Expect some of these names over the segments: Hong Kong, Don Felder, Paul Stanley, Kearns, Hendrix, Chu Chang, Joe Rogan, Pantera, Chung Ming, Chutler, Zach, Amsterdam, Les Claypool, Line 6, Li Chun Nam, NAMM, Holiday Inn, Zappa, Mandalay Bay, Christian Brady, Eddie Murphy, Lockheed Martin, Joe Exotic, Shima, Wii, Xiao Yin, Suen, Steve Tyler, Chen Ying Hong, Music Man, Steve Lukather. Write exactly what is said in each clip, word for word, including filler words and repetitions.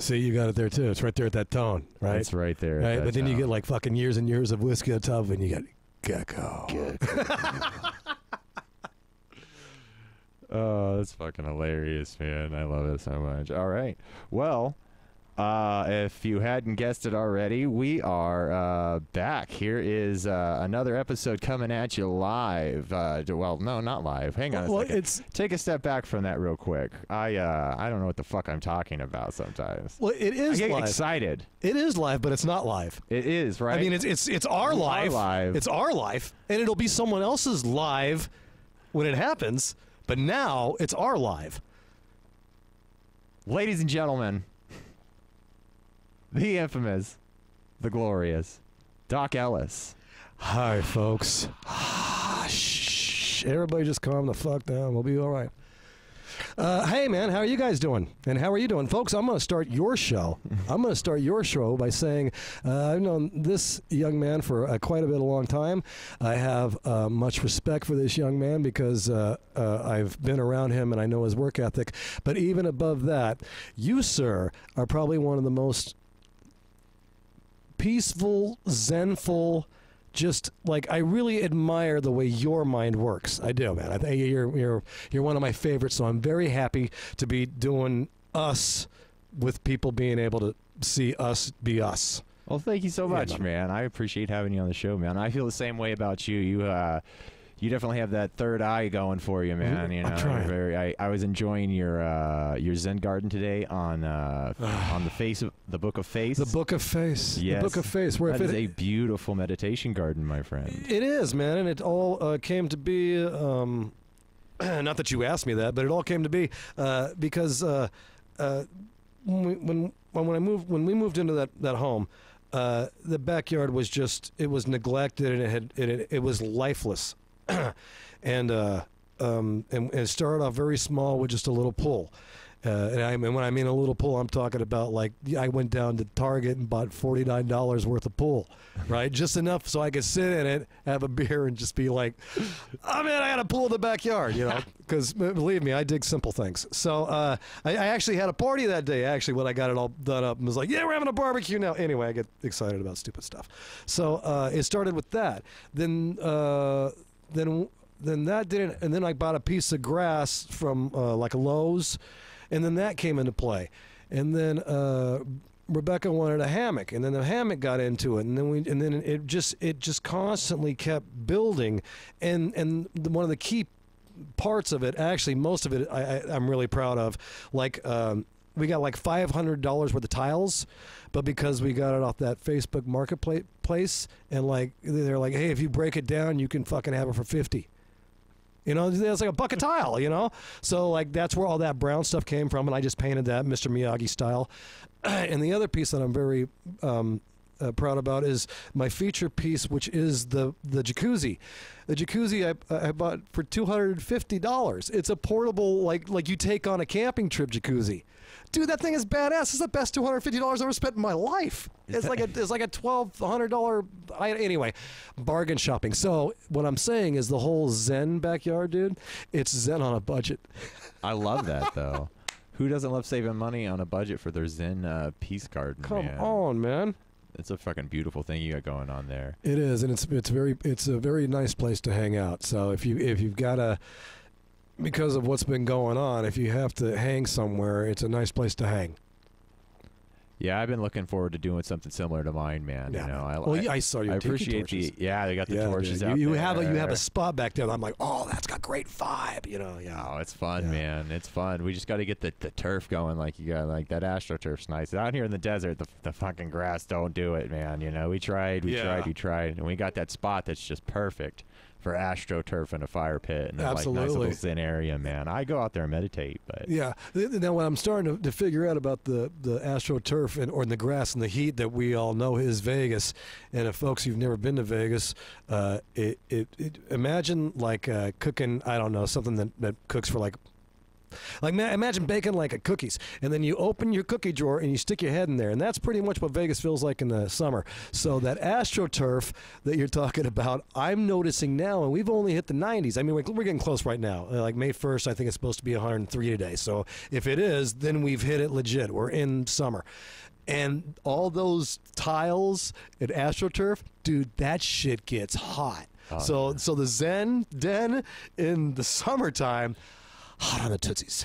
See, you got it there too. It's right there at that tone, right? It's right there. Right, but then tone. You get like fucking years and years of whiskey on top, and you got gecko. Gecko. Oh, that's fucking hilarious, man. I love it so much. All right. Well, uh, if you hadn't guessed it already, we are uh, back. Here is uh, another episode coming at you live. Uh, well, no, not live. Hang on a well, second. It's, Take a step back from that real quick. I uh, I don't know what the fuck I'm talking about sometimes. Well, it is I get live. excited. It is live, but it's not live. It is, right? I mean, it's it's, it's our, it's life. our live. It's our life, and it'll be someone else's live when it happens. But now, it's our live. Ladies and gentlemen, the infamous, the glorious, Doc Ellis. Hi, folks. Shh. Everybody just calm the fuck down. We'll be all right. Uh, hey, man, how are you guys doing? And how are you doing? Folks, I'm going to start your show. I'm going to start your show by saying uh, I've known this young man for uh, quite a bit of a long time. I have uh, much respect for this young man because uh, uh, I've been around him and I know his work ethic. But even above that, you, sir, are probably one of the most peaceful, zenful, just like, I really admire the way your mind works. I do, man. I think you're you're you're one of my favorites. So I'm very happy to be doing us with people being able to see us be us. Well, thank you so much, yeah, man. I appreciate having you on the show, man. I feel the same way about you. You uh, you definitely have that third eye going for you, man. You know, I'm trying. Very, I I was enjoying your uh, your Zen garden today on uh, on the face of the Book of Face. The Book of Face. Yes. The Book of Face. Where that if it, is a beautiful meditation garden, my friend. It is, man, and it all uh, came to be. Um, not that you asked me that, but it all came to be uh, because uh, uh, when we, when when I moved when we moved into that that home. Uh, the backyard was just, it was neglected and it had, it, it was lifeless. and, uh, um, and, and it started off very small with just a little pool. Uh, and, I, and when I mean a little pool, I'm talking about like, I went down to Target and bought forty-nine dollars worth of pool, right? Just enough so I could sit in it, have a beer and just be like, oh man, I got a pool in the backyard, you know? Because believe me, I dig simple things. So uh, I, I actually had a party that day, actually, when I got it all done up and was like, yeah, we're having a barbecue now. Anyway, I get excited about stupid stuff. So uh, it started with that. Then, uh, then, then that didn't, and then I bought a piece of grass from uh, like Lowe's. And then that came into play. And then uh, Rebecca wanted a hammock, and then the hammock got into it, and then we, and then it just it just constantly kept building. And and the, one of the key parts of it, actually most of it, I, I, I'm really proud of. Like um, we got like five hundred dollars worth of tiles, but because we got it off that Facebook marketplace, and like they're like, hey, if you break it down, you can fucking have it for fifty. You know, it's like a bucket tile, you know? So, like, that's where all that brown stuff came from, and I just painted that Mister Miyagi style. And the other piece that I'm very um, uh, proud about is my feature piece, which is the, the jacuzzi. The jacuzzi I, I bought for two hundred fifty dollars. It's a portable, like, like you take on a camping trip jacuzzi. Dude, that thing is badass. It's the best two hundred fifty dollars I've ever spent in my life. It's like a it's like a twelve hundred dollar, anyway, bargain shopping. So what I'm saying is the whole Zen backyard, dude, it's Zen on a budget. I love that, though. Who doesn't love saving money on a budget for their Zen uh, peace garden, Come man? on, man. It's a fucking beautiful thing you got going on there. It is, and it's it's very it's a very nice place to hang out. So if you if you've got a because of what's been going on, if you have to hang somewhere, it's a nice place to hang. Yeah, I've been looking forward to doing something similar to mine, man. Yeah. You know, I, well, yeah, I saw your I appreciate the yeah, they got the yeah, torches dude. out you, you there. have a you have a spot back there. That I'm like, oh, that's got great vibe, you know. Yeah, oh, it's fun, yeah. man. It's fun. We just got to get the, the turf going, like you got like that AstroTurf's nice. Out here in the desert, the the fucking grass don't do it, man. You know, we tried, we yeah. tried, we tried, and we got that spot that's just perfect for AstroTurf and a fire pit and Absolutely. a like, nice little zen area, man. I go out there and meditate, but yeah. Now what I'm starting to, to figure out about the the AstroTurf and or in the grass and the heat that we all know is Vegas. And if folks you've never been to Vegas, uh, it, it it imagine like uh, cooking. I don't know something that that cooks for like Like, ma imagine baking like a cookies, and then you open your cookie drawer and you stick your head in there, and that's pretty much what Vegas feels like in the summer. So that AstroTurf that you're talking about, I'm noticing now, and we've only hit the nineties. I mean, we're, we're getting close right now. Uh, like May first, I think it's supposed to be one hundred three today. So if it is, then we've hit it legit. We're in summer. And all those tiles at AstroTurf, dude, that shit gets hot. Oh, so yeah. so the Zen Den in the summertime, hot on the tootsies.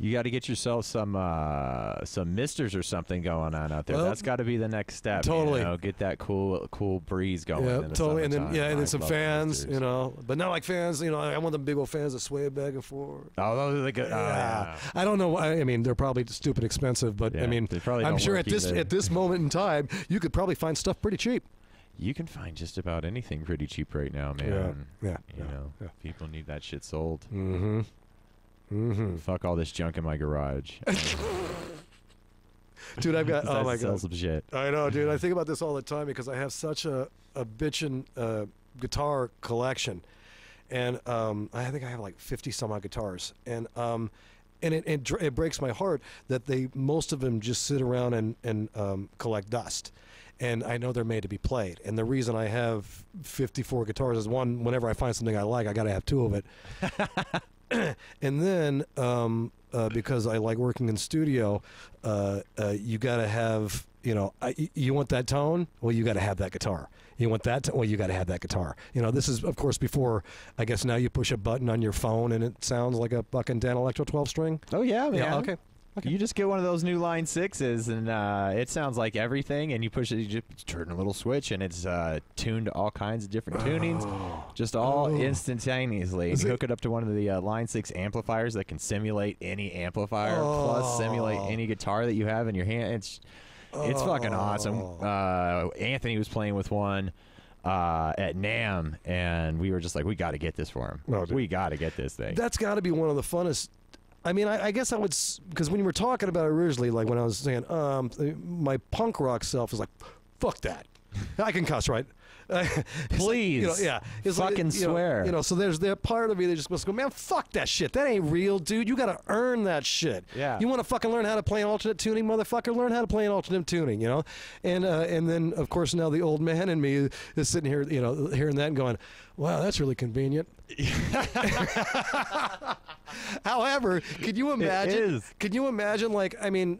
You got to get yourself some uh, some misters or something going on out there. Well, that's got to be the next step. Totally, you know? Get that cool cool breeze going. Yeah, in the totally, and then yeah, and, and then some fans, misters. You know, but not like fans. You know, I want the big old fans that sway back and forth. Oh, those are the good. Oh, yeah. yeah. I don't know. I mean, they're probably stupid expensive, but yeah, I mean, I'm sure at either. this at this moment in time, you could probably find stuff pretty cheap. You can find just about anything pretty cheap right now, man. Yeah, yeah you yeah, know, yeah. people need that shit sold. Mm-hmm. Mm-hmm. Fuck all this junk in my garage, dude. I've got oh my god, some shit. I know, dude. I think about this all the time because I have such a a bitchin' uh, guitar collection, and um, I think I have like fifty some odd guitars, and um, and it, it it breaks my heart that they most of them just sit around and and um, collect dust. And I know they're made to be played. And the reason I have fifty-four guitars is, one, whenever I find something I like, I got to have two of it. And then, um, uh, because I like working in studio, uh, uh, you got to have, you know, I, you want that tone? Well, you got to have that guitar. You want that? Well, you got to have that guitar. You know, this is, of course, before, I guess now you push a button on your phone and it sounds like a fucking Dan Electro twelve string. Oh, yeah, man. Yeah, okay. Okay. You just get one of those new Line sixes, and uh, it sounds like everything, and you push it, you just turn a little switch, and it's uh, tuned to all kinds of different tunings, oh. just all oh. instantaneously. Is you it? hook it up to one of the uh, Line six amplifiers that can simulate any amplifier, oh. plus simulate any guitar that you have in your hand. It's, it's oh. fucking awesome. Uh, Anthony was playing with one uh at NAMM, and we were just like, we got to get this for him. No, we got to get this thing. That's got to be one of the funnest. I mean, I, I guess I would, because when you were talking about it originally, like when I was saying, um, my punk rock self is like, fuck that. I can cuss, right? Please. Like, you know, yeah. It's fucking like, you swear. Know, you know, so there's that part of me that just must go, man, fuck that shit. That ain't real, dude. You got to earn that shit. Yeah. You want to fucking learn how to play an alternate tuning, motherfucker? Learn how to play an alternate tuning, you know? And, uh, and then, of course, now the old man in me is sitting here, you know, hearing that and going, wow, that's really convenient. However, could you imagine? It is. Could you imagine, like, I mean,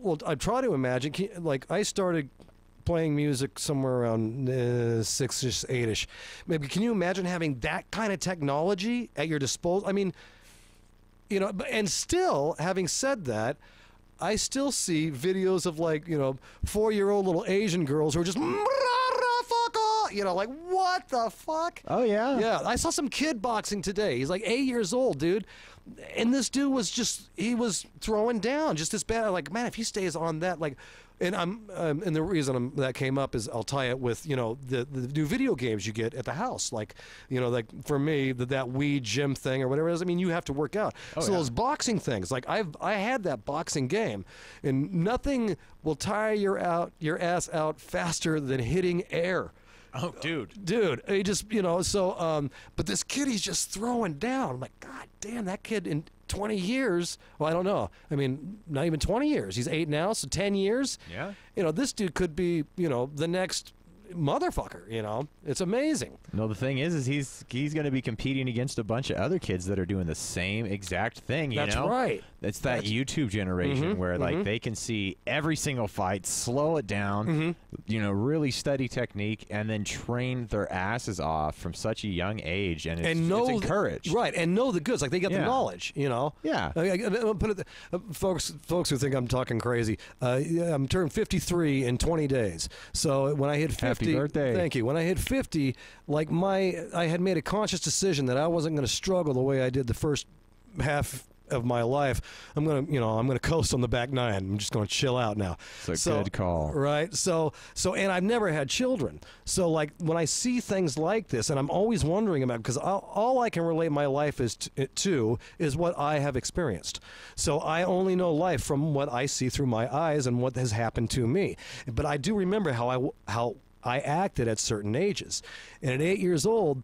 well, I try to imagine, like, I started playing music somewhere around uh, six-ish, eight-ish. Maybe, can you imagine having that kind of technology at your disposal? I mean, you know, and still, having said that, I still see videos of, like, you know, four-year-old little Asian girls who are just, you know, like, what the fuck? Oh, yeah. Yeah, I saw some kid boxing today. He's like eight years old, dude. And this dude was just, he was throwing down just as bad. I'm like, man, if he stays on that, like, And I'm, um, and the reason I'm, that came up is I'll tie it with, you know, the, the new video games you get at the house. Like, you know, like for me, the, that Wii gym thing or whatever it is, I mean, you have to work out. Oh, so yeah. Those boxing things, like I've, I had that boxing game, and nothing will tire your, out, your ass out faster than hitting air. Oh, dude. Dude, he just, you know, so, um, but this kid, he's just throwing down. I'm like, God damn, that kid in twenty years, well, I don't know. I mean, not even twenty years. He's eight now, so ten years. Yeah. You know, this dude could be, you know, the next motherfucker, you know. It's amazing. No, the thing is, is he's he's going to be competing against a bunch of other kids that are doing the same exact thing, you That's know? That's right. It's that That's... YouTube generation mm-hmm, where, like, mm-hmm. they can see every single fight, slow it down, mm-hmm. you know, really study technique, and then train their asses off from such a young age, and it's, and know it's encouraged. The, right, and know the goods. Like, they got yeah. the knowledge, you know? Yeah. I, I, I, put it, uh, folks, folks who think I'm talking crazy, uh, I'm turned fifty-three in twenty days. So when I hit fifty... Happy birthday. Thank you. When I hit fifty, like my, I had made a conscious decision that I wasn't going to struggle the way I did the first half of my life. I'm gonna, you know, I'm gonna coast on the back nine. I'm just gonna chill out now. It's a so, good call, right? So, so, and I've never had children. So, like when I see things like this, and I'm always wondering about, because all I can relate my life is to, to is what I have experienced. So I only know life from what I see through my eyes and what has happened to me. But I do remember how I how. I acted at certain ages, and at eight years old,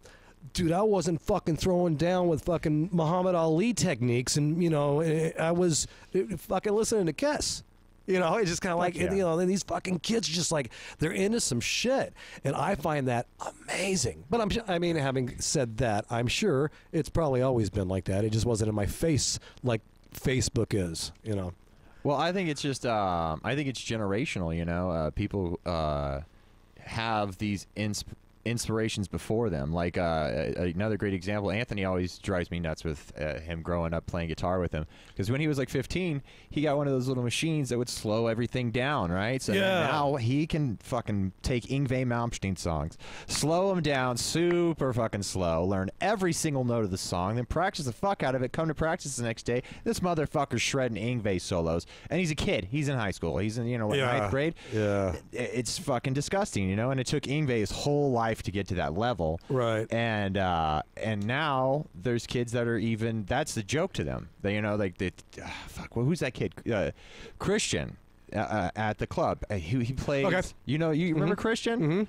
dude, I wasn't fucking throwing down with fucking Muhammad Ali techniques, and you know, I was fucking listening to Kiss. You know, it's just kind of like, yeah. you know, these fucking kids just like, they're into some shit. And I find that amazing. But I'm, I mean, having said that, I'm sure it's probably always been like that. It just wasn't in my face like Facebook is, you know. Well, I think it's just, um, I think it's generational, you know. Uh, people uh, have these insp inspirations before them. Like uh, another great example, Anthony always drives me nuts with uh, him growing up playing guitar with him, because when he was like fifteen, he got one of those little machines that would slow everything down, right? So yeah. now he can fucking take Yngwie Malmsteen songs, slow them down super fucking slow, learn every single note of the song, then practice the fuck out of it, come to practice the next day, this motherfucker's shredding Yngwie solos, and he's a kid, he's in high school, he's in, you know, what, yeah. ninth grade? Yeah. It's fucking disgusting, you know, and it took Yngwie his whole life to get to that level, right? And uh and now there's kids that are even, that's the joke to them, they, you know, like they uh, fuck, well, who's that kid, uh, Christian uh, uh, at the club, uh, he, he plays, okay. you know, you mm-hmm. remember Christian? Mm-hmm.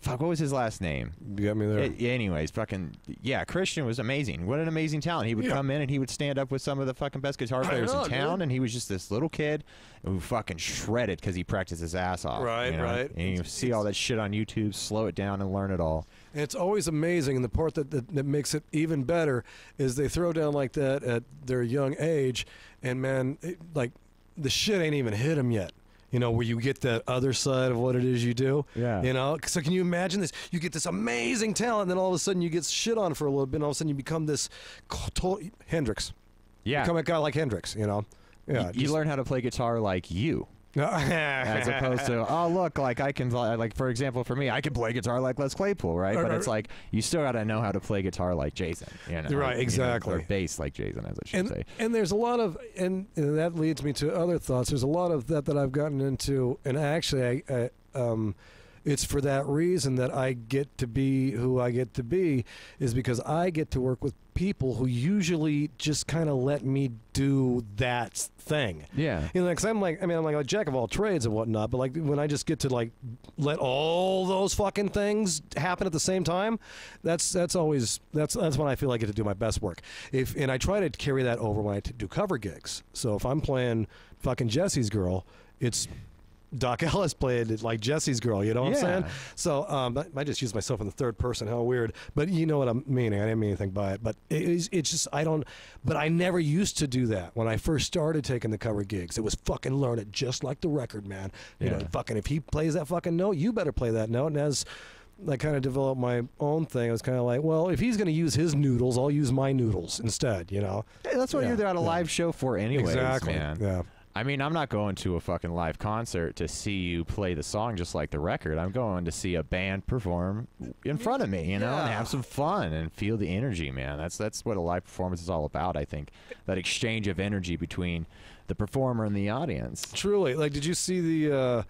Fuck, what was his last name? You got me there. It, anyways, fucking, yeah, Christian was amazing. What an amazing talent. He would yeah. come in and he would stand up with some of the fucking best guitar players know, in town, dude. And he was just this little kid who fucking shredded because he practiced his ass off. Right, you know? Right. And you it's, see it's, all that shit on YouTube, slow it down and learn it all. And it's always amazing, and the part that, that, that makes it even better is they throw down like that at their young age, and man, it, like, the shit ain't even hit them yet. You know, where you get that other side of what it is you do. Yeah. You know, so can you imagine this? You get this amazing talent, and then all of a sudden you get shit on for a little bit, and all of a sudden you become this total Hendrix. Yeah. Become a guy like Hendrix, you know. Yeah. You, just, you learn how to play guitar like you. As opposed to, oh, look, like I can, like, for example, for me, I can play guitar like Les Claypool, right? Or, but it's like, you still got to know how to play guitar like Jason. You know? Right, exactly. You know, or bass like Jason, as I should and, say. And there's a lot of, and, and that leads me to other thoughts. There's a lot of that that I've gotten into, and actually, I, I, um, it's for that reason that I get to be who I get to be, is because I get to work with people who usually just kind of let me do that thing. Yeah. You know, because I'm like, I mean, I'm like a jack of all trades and whatnot, but like when I just get to like let all those fucking things happen at the same time, that's that's always, that's that's when I feel I get to do my best work. If And I try to carry that over when I do cover gigs. So if I'm playing fucking Jesse's Girl, it's Doc Ellis played it like Jesse's Girl, you know what yeah. I'm saying? So um, I, I just used myself in the third person, how weird. But you know what I'm meaning. I didn't mean anything by it. But it, it's, it's just, I don't, but I never used to do that when I first started taking the cover gigs. It was fucking learn it just like the record, man. You yeah. know, fucking if he plays that fucking note, you better play that note. And as I kind of developed my own thing, I was kind of like, well, if he's going to use his noodles, I'll use my noodles instead, you know? Hey, that's what yeah. you're there at a yeah. live show for anyways, exactly. man. Yeah. I mean, I'm not going to a fucking live concert to see you play the song just like the record. I'm going to see a band perform in front of me, you know, yeah. and have some fun and feel the energy, man. That's that's what a live performance is all about, I think. That exchange of energy between the performer and the audience. Truly. Like, did you see the uh,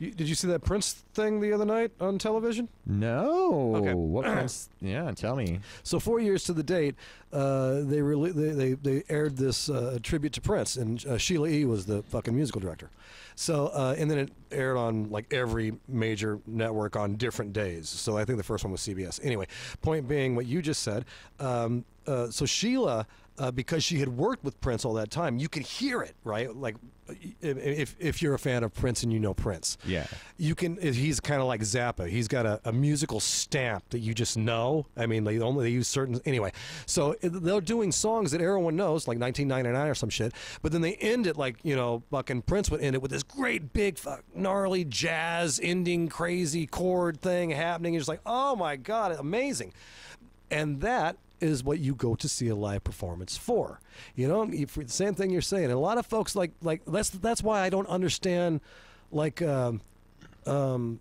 you, did you see that Prince thing the other night on television? No. Okay. What Prince? Yeah, tell me. So four years to the date, uh, they, they they they aired this uh, tribute to Prince, and uh, Sheila E. was the fucking musical director. So uh, and then it aired on like every major network on different days. So I think the first one was C B S. Anyway, point being what you just said. Um, uh, so Sheila. Uh, because she had worked with Prince all that time, you could hear it, right? Like, if if you're a fan of Prince and you know Prince, yeah, you can. He's kind of like Zappa. He's got a, a musical stamp that you just know. I mean, they only they use certain anyway. So they're doing songs that everyone knows, like nineteen ninety-nine or some shit. But then they end it like, you know, fucking Prince would end it with this great big fuck gnarly jazz ending, crazy chord thing happening. You're just like, oh my god, amazing, and that is what you go to see a live performance for, you know. For the same thing you're saying, and a lot of folks like like that's that's why I don't understand, like, um, um,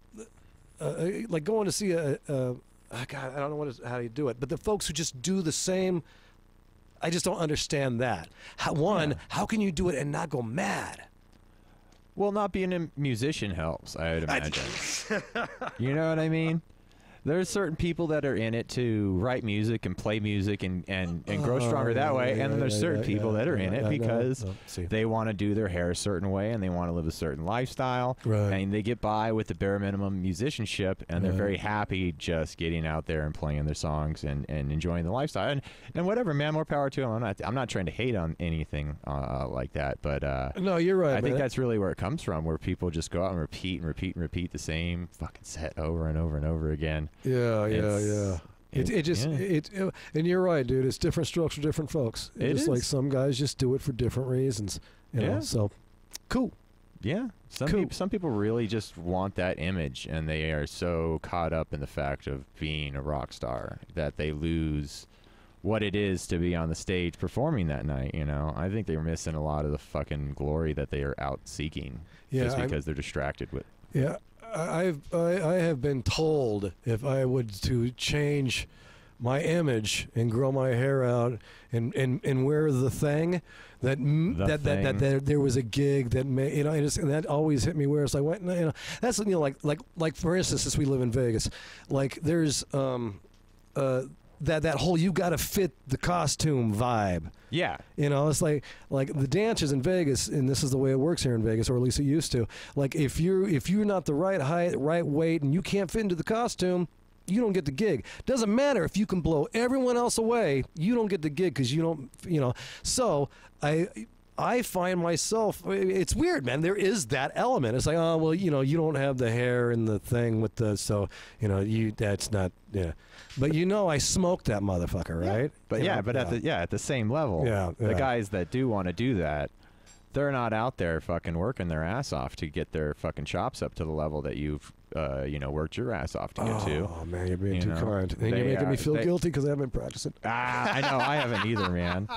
uh, like going to see a, a, a God, I don't know what is, how you do it, but the folks who just do the same, I just don't understand that. How, one, yeah. how can you do it and not go mad? Well, not being a musician helps, I would imagine. I, you know what I mean? there's certain people that are in it to write music and play music and, and, and grow stronger oh, yeah, that way. Yeah, yeah, and then there's yeah, certain yeah, people yeah, that are yeah, in yeah, it yeah, because yeah. they want to do their hair a certain way and they want to live a certain lifestyle. Right. And they get by with the bare minimum musicianship and they're right. very happy just getting out there and playing their songs and, and enjoying the lifestyle. And, and whatever, man, more power to them. I'm not, I'm not trying to hate on anything uh, like that. But uh, no, you're right. I man. think that's really where it comes from, where people just go out and repeat and repeat and repeat the same fucking set over and over and over again. Yeah, it's, yeah, yeah. It, it just, yeah. it, it, and you're right, dude. It's different strokes for different folks. It's it just is. like some guys just do it for different reasons. You know? Yeah. So, cool. Yeah. Some, cool. People, some people really just want that image, and they are so caught up in the fact of being a rock star that they lose what it is to be on the stage performing that night. You know, I think they're missing a lot of the fucking glory that they are out seeking yeah, just because I'm, they're distracted with. Yeah. I've, I, I have been told if I would to change my image and grow my hair out and, and, and wear the thing, that the that, thing. that that that there was a gig that made, you know, and, it's, and that always hit me where it's like, what, you know, that's, you know, like, like, like for instance, since we live in Vegas, like there's um uh that that whole you got to fit the costume vibe. Yeah. You know, it's like like the dancers in Vegas, and this is the way it works here in Vegas, or at least it used to. Like if you're if you're not the right height, right weight, and you can't fit into the costume, you don't get the gig. Doesn't matter if you can blow everyone else away, you don't get the gig because you don't, you know. So I I find myself, it's weird, man. There is that element. It's like, oh well, you know, you don't have the hair and the thing with the, so you know, you that's not, yeah. But you know, I smoked that motherfucker, right? Yeah. But you yeah, know, but yeah. at the yeah at the same level, yeah, yeah. the guys that do want to do that, they're not out there fucking working their ass off to get their fucking chops up to the level that you've uh, you know, worked your ass off to get oh, to. Oh man, you're being you too know? kind. And they, you're making uh, me feel they, guilty because I haven't practiced. Ah, I know, I haven't either, man.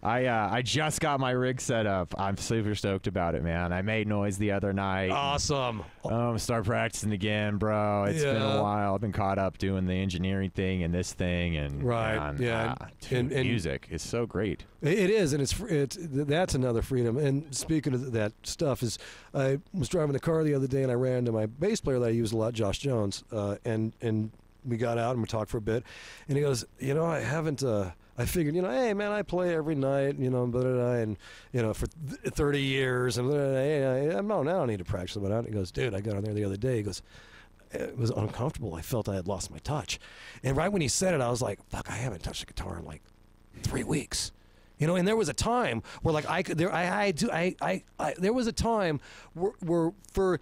I uh, I just got my rig set up. I'm super stoked about it, man. I made noise the other night. Awesome. I'm um, gonna start practicing again, bro. It's yeah. been a while. I've been caught up doing the engineering thing and this thing and right, and, yeah. Ah, dude, and, and music is so great. It is, and it's it's that's another freedom. And speaking of that stuff, is I was driving the car the other day and I ran into my bass player that I use a lot, Josh Jones, uh, and and we got out and we talked for a bit, and he goes, you know, I haven't. Uh, I figured, you know, hey, man, I play every night, you know, blah, blah, blah, and, you know, for th thirty years, and blah, blah, blah, blah, no, I don't need to practice. But I, he goes, dude, I got on there the other day. He goes, it was uncomfortable. I felt I had lost my touch. And right when he said it, I was like, fuck, I haven't touched a guitar in like three weeks. You know, and there was a time where, like, I could, there, I, I do, I, I, I, there was a time where, where for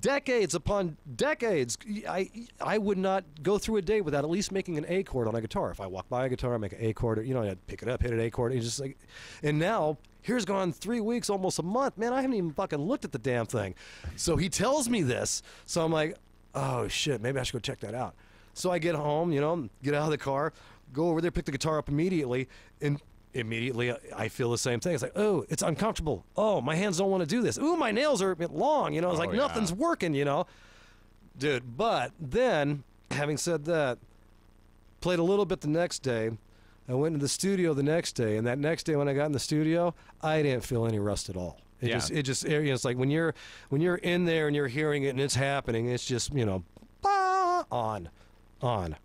decades upon decades, I I would not go through a day without at least making an A chord on a guitar. If I walk by a guitar, I make an A chord. You know, I'd pick it up, hit an A chord, and just like. And now here's gone three weeks, almost a month. Man, I haven't even fucking looked at the damn thing. So he tells me this, so I'm like, oh shit, maybe I should go check that out. So I get home, you know, get out of the car, go over there, pick the guitar up immediately, and. Immediately, I feel the same thing. It's like, oh, it's uncomfortable. Oh, my hands don't want to do this. Ooh, my nails are a bit long. You know, it's oh, like yeah. nothing's working, you know. Dude, but then, having said that, played a little bit the next day. I went to the studio the next day, and that next day when I got in the studio, I didn't feel any rust at all. It yeah. just, it just, it, you know, it's like when you're, when you're in there and you're hearing it and it's happening, it's just, you know, bah, on, on.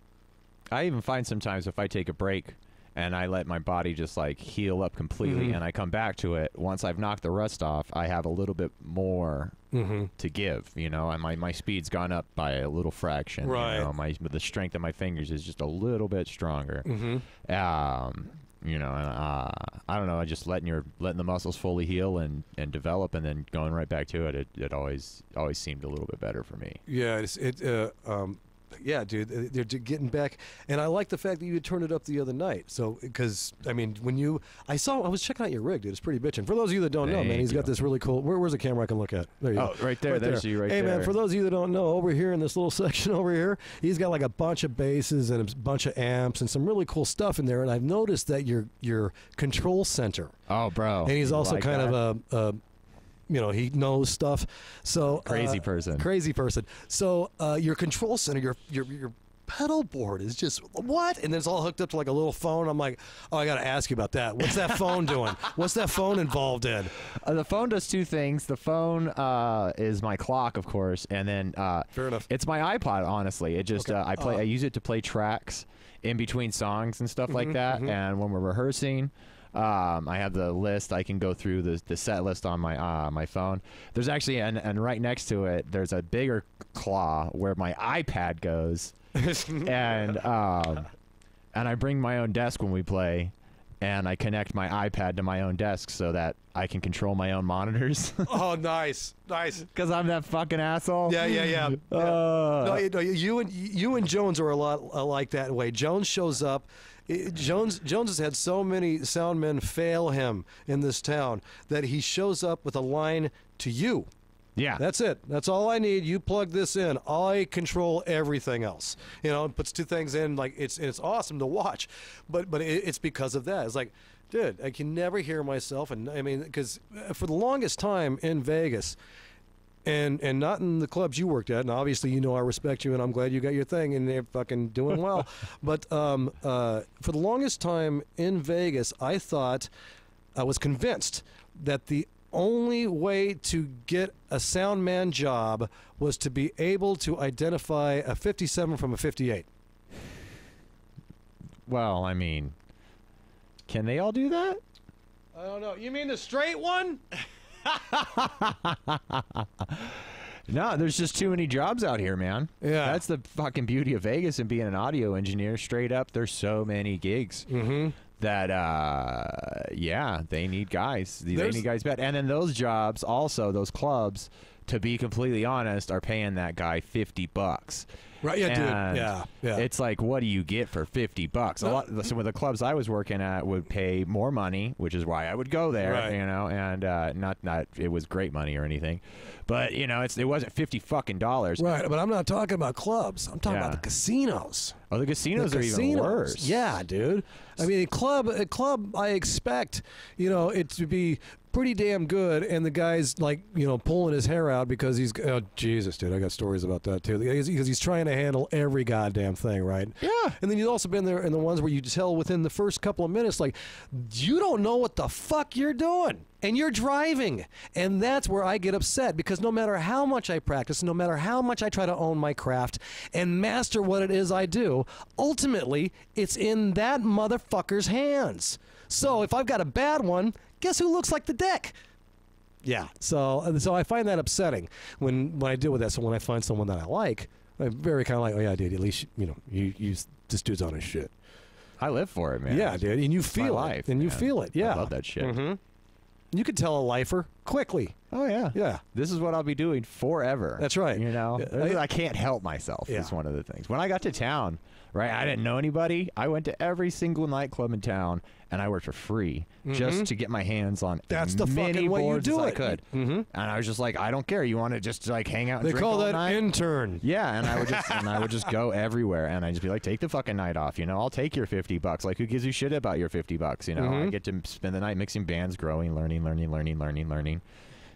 I even find sometimes if I take a break, and I let my body just like heal up completely, mm-hmm. and I come back to it. Once I've knocked the rust off, I have a little bit more mm-hmm. to give, you know. And my my speed's gone up by a little fraction. Right. You know? My the strength of my fingers is just a little bit stronger. Mm-hmm. Um, you know, and uh, I don't know. Just letting your letting the muscles fully heal and and develop, and then going right back to it. It, it always always seemed a little bit better for me. Yeah. It's, it. Uh, um Yeah, dude, they're getting back, and I like the fact that you had turned it up the other night. So, because I mean, when you, I saw, I was checking out your rig, dude. It's pretty bitching. For those of you that don't Thank know, man, he's you. got this really cool. Where, where's the camera I can look at? There you oh, go. right there. Right there's there. you, right hey, there. Hey, man. For those of you that don't know, over here in this little section over here, he's got like a bunch of basses and a bunch of amps and some really cool stuff in there. And I've noticed that your your control center. Oh, bro. And he's you also like kind that? of a. a You know, he knows stuff. So crazy uh, person. Crazy person. So uh, your control center, your your your pedal board is just, what? And it's all hooked up to like a little phone. I'm like, oh, I got to ask you about that. What's that phone doing? What's that phone involved in? Uh, the phone does two things. The phone uh, is my clock, of course, and then uh, fair enough. It's my iPod, honestly. It just okay. uh, I play. Uh, I use it to play tracks in between songs and stuff mm-hmm, like that, mm-hmm. and when we're rehearsing. Um, I have the list. I can go through the the set list on my uh, my phone. There's actually and and right next to it, there's a bigger claw where my iPad goes, and um, and I bring my own desk when we play, and I connect my iPad to my own desk so that I can control my own monitors. Oh, nice, nice. Because I'm that fucking asshole. Yeah, yeah, yeah. yeah. Uh, no, you, no, you and you and Jones are a lot alike that way. Jones shows up. It, Jones Jones has had so many sound men fail him in this town that he shows up with a line to you. Yeah. That's it. That's all I need. You plug this in. I control everything else. You know, and puts two things in. Like, it's it's awesome to watch. But but it, it's because of that. It's like, dude, I can never hear myself. And I mean, because for the longest time in Vegas, and and not in the clubs you worked at, and obviously, you know, I respect you and I'm glad you got your thing and they're fucking doing well. But um, uh, for the longest time in Vegas, I thought, I was convinced that the only way to get a sound man job was to be able to identify a fifty-seven from a fifty-eight. Well, I mean, can they all do that? I don't know. You mean the straight one? No, there's just too many jobs out here, man. Yeah. That's the fucking beauty of Vegas and being an audio engineer. Straight up, there's so many gigs mm-hmm. that, uh, yeah, they need guys. They there's... need guys bad. And then those jobs also, those clubs, to be completely honest, are paying that guy fifty bucks. Right, yeah, and dude. Yeah, yeah. It's like, what do you get for fifty bucks? A lot. Some of the clubs I was working at would pay more money, which is why I would go there. Right. You know, and uh, not not it was great money or anything, but you know, it's it wasn't fifty fucking dollars. Right, but I'm not talking about clubs. I'm talking yeah. about the casinos. Oh, the casinos the are casinos. even worse. Yeah, dude. I mean, a club, a club. I expect, you know, it to be pretty damn good, and the guy's like, you know, pulling his hair out because he's, oh Jesus, dude, I got stories about that too, because he's, he's trying to handle every goddamn thing, right? Yeah. And then you've also been there in the ones where you tell within the first couple of minutes, like, you don't know what the fuck you're doing, and you're driving, and that's where I get upset, because no matter how much I practice, no matter how much I try to own my craft and master what it is I do, ultimately it's in that motherfucker's hands. So if I've got a bad one, guess who looks like the dick? Yeah. So so I find that upsetting when, when I deal with that. So when I find someone that I like, I'm very kind of like, oh yeah, dude, at least, you know, you, you this dude's on his shit. I live for it, man. Yeah, dude. And you it's feel my it. Life, and man. You feel it. Yeah. I love that shit. Mm-hmm. You could tell a lifer quickly. Oh, yeah. Yeah. This is what I'll be doing forever. That's right. You know, I, I can't help myself yeah. is one of the things. When I got to town, right, I didn't know anybody. I went to every single nightclub in town, and I worked for free mm-hmm. just to get my hands on That's the many fucking way boards you do as it. I could. Mm-hmm. And I was just like, I don't care. You want to just like hang out and they drink all night? They call that intern. Yeah, and I would just and I would just go everywhere, and I'd just be like, take the fucking night off. You know, I'll take your fifty bucks. Like, who gives you shit about your fifty bucks? You know, mm-hmm. I get to spend the night mixing bands, growing, learning, learning, learning, learning, learning.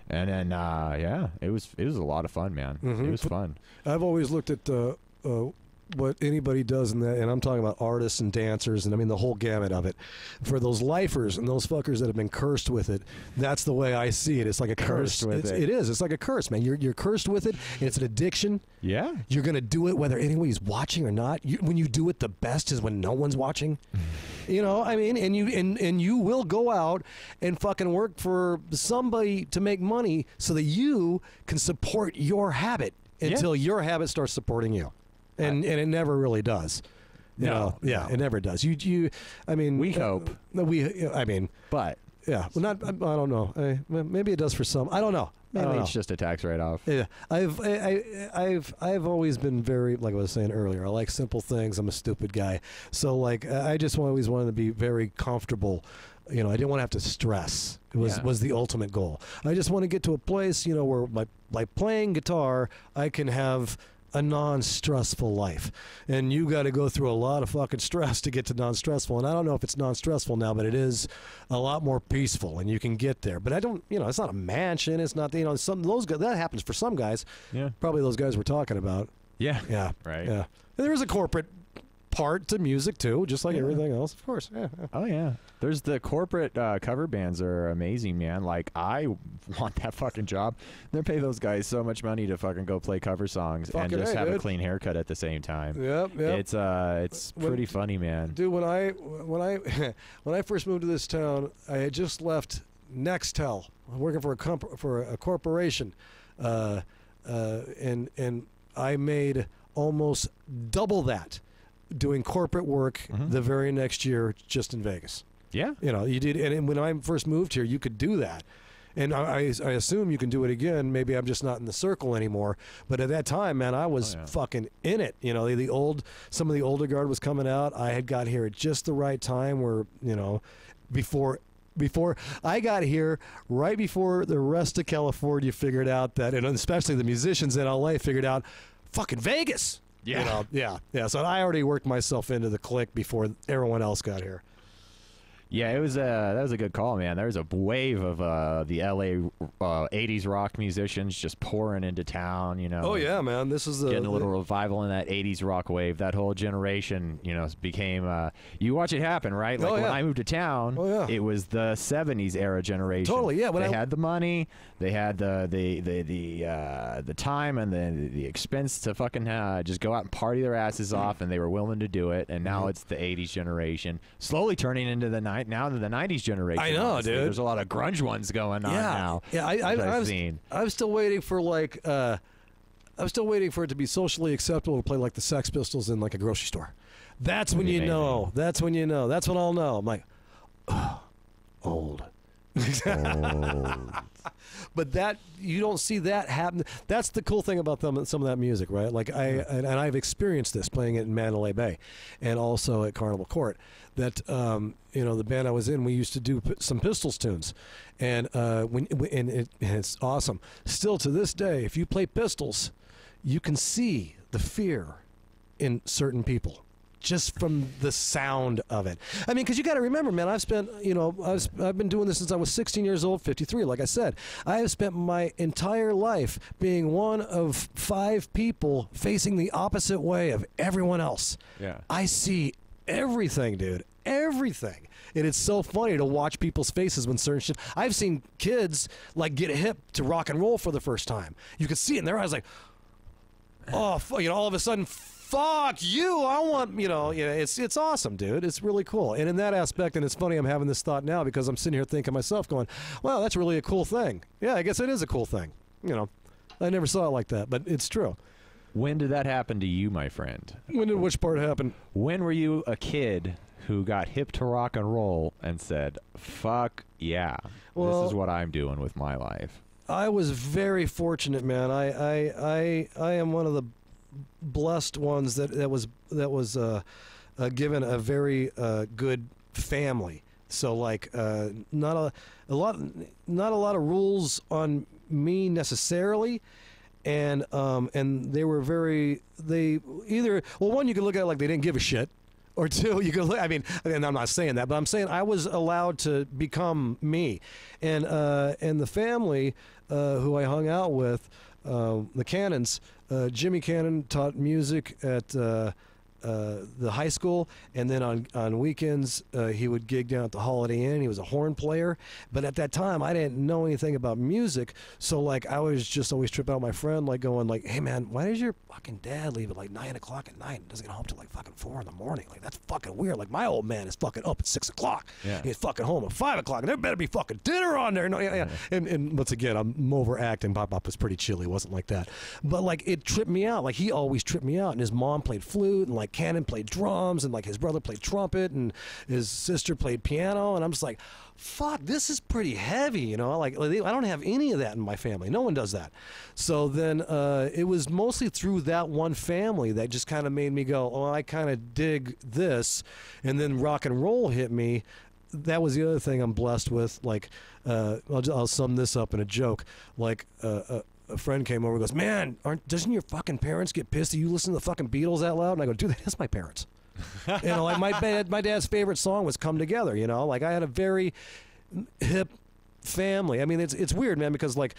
And then, uh, yeah, it was it was a lot of fun, man. Mm-hmm. It was fun. I've always looked at uh, uh, what anybody does in that, and I'm talking about artists and dancers, and I mean the whole gamut of it. For those lifers and those fuckers that have been cursed with it, that's the way I see it. It's like a cursed curse. With it's, it. it is. It's like a curse, man. You're you're cursed with it, and it's an addiction. Yeah. You're gonna do it whether anybody's watching or not. You, when you do it, the best is when no one's watching. You know, I mean, and you and, and you will go out and fucking work for somebody to make money so that you can support your habit until yeah. your habit starts supporting you. And and it never really does. You no, know? Yeah, no. It never does. You you, I mean, we hope. Uh, we, I mean, but yeah, well, not. I, I don't know. I, maybe it does for some. I don't know. Maybe don't it's know. just a tax write-off. Yeah, I've I, I, I've I've always been very, like I was saying earlier, I like simple things. I'm a stupid guy, so like I just always wanted to be very comfortable. You know, I didn't want to have to stress. It was yeah. was the ultimate goal. I just want to get to a place, you know, where my like playing guitar, I can have a non-stressful life, and you got to go through a lot of fucking stress to get to non-stressful. And I don't know if it's non-stressful now, but it is a lot more peaceful, and you can get there. But I don't, you know, it's not a mansion. It's not, you know, some those that happens for some guys. Yeah, probably those guys we're talking about. Yeah. Yeah. Right. Yeah. There is a corporate part to music too, just like yeah. everything else, of course. Yeah. Oh yeah. There's the corporate uh, cover bands are amazing, man. Like I want that fucking job. They pay those guys so much money to fucking go play cover songs fucking and just hey, have dude. a clean haircut at the same time. Yep. Yep. It's uh, it's when, pretty funny, man. Dude, when I when I when I first moved to this town, I had just left Nextel, working for a comp for a corporation, uh, uh, and and I made almost double that doing corporate work mm-hmm. the very next year just in Vegas. Yeah. You know, you did. And when I first moved here, you could do that. And I, I assume you can do it again. Maybe I'm just not in the circle anymore. But at that time, man, I was oh, yeah. fucking in it. You know, the, the old, some of the older guard was coming out. I had got here at just the right time where, you know, before Before I got here, right before the rest of California figured out that, and especially the musicians in L A figured out, fucking Vegas. Yeah, you know, yeah, yeah. So I already worked myself into the clique before everyone else got here. Yeah, it was a that was a good call, man. There was a wave of uh, the L A uh, eighties rock musicians just pouring into town, you know. Oh yeah, man. This is the, getting a little the, revival in that eighties rock wave. That whole generation, you know, became. Uh, you watch it happen, right? Like oh, yeah. when I moved to town, oh, yeah. it was the seventies era generation. Totally, yeah. When they I, had the money, they had the the the the, uh, the time and the the expense to fucking uh, just go out and party their asses off, and they were willing to do it. And now mm-hmm. it's the eighties generation, slowly turning into the nineties. Now that the nineties generation, I know, honestly, dude. There's a lot of grunge ones going on yeah. now. Yeah, I, I, I've, I've seen. I'm still waiting for like, uh, I'm still waiting for it to be socially acceptable to play like the Sex Pistols in like a grocery store. That's when you know. That's when you know. That's when I'll know. I'm like, oh, old. old. But that you don't see that happen. That's the cool thing about them, some of that music, right? Like I and, and I've experienced this playing it in Mandalay Bay, and also at Carnival Court. That um, you know, the band I was in, we used to do p some Pistols tunes, and uh, when and it, it's awesome. Still to this day, if you play Pistols, you can see the fear in certain people. Just from the sound of it. I mean, because you got to remember, man, I've spent, you know, I've, I've been doing this since I was sixteen years old, fifty-three, like I said. I have spent my entire life being one of five people facing the opposite way of everyone else. Yeah. I see everything, dude. Everything. And it's so funny to watch people's faces when certain shit. I've seen kids, like, get hip to rock and roll for the first time. You could see it in their eyes, like, oh, you know, all of a sudden, fuck you, I want, you know, yeah, it's it's awesome, dude. It's really cool. And in that aspect, and it's funny, I'm having this thought now because I'm sitting here thinking myself going, wow, that's really a cool thing. Yeah, I guess it is a cool thing. You know, I never saw it like that, but it's true. When did that happen to you, my friend? When did which part happen? When were you a kid who got hip to rock and roll and said, fuck yeah, well, this is what I'm doing with my life? I was very fortunate, man. I, I, I, I am one of the blessed ones that that was that was uh, uh, given a very uh, good family. So like uh, not a, a lot, not a lot of rules on me necessarily, and um, and they were very they either well one you could look at it like they didn't give a shit, or two you could look, I mean and I'm not saying that, but I'm saying I was allowed to become me, and uh, and the family uh, who I hung out with. Uh, the Cannons, uh, Jimmy Cannon taught music at uh, uh, the high school, and then on, on weekends uh, he would gig down at the Holiday Inn. He was a horn player, but at that time I didn't know anything about music, so like I was just always tripping out my friend, like going like, hey man, why does your fucking dad leave at like nine o'clock at night and doesn't get home till like fucking four in the morning? Like that's fucking weird. Like my old man is fucking up at six o'clock. Yeah. He's fucking home at five o'clock, and there better be fucking dinner on there. No, yeah, yeah. And, and once again, I'm overacting. Pop Pop was pretty chilly. It wasn't like that. But like it tripped me out. Like he always tripped me out, and his mom played flute, and like Cannon played drums, and like his brother played trumpet, and his sister played piano, and I'm just like, fuck, this is pretty heavy, you know. Like I don't have any of that in my family. No one does that. So then uh, it was mostly through that one family that just kind of made me go, oh, I kind of dig this. And then rock and roll hit me. That was the other thing I'm blessed with. Like uh, I'll, just, I'll sum this up in a joke. Like uh, uh, a friend came over and goes, man, aren't, doesn't your fucking parents get pissed that you listen to the fucking Beatles that loud? And I go, dude, that's my parents. You know, like my dad, my dad's favorite song was Come Together, you know? Like I had a very hip family. I mean, it's it's weird, man, because like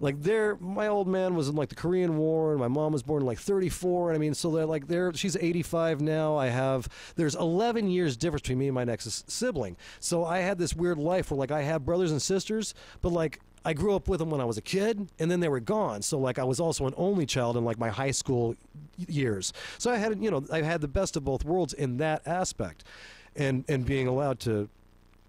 like they're, my old man was in like the Korean War, and my mom was born in like thirty-four, and I mean, so they're like, they're, she's eighty-five now. I have, there's eleven years difference between me and my next sibling. So I had this weird life where like I have brothers and sisters, but like I grew up with them when I was a kid, and then they were gone. So like I was also an only child in like my high school years. So I had, you know, I had the best of both worlds in that aspect, and and being allowed to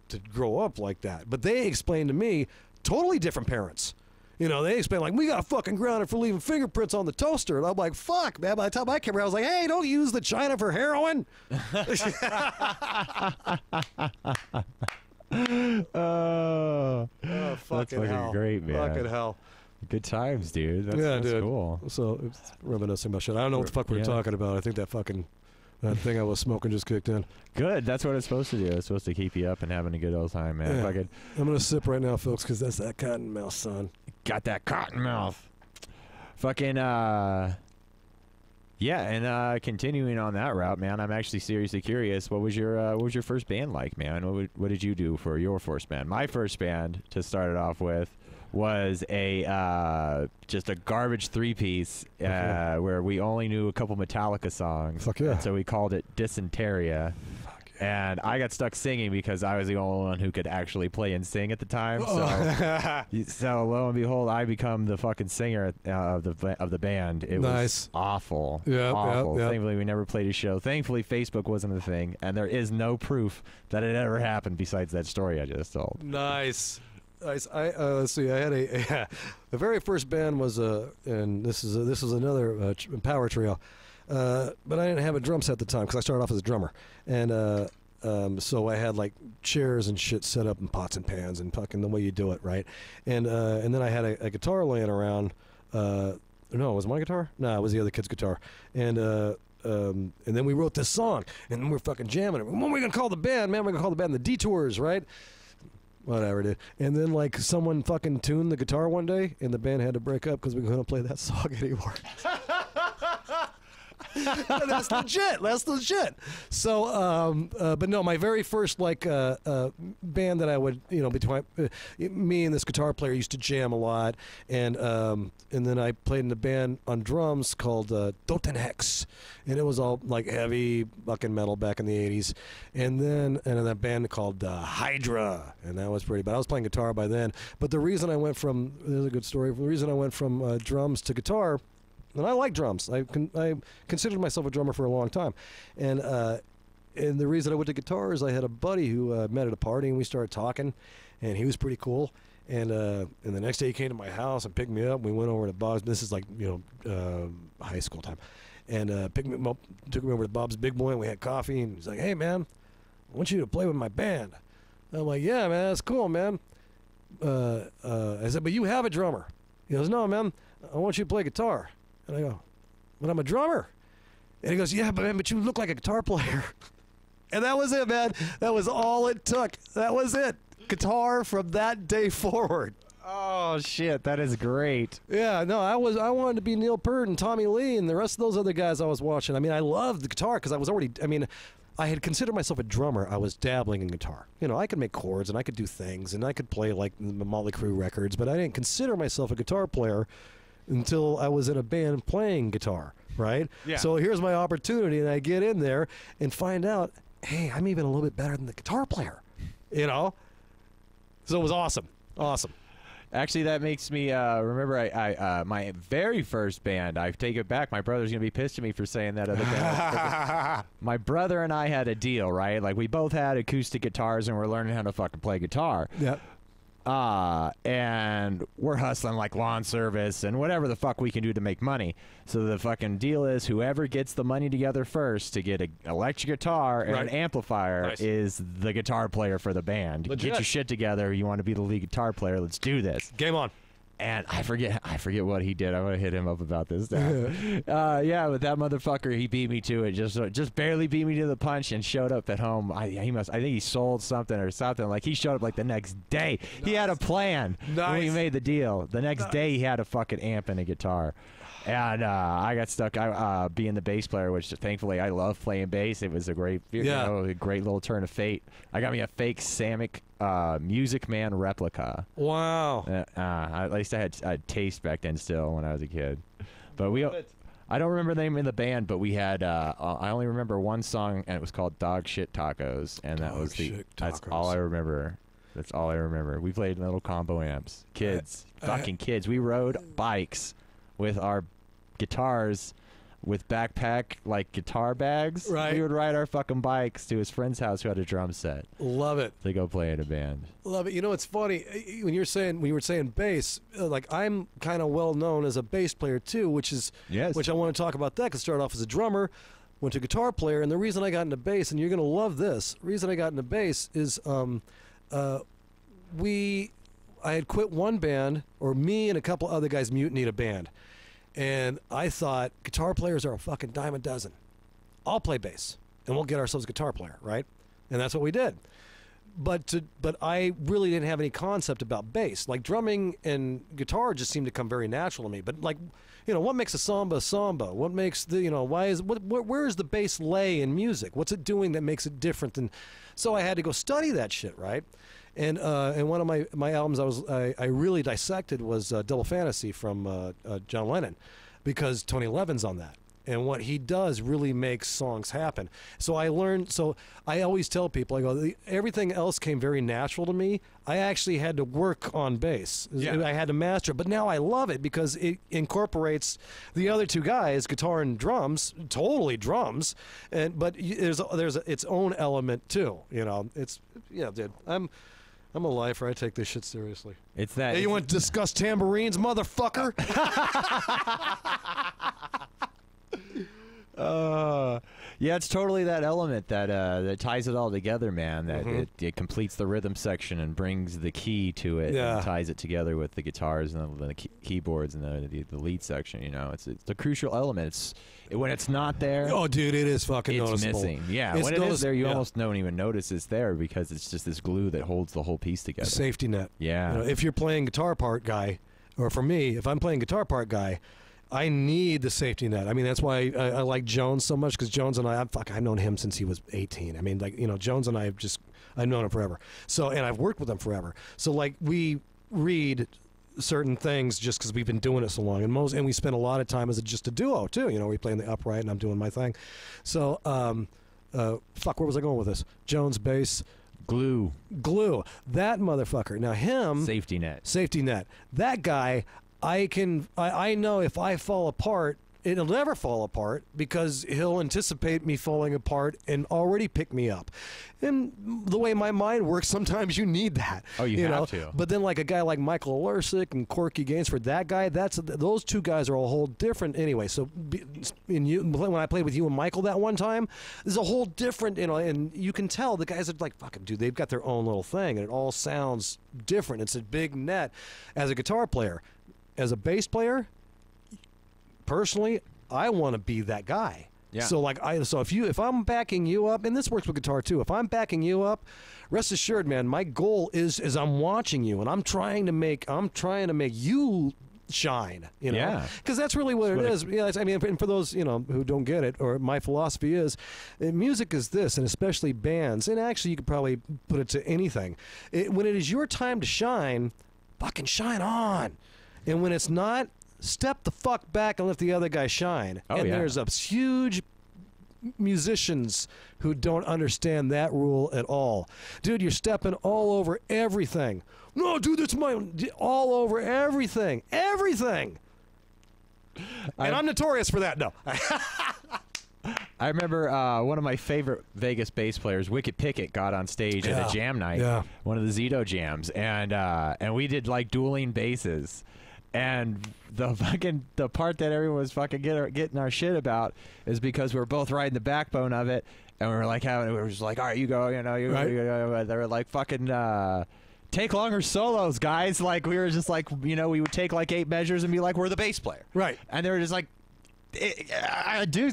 to grow up like that. But they explained to me totally different parents. You know, they explained, like, we got fucking grounded for leaving fingerprints on the toaster. And I'm like, fuck, man. By the time I came around, I was like, hey, don't use the china for heroin. Uh, oh, fucking that's hell. Great, man. Fucking hell. Good times, dude. That's, yeah, that's dude. Cool. So, it's reminiscing about shit. I don't know we're, what the fuck we're yeah. talking about. I think that fucking... That thing I was smoking just kicked in. Good. That's what it's supposed to do. It's supposed to keep you up and having a good old time, man. Yeah. If I could... I'm going to sip right now, folks, because that's that cotton mouth, son. Got that cotton mouth. Fucking, uh... yeah, and uh, continuing on that route, man, I'm actually seriously curious. What was your uh, what was your first band like, man? What would, what did you do for your first band? My first band, to start it off with, was a uh, just a garbage three-piece uh, okay. where we only knew a couple Metallica songs. Fuck yeah. And so we called it Dysenteria. Fuck yeah. And I got stuck singing because I was the only one who could actually play and sing at the time. Oh. So, so lo and behold, I become the fucking singer uh, of the of the band. It nice. Was awful. Yeah, awful. Yep, yep. Thankfully, we never played a show. Thankfully, Facebook wasn't a thing, and there is no proof that it ever happened besides that story I just told. Nice. I, I uh, let's see. I had a, a yeah. the very first band was a, and this is a, this was another uh, power trio, uh, but I didn't have a drum set at the time because I started off as a drummer, and uh, um, so I had like chairs and shit set up and pots and pans and fucking the way you do it, right? And uh, and then I had a, a guitar laying around. Uh, no, was it my guitar? No, it was the other kid's guitar, and. Uh, Um, and then we wrote this song, and then we're fucking jamming it. When are we gonna call the band, man? We're gonna call the band the Detours, right? Whatever, dude. And then like someone fucking tuned the guitar one day, and the band had to break up because we couldn't play that song anymore. That's legit. That's legit. So, um, uh, but no, my very first like uh, uh, band that I would, you know, between uh, me and this guitar player used to jam a lot, and um, and then I played in a band on drums called uh, Doten Hex, and it was all like heavy fucking metal back in the eighties, and then and then that band called uh, Hydra, and that was pretty. But I was playing guitar by then. But the reason I went from there's a good story. The reason I went from uh, drums to guitar. And I like drums. I con I considered myself a drummer for a long time, and uh, and the reason I went to guitar is I had a buddy who uh, met at a party and we started talking, and he was pretty cool. And uh, and the next day he came to my house and picked me up. We went over to Bob's. This is like you know uh, high school time, and uh, picked me up, took me over to Bob's Big Boy, and we had coffee. And he's like, "Hey man, I want you to play with my band." And I'm like, "Yeah man, that's cool man." Uh, uh, I said, "But you have a drummer." He goes, "No man, I want you to play guitar." And I go, but I'm a drummer. And he goes, yeah, but man, but you look like a guitar player. And that was it, man. That was all it took. That was it. Guitar from that day forward. Oh shit, that is great. Yeah, no, I was I wanted to be Neil Peart and Tommy Lee and the rest of those other guys I was watching. I mean, I loved the guitar because I was already. I mean. I had considered myself a drummer. I was dabbling in guitar. You know, I could make chords and I could do things and I could play like the Motley Crue records, but I didn't consider myself a guitar player until I was in a band playing guitar, right? Yeah. So here's my opportunity, and I get in there and find out, hey, I'm even a little bit better than the guitar player, you know? So it was awesome, awesome. Actually, that makes me uh, remember I, I, uh, my very first band. I take it back. My brother's going to be pissed at me for saying that other band. My brother and I had a deal, right? Like, we both had acoustic guitars, and we're learning how to fucking play guitar. Yep. Uh, and we're hustling like lawn service and whatever the fuck we can do to make money. So the fucking deal is whoever gets the money together first to get an electric guitar and right. an amplifier nice. Is the guitar player for the band. Legit. Get your shit together. You want to be the lead guitar player. Let's do this. Game on. And I forget I forget what he did. I'm going to hit him up about this now. uh, yeah, but that motherfucker, he beat me to it. Just just barely beat me to the punch and showed up at home. I, he must, I think he sold something or something. Like, he showed up, like, the next day. Nice. He had a plan nice. When we made the deal. The next nice. Day he had a fucking amp and a guitar. And uh, I got stuck I, uh, being the bass player, which thankfully I love playing bass. It was a great, yeah. you know, a great little turn of fate. I got me a fake Samick uh, Music Man replica. Wow. Uh, uh, at least I had, I had taste back then still when I was a kid. But we, I don't remember the name of the band, but we had, uh, I only remember one song, and it was called Dog Shit Tacos. And that Dog was the, that's all I remember. That's all I remember. We played little combo amps. Kids. I, fucking I, kids. We rode bikes with our guitars with backpack, like, guitar bags. Right. We would ride our fucking bikes to his friend's house who had a drum set. Love it. To go play in a band. Love it. You know, it's funny. When you were saying, when you were saying bass, like, I'm kind of well known as a bass player, too, which is, yes. which I want to talk about that, because I started off as a drummer, went to guitar player, and the reason I got into bass, and you're going to love this, the reason I got into bass is, um, uh, we, I had quit one band, or me and a couple other guys mutinied a band. And I thought, guitar players are a fucking dime a dozen. I'll play bass, and we'll get ourselves a guitar player, right? And that's what we did. But to, but I really didn't have any concept about bass. Like, drumming and guitar just seemed to come very natural to me. But, like, you know, what makes a samba samba? What makes the, you know, why is, what, what, where is the bass lay in music? What's it doing that makes it different than? So I had to go study that shit, right? And uh, and one of my, my albums I was I, I really dissected was uh, Double Fantasy from uh, uh, John Lennon, because Tony Levin's on that, and what he does really makes songs happen. So I learned. So I always tell people, I go, everything else came very natural to me. I actually had to work on bass. Yeah. I had to master it, but now I love it because it incorporates the other two guys, guitar and drums, totally drums, and but there's there's its own element too. You know, it's yeah, dude. I'm. I'm a lifer. I take this shit seriously. It's that. Hey, you want to discuss tambourines, motherfucker? uh, yeah, it's totally that element that uh, that ties it all together, man. That mm-hmm. it, it completes the rhythm section and brings the key to it. Yeah. And ties it together with the guitars and the, the key keyboards and the, the the lead section. You know, it's it's a crucial element. It's when it's not there. Oh, dude, it is fucking it's noticeable. Missing. Yeah, it's when it is there, you yeah. almost don't even notice it's there because it's just this glue that holds the whole piece together. Safety net. Yeah. You know, if you're playing guitar part guy, or for me, if I'm playing guitar part guy, I need the safety net. I mean, that's why I, I like Jones so much, because Jones and I, I'm, fuck, I've known him since he was eighteen. I mean, like, you know, Jones and I have just, I've known him forever. So, and I've worked with him forever. So, like, we read certain things just because we've been doing it so long, and most, and we spend a lot of time as a, just a duo too. You know, we play in the upright, and I'm doing my thing. So, um, uh, fuck, where was I going with this? Jones bass. Glue. Glue. That motherfucker. Now him. Safety net. Safety net. That guy. I can, I, I know if I fall apart, it'll never fall apart because he'll anticipate me falling apart and already pick me up. And the way my mind works, sometimes you need that. Oh, you, you have know? to. But then, like a guy like Michael Olersic and Corky Gainsford, that guy, that's those two guys are a whole different anyway. So, in you, when I played with you and Michael that one time, there's a whole different, you know, and you can tell the guys are like, fucking dude, they've got their own little thing, and it all sounds different. It's a big net as a guitar player. As a bass player, personally, I want to be that guy. Yeah. So like I, so if you, if I'm backing you up, and this works with guitar too. If I'm backing you up, rest assured, man, my goal is is I'm watching you, and I'm trying to make, I'm trying to make you shine. You know, yeah. Because that's really what that's it what is. It, yeah. It's, I mean, and for those you know who don't get it, or my philosophy is, music is this, and especially bands, and actually you could probably put it to anything. It, when it is your time to shine, fucking shine on. And when it's not, step the fuck back and let the other guy shine. Oh, and yeah. there's a huge musicians who don't understand that rule at all. Dude, you're stepping all over everything. No, dude, that's my... All over everything. Everything. I, and I'm notorious for that. No. I remember uh, one of my favorite Vegas bass players, Wicked Pickett, got on stage yeah. at a jam night. Yeah. One of the Zito jams. And, uh, and we did, like, dueling basses. And the fucking the part that everyone was fucking get our, getting our shit about is because we were both riding the backbone of it, and we were like having we were just like, all right, you go, you know, you, right. you go. They were like fucking uh, take longer solos, guys. Like we were just like, you know, we would take like eight measures and be like, we're the bass player, right? And they were just like, it, I do.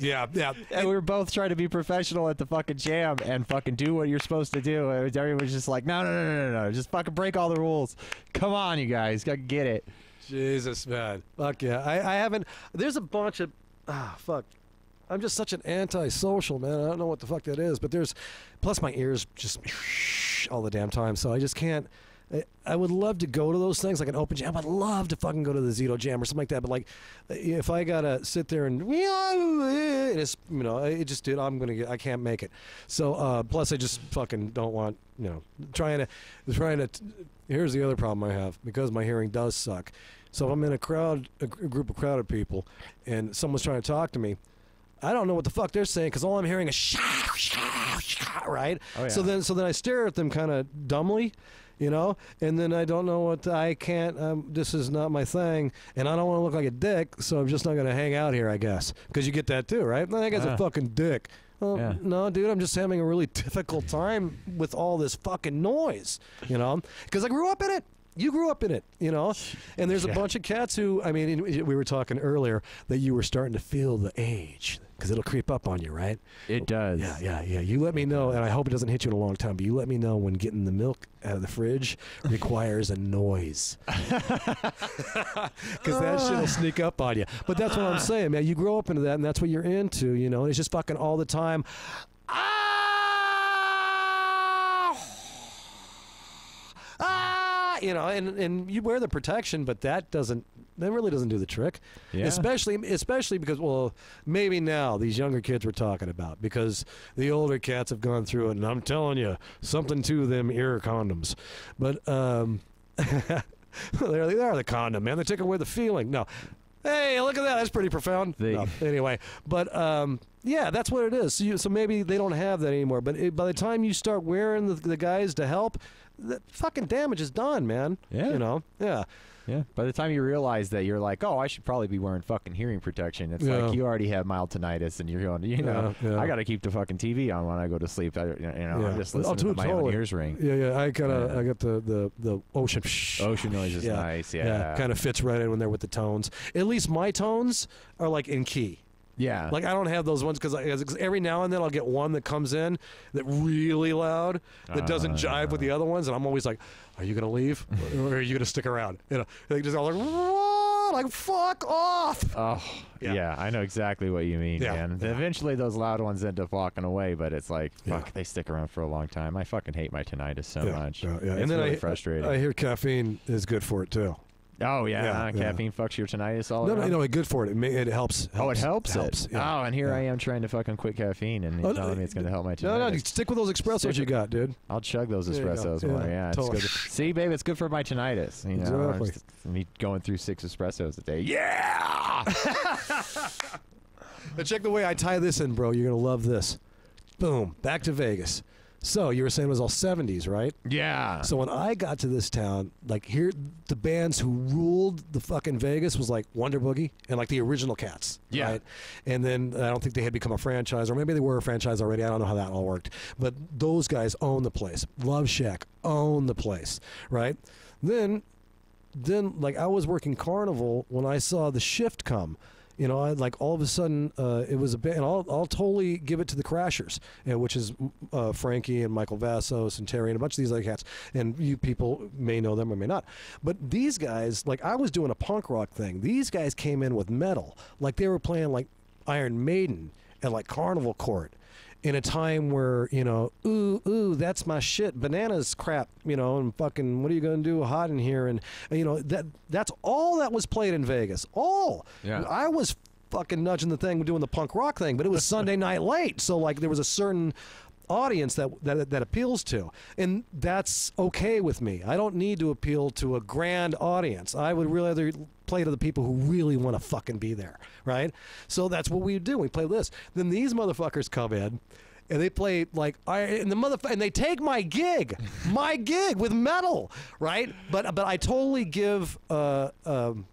yeah, yeah. And we were both trying to be professional at the fucking jam and fucking do what you're supposed to do. And everyone was just like, no, no, no, no, no, just fucking break all the rules. Come on, you guys, gotta get it. Jesus, man. Fuck yeah. I, I haven't... There's a bunch of... Ah, fuck. I'm just such an anti-social, man. I don't know what the fuck that is, but there's, plus my ears just all the damn time, so I just can't. I would love to go to those things, like an open jam. I'd love to fucking go to the Zito Jam or something like that. But like, if I gotta sit there and it's, you know, it just, dude, I'm gonna get, I can't make it. So uh, plus, I just fucking don't want, you know, trying to, trying to. Here's the other problem I have, because my hearing does suck. So if I'm in a crowd, a group of crowded people, and someone's trying to talk to me, I don't know what the fuck they're saying, because all I'm hearing is shah, shah, shah, right? Oh, yeah. So then, so then I stare at them kind of dumbly. You know, and then I don't know what to, I can't. Um, this is not my thing, and I don't want to look like a dick, so I'm just not gonna hang out here, I guess. Because you get that too, right? That guy's uh, a fucking dick. Well, yeah. No, dude, I'm just having a really difficult time with all this fucking noise. You know, because I grew up in it. You grew up in it. You know, and there's yeah. a bunch of cats who, I mean, we were talking earlier that you were starting to feel the age. Because it'll creep up on you, right? It does. Yeah, yeah, yeah. You let me know, and I hope it doesn't hit you in a long time, but you let me know when getting the milk out of the fridge requires a noise. Because that shit will sneak up on you. But that's what I'm saying, man. You grow up into that, and that's what you're into, you know? And it's just fucking all the time. Ah! Ah! You know, and, and you wear the protection, but that doesn't... That really doesn't do the trick, yeah. especially especially because, well, maybe now these younger kids we're talking about, because the older cats have gone through it, and I'm telling you, something to them ear condoms. But um, they are the condom, man. They take away the feeling. No. Hey, look at that. That's pretty profound. They... No. Anyway, but um, yeah, that's what it is. So, you, so maybe they don't have that anymore. But it, by the time you start wearing the, the guys to help, the fucking damage is done, man. Yeah. You know? Yeah. Yeah. By the time you realize that, you're like, oh, I should probably be wearing fucking hearing protection. It's yeah. like you already have mild tinnitus, and you're going, you know, yeah, yeah. I got to keep the fucking T V on when I go to sleep. I, you know, yeah. I'm just listening oh, to my totally. own ears ring. Yeah, yeah. I got yeah. I got the, the, the ocean. Ocean noise is yeah. nice. Yeah. yeah. Kind of fits right in when they're with the tones. At least my tones are like in key. Yeah. Like, I don't have those ones, because every now and then I'll get one that comes in that really loud that uh, doesn't jive with the other ones. And I'm always like, are you going to leave or are you going to stick around? You know, they just all like, like, fuck off. Oh, yeah. yeah. I know exactly what you mean, yeah. man. Yeah. Eventually those loud ones end up walking away, but it's like, fuck, yeah. they stick around for a long time. I fucking hate my tinnitus so yeah. much. Yeah, yeah. It's and then really I, frustrating. I hear caffeine is good for it, too. Oh, yeah. yeah uh, caffeine yeah. fucks your tinnitus all the time. No, no, no, good for it. It, may, it helps, helps. Oh, it helps it. Helps. Yeah. Oh, and here yeah. I am trying to fucking quit caffeine, and you're oh, telling me it's going to help my tinnitus. No, no, stick with those espressos with, you got, dude. I'll chug those espressos more. Yeah, yeah totally. It's good. See, babe, it's good for my tinnitus. You know, exactly. Just, me going through six espressos a day. Yeah! Now check the way I tie this in, bro. You're going to love this. Boom. Back to Vegas. So you were saying it was all seventies, right? Yeah. So when I got to this town, like here, the bands who ruled the fucking Vegas was like Wonder Boogie and like the original Cats. Yeah. Right? And then I don't think they had become a franchise, or maybe they were a franchise already. I don't know how that all worked. But those guys owned the place. Love Shack owned the place, right? Then, then like I was working Carnival when I saw the shift come. You know, I, like all of a sudden, uh, it was a band. I'll, I'll totally give it to the Crashers, you know, which is uh, Frankie and Michael Vassos and Terry and a bunch of these other cats. And you people may know them or may not. But these guys, like I was doing a punk rock thing. These guys came in with metal, like they were playing like Iron Maiden and like Carnival Court. In a time where, you know, ooh, ooh, that's my shit, bananas crap, you know, and fucking, what are you going to do hot in here? And, you know, that that's all that was played in Vegas. All. Yeah. I was fucking nudging the thing, doing the punk rock thing, but it was Sunday night late. So, like, there was a certain audience that, that that appeals to, and that's okay with me. I don't need to appeal to a grand audience. I would really rather play to the people who really want to fucking be there, right? So that's what we do. We play this. Then these motherfuckers come in, and they play like I and the motherfucker, and they take my gig, my gig with metal, right? But but I totally give uh um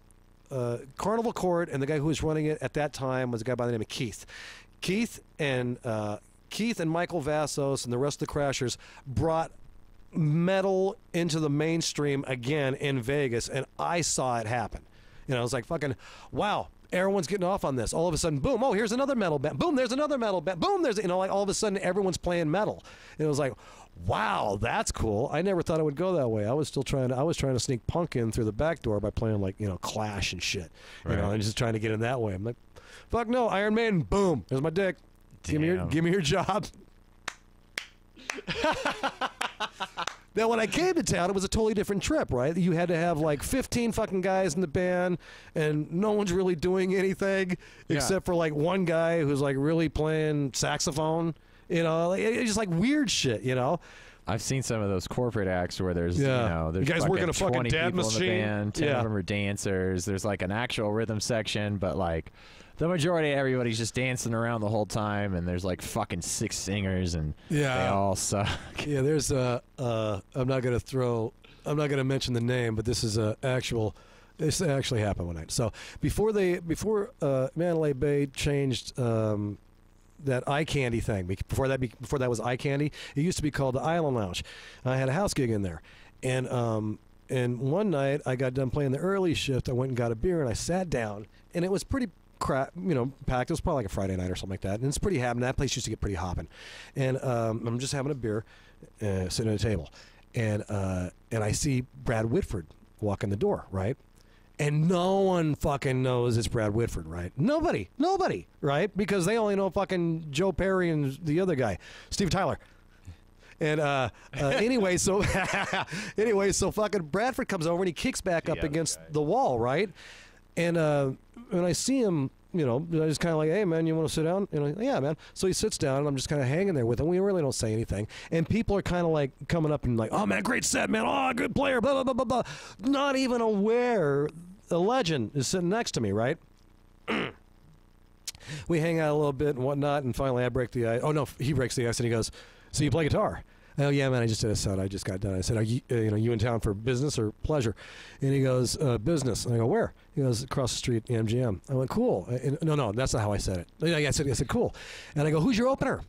uh Carnival Court, and the guy who was running it at that time was a guy by the name of Keith, Keith and uh. Keith and Michael Vassos and the rest of the Crashers brought metal into the mainstream again in Vegas, and I saw it happen. You know, I was like, fucking, wow, everyone's getting off on this. All of a sudden, boom, oh, here's another metal band. Boom, there's another metal band. Boom, there's, you know, like all of a sudden everyone's playing metal. And it was like, wow, that's cool. I never thought it would go that way. I was still trying to, I was trying to sneak punk in through the back door by playing like, you know, Clash and shit. You right. know, and just trying to get in that way. I'm like, Fuck no, Iron Maiden, boom. There's my dick. Damn. Give me your, give me your job. Now, when I came to town, it was a totally different trip, right? You had to have, like, fifteen fucking guys in the band, and no one's really doing anything yeah. except for, like, one guy who's, like, really playing saxophone. You know, it's just, like, weird shit, you know? I've seen some of those corporate acts where there's, yeah. you know, there's you guys working a fucking dad machine. In the band, ten yeah. of them are dancers. There's, like, an actual rhythm section, but, like, the majority of everybody's just dancing around the whole time, and there's like fucking six singers, and yeah. they all suck. Yeah, there's a. Uh, uh, I'm not gonna throw. I'm not gonna mention the name, but this is a actual. This actually happened one night. So before they, before uh, Mandalay Bay changed um, that eye candy thing. Before that, before that was eye candy. It used to be called the Island Lounge. I had a house gig in there, and. Um, And one night, I got done playing the early shift. I went and got a beer, and I sat down, and it was pretty crap, you know, packed. It was probably like a Friday night or something like that. And it's pretty happening. That place used to get pretty hopping. And um, I'm just having a beer, uh, sitting at a table, and uh, and I see Brad Whitford walk in the door, right? And no one fucking knows it's Brad Whitford, right? Nobody, nobody, right? Because they only know fucking Joe Perry and the other guy, Steve Tyler. And uh, uh, anyway, so anyway, so fucking Bradford comes over and he kicks back up against the wall, right? And uh, when I see him, you know, I just kind of like, hey, man, you want to sit down? You know, yeah, man. So he sits down, and I'm just kind of hanging there with him. We really don't say anything. And people are kind of like coming up and like, oh, man, great set, man. Oh, good player, blah, blah, blah, blah, blah. Not even aware the legend is sitting next to me, right? We hang out a little bit and whatnot, and finally I break the ice. Oh, no, he breaks the ice, and he goes, so you play guitar? Oh, yeah, man, I just did a set. I just got done. I said, are you, uh, you know, you in town for business or pleasure? And he goes, uh, business. And I go, where? He goes, across the street, M G M. I went, cool. And, no, no, that's not how I said it. I said, I said, cool. And I go, who's your opener?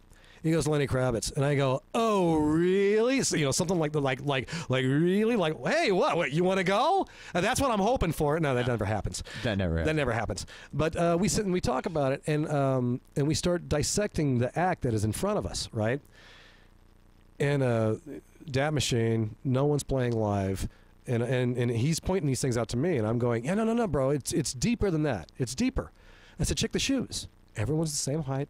He goes, Lenny Kravitz. And I go, oh, really? So, you know, something like, the, like, like, like, really? Like, hey, what? Wait, you want to go? And that's what I'm hoping for. No, that yeah. never happens. That never happens. That never happens. But uh, we sit and we talk about it, and um, and we start dissecting the act that is in front of us, right? And uh, Dat Machine, no one's playing live, and, and and he's pointing these things out to me, and I'm going, yeah, no, no, no, bro, it's it's deeper than that. It's deeper. I said, check the shoes. Everyone's the same height.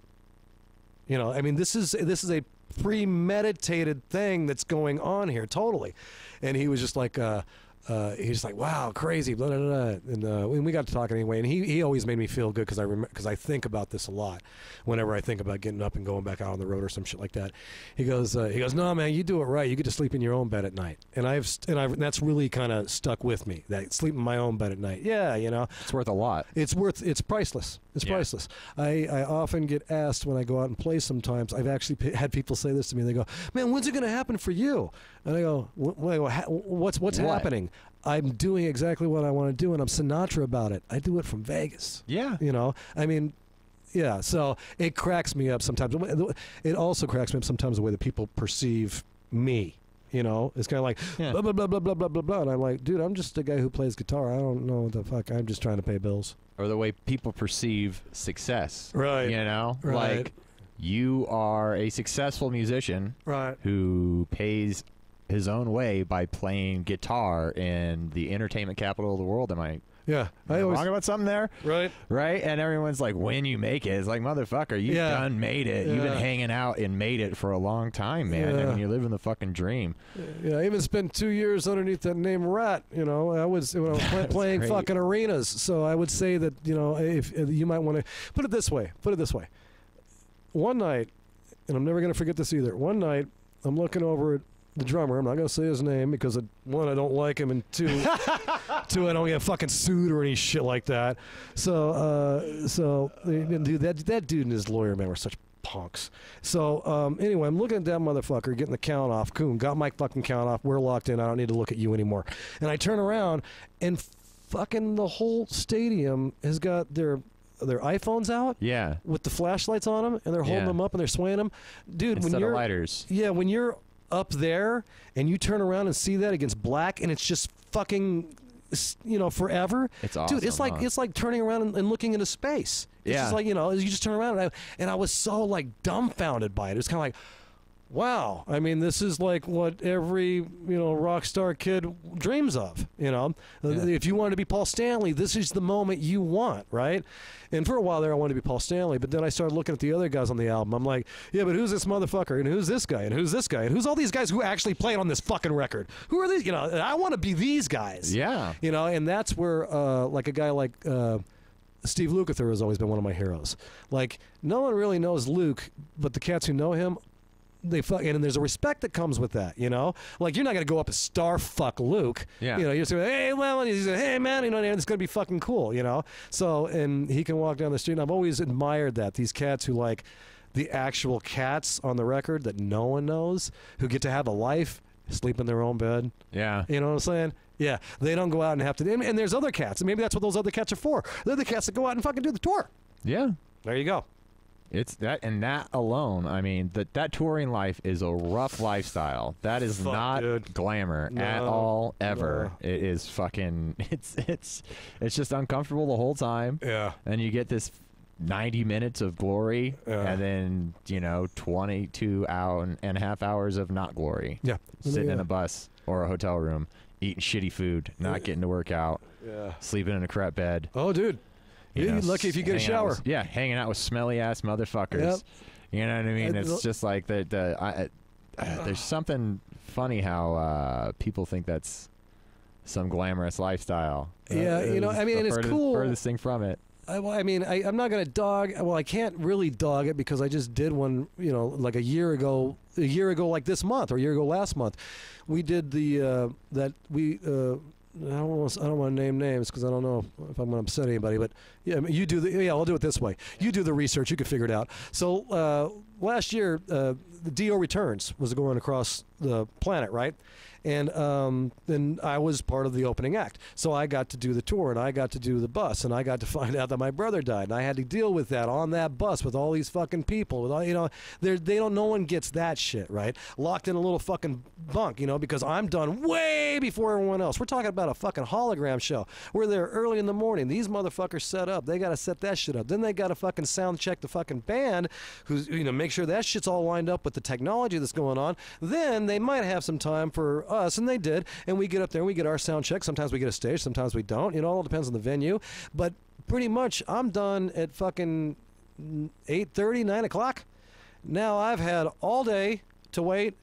You know, I mean, this is this is a premeditated thing that's going on here, totally. And he was just like, uh, uh, he's like, wow, crazy, blah, blah, blah. And uh, we got to talking anyway, and he, he always made me feel good because I remember, because I think about this a lot whenever I think about getting up and going back out on the road or some shit like that. He goes, uh, he goes, no, man, you do it right. You get to sleep in your own bed at night. And I've and I've, that's really kind of stuck with me, that sleep in my own bed at night. Yeah, you know. It's worth a lot. It's worth, it's priceless. It's yeah. priceless. I, I often get asked when I go out and play sometimes, I've actually p had people say this to me, and they go, man, when's it going to happen for you? And I go, what's, what's what? happening? I'm doing exactly what I want to do, and I'm Sinatra about it. I do it from Vegas. Yeah. You know, I mean, yeah. So it cracks me up sometimes. It also cracks me up sometimes the way that people perceive me. You know, it's kind of like, yeah. blah, blah, blah, blah, blah, blah, blah, blah. And I'm like, dude, I'm just a guy who plays guitar. I don't know what the fuck. I'm just trying to pay bills. Or the way people perceive success. Right. You know? Right. Like, you are a successful musician right. who pays his own way by playing guitar in the entertainment capital of the world. Am I... Yeah, I always wrong about something there, right? Right, and everyone's like, "When you make it, it's like motherfucker, you've yeah. done made it. Yeah. You've been hanging out and made it for a long time, man. Yeah. I mean, you're living the fucking dream." Yeah, I even spent two years underneath that name Rat. You know, I was when I was play, playing great. fucking arenas, so I would say that you know, if, if you might want to put it this way, put it this way. One night, and I'm never gonna forget this either. One night, I'm looking over at the drummer. I'm not gonna say his name because one, I don't like him, and two, two, I don't get fucking sued or any shit like that. So, uh, so dude, that that dude and his lawyer man were such punks. So um, anyway, I'm looking at that motherfucker getting the count off. Coon got my fucking count off. We're locked in. I don't need to look at you anymore. And I turn around, and fucking the whole stadium has got their. Their iPhones out, yeah, with the flashlights on them, and they're holding yeah. them up and they're swaying them, dude. Instead when you're of lighters, yeah, when you're up there and you turn around and see that against black, and it's just fucking, you know, forever. It's awesome, dude. It's like huh? it's like turning around and, and looking into space. It's yeah, just like you know, you just turn around and I, and I was so like dumbfounded by it. It's kind of like, wow, I mean, this is like what every, you know, rock star kid dreams of, you know. Yeah. If you wanted to be Paul Stanley, this is the moment you want, right? And for a while there, I wanted to be Paul Stanley, but then I started looking at the other guys on the album. I'm like, yeah, but who's this motherfucker, and who's this guy, and who's this guy, and who's all these guys who actually played on this fucking record? Who are these? You know, I want to be these guys. Yeah. You know, and that's where, uh, like, a guy like... Uh, Steve Lukather has always been one of my heroes. Like, no one really knows Luke, but the cats who know him, they fuck, and there's a respect that comes with that, you know? Like, you're not going to go up and star fuck Luke. Yeah. You know, you're just going, hey, well, and he's like, hey, man, you know, and it's going to be fucking cool, you know? So, and he can walk down the street, and I've always admired that, these cats who, like, the actual cats on the record that no one knows, who get to have a life, sleep in their own bed. Yeah. You know what I'm saying? Yeah, they don't go out and have to. And, and there's other cats. Maybe that's what those other cats are for. They're the cats that go out and fucking do the tour. Yeah, there you go. It's that, and that alone. I mean, that that touring life is a rough lifestyle. That is Fuck, not dude. glamour no, at all. Ever. No. It is fucking. It's it's it's just uncomfortable the whole time. Yeah. And you get this ninety minutes of glory, yeah. and then you know twenty-two hour and, and a half hours of not glory. Yeah. Sitting yeah. in a bus or a hotel room. Eating shitty food, not getting to work out, yeah. sleeping in a crap bed. Oh, dude. You You'd know, be lucky if you get a shower. With, yeah, hanging out with smelly-ass motherfuckers. Yep. You know what I mean? It's just like the, the, I, uh, there's something funny how uh, people think that's some glamorous lifestyle. Yeah, uh, you know, I mean, it's furthest, cool. furthest thing from it. I, well, I mean, I, I'm not going to dog... Well, I can't really dog it because I just did one, you know, like a year ago, a year ago like this month or a year ago last month. We did the... Uh, that we... Uh, I don't want to, I don't want to name names because I don't know if I'm going to upset anybody, but yeah, I mean, you do the... Yeah, I'll do it this way. You do the research. You can figure it out. So uh, last year, uh, the D O Returns was going across the planet, right? And um, then I was part of the opening act. So I got to do the tour, and I got to do the bus, and I got to find out that my brother died, and I had to deal with that on that bus with all these fucking people. With all, you know, they don't. No one gets that shit, right? Locked in a little fucking bunk, you know, because I'm done way before everyone else. We're talking about a fucking hologram show. We're there early in the morning. These motherfuckers set up. They got to set that shit up. Then they got to fucking sound check the fucking band, who's, you know, make sure that shit's all lined up with the technology that's going on. Then they might have some time for us, and they did, and we get up there and we get our sound check. Sometimes we get a stage, sometimes we don't. It all depends on the venue, but pretty much I'm done at fucking eight thirty, nine o'clock. Now I've had all day to wait,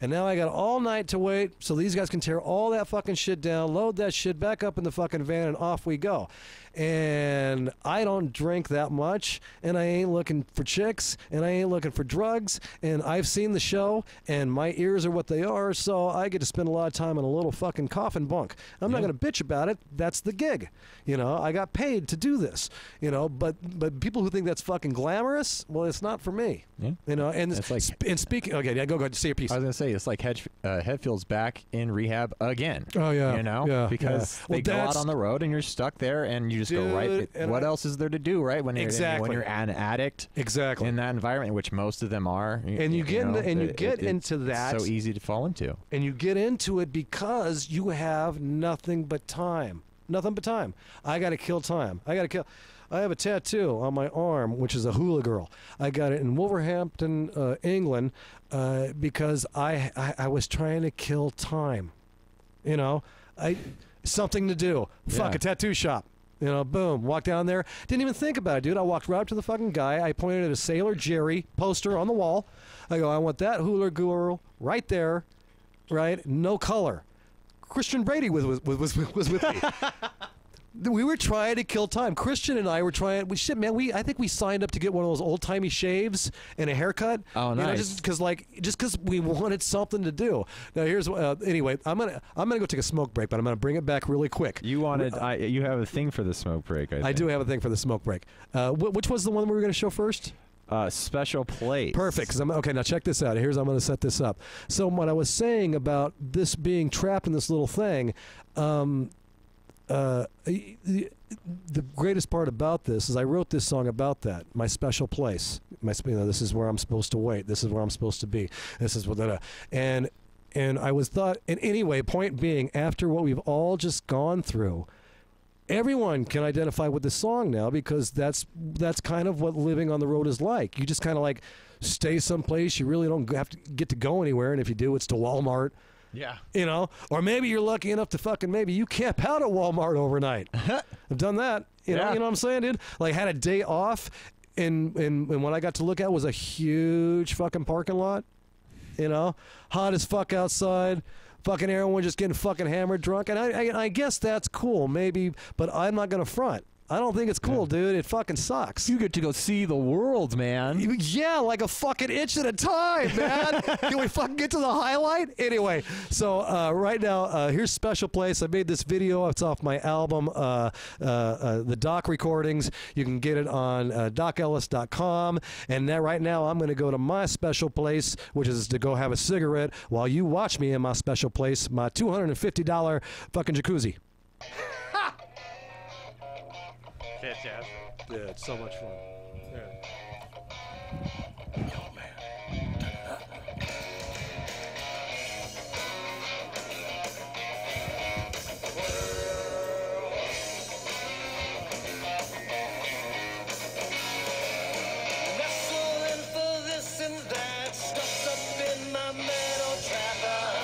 and now I got all night to wait so these guys can tear all that fucking shit down, load that shit back up in the fucking van, and off we go. And I don't drink that much, and I ain't looking for chicks, and I ain't looking for drugs, and I've seen the show, and my ears are what they are, so I get to spend a lot of time in a little fucking coffin bunk. I'm yeah. not going to bitch about it. That's the gig. You know, I got paid to do this. You know, but but people who think that's fucking glamorous, well, it's not for me. Yeah. You know, and, it's like, sp and speaking, okay, yeah, go, go, say your piece. I was going to say, it's like Hedge, uh, Hetfield's back in rehab again. Oh, yeah. You know, yeah, because yeah. Well, they go out on the road, and you're stuck there, and you just Dude, go right. It, what I, else is there to do, right? When you're, exactly. when you're an addict, exactly in that environment, which most of them are, and you, you get know, in the, and you it, get it, into it's that. It's so easy to fall into, and you get into it because you have nothing but time, nothing but time. I got to kill time. I got to kill. I have a tattoo on my arm, which is a hula girl. I got it in Wolverhampton, uh, England, uh, because I, I I was trying to kill time. You know, I something to do. Fuck yeah. A tattoo shop. You know, boom, walked down there. Didn't even think about it, dude. I walked right up to the fucking guy. I pointed at a Sailor Jerry poster on the wall. I go, I want that hula girl right there, right? No color. Christian Brady was, was, was, was with me. We were trying to kill time. Christian and I were trying. We shit, man. We I think we signed up to get one of those old timey shaves and a haircut. Oh, nice. You know, just because, like, just because we wanted something to do. Now here's uh, anyway. I'm gonna I'm gonna go take a smoke break, but I'm gonna bring it back really quick. You wanted. Uh, I, you have a thing for the smoke break. I, think. I do have a thing for the smoke break. Uh, wh which was the one we were gonna show first? Uh, special place. Perfect. 'Cause I'm, okay, now check this out. Here's how I'm going to set this up. So what I was saying about this being trapped in this little thing. Um, Uh, the greatest part about this is I wrote this song about that, my special place. My, you know, this is where I'm supposed to wait. This is where I'm supposed to be. This is what that. And and I was thought. And anyway, point being, after what we've all just gone through, everyone can identify with the song now, because that's that's kind of what living on the road is like. You just kind of like stay someplace. You really don't have to get to go anywhere, and if you do, it's to Walmart. Yeah. You know, or maybe you're lucky enough to fucking maybe you camp out at Walmart overnight. I've done that. You yeah. know, you know what I'm saying, dude? Like, had a day off, and, and and what I got to look at was a huge fucking parking lot. You know, hot as fuck outside. Fucking everyone just getting fucking hammered, drunk, and I, I, I guess that's cool, maybe, but I'm not gonna front. I don't think it's cool, dude. It fucking sucks. You get to go see the world, man. Yeah, like a fucking inch at a time, man. Can we fucking get to the highlight? Anyway, so uh, right now, uh, here's Special Place. I made this video. It's off my album, uh, uh, uh, The Doc Recordings. You can get it on uh, doc ellis dot com. And that right now, I'm going to go to my special place, which is to go have a cigarette while you watch me in my special place, my two hundred fifty dollar fucking jacuzzi. Fantastic. Yeah, it's so much fun. Yeah. Yo, man. Wrestling for this and that, stuffed up in my metal trapper.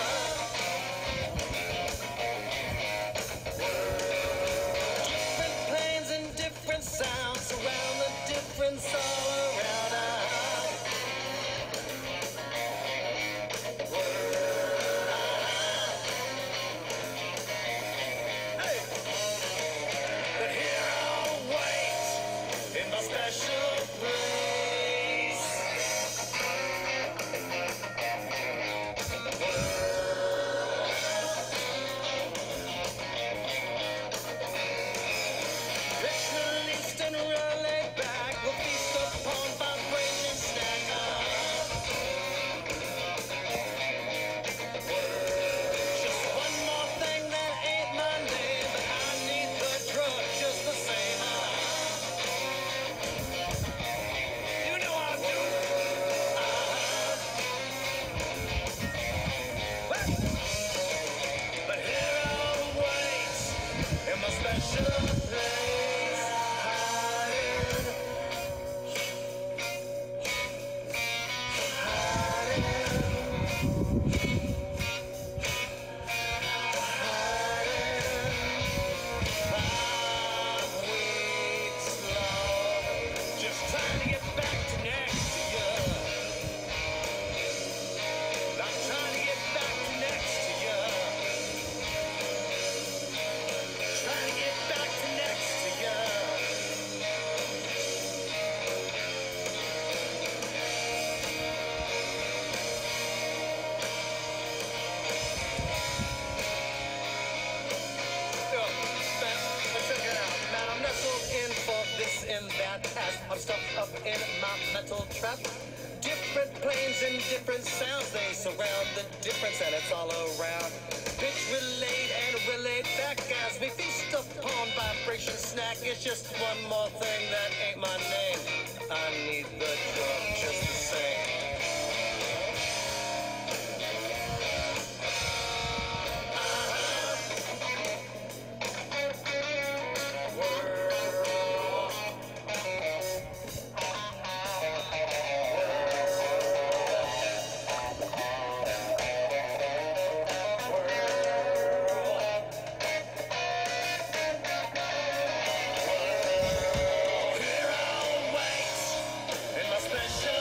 Special.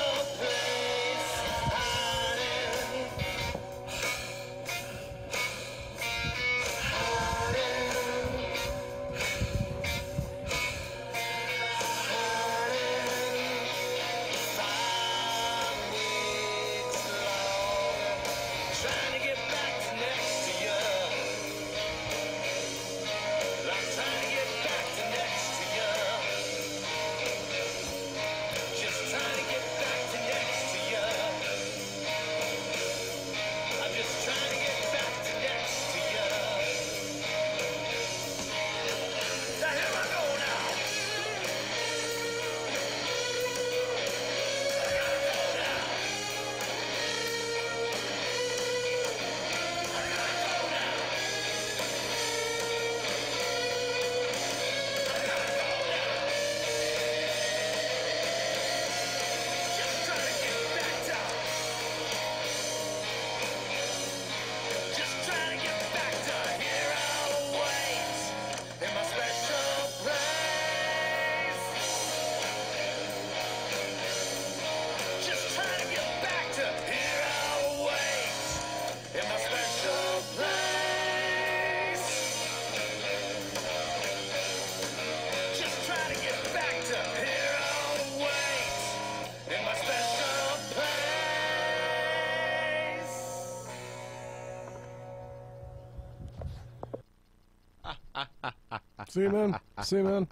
See you, man. See you, man.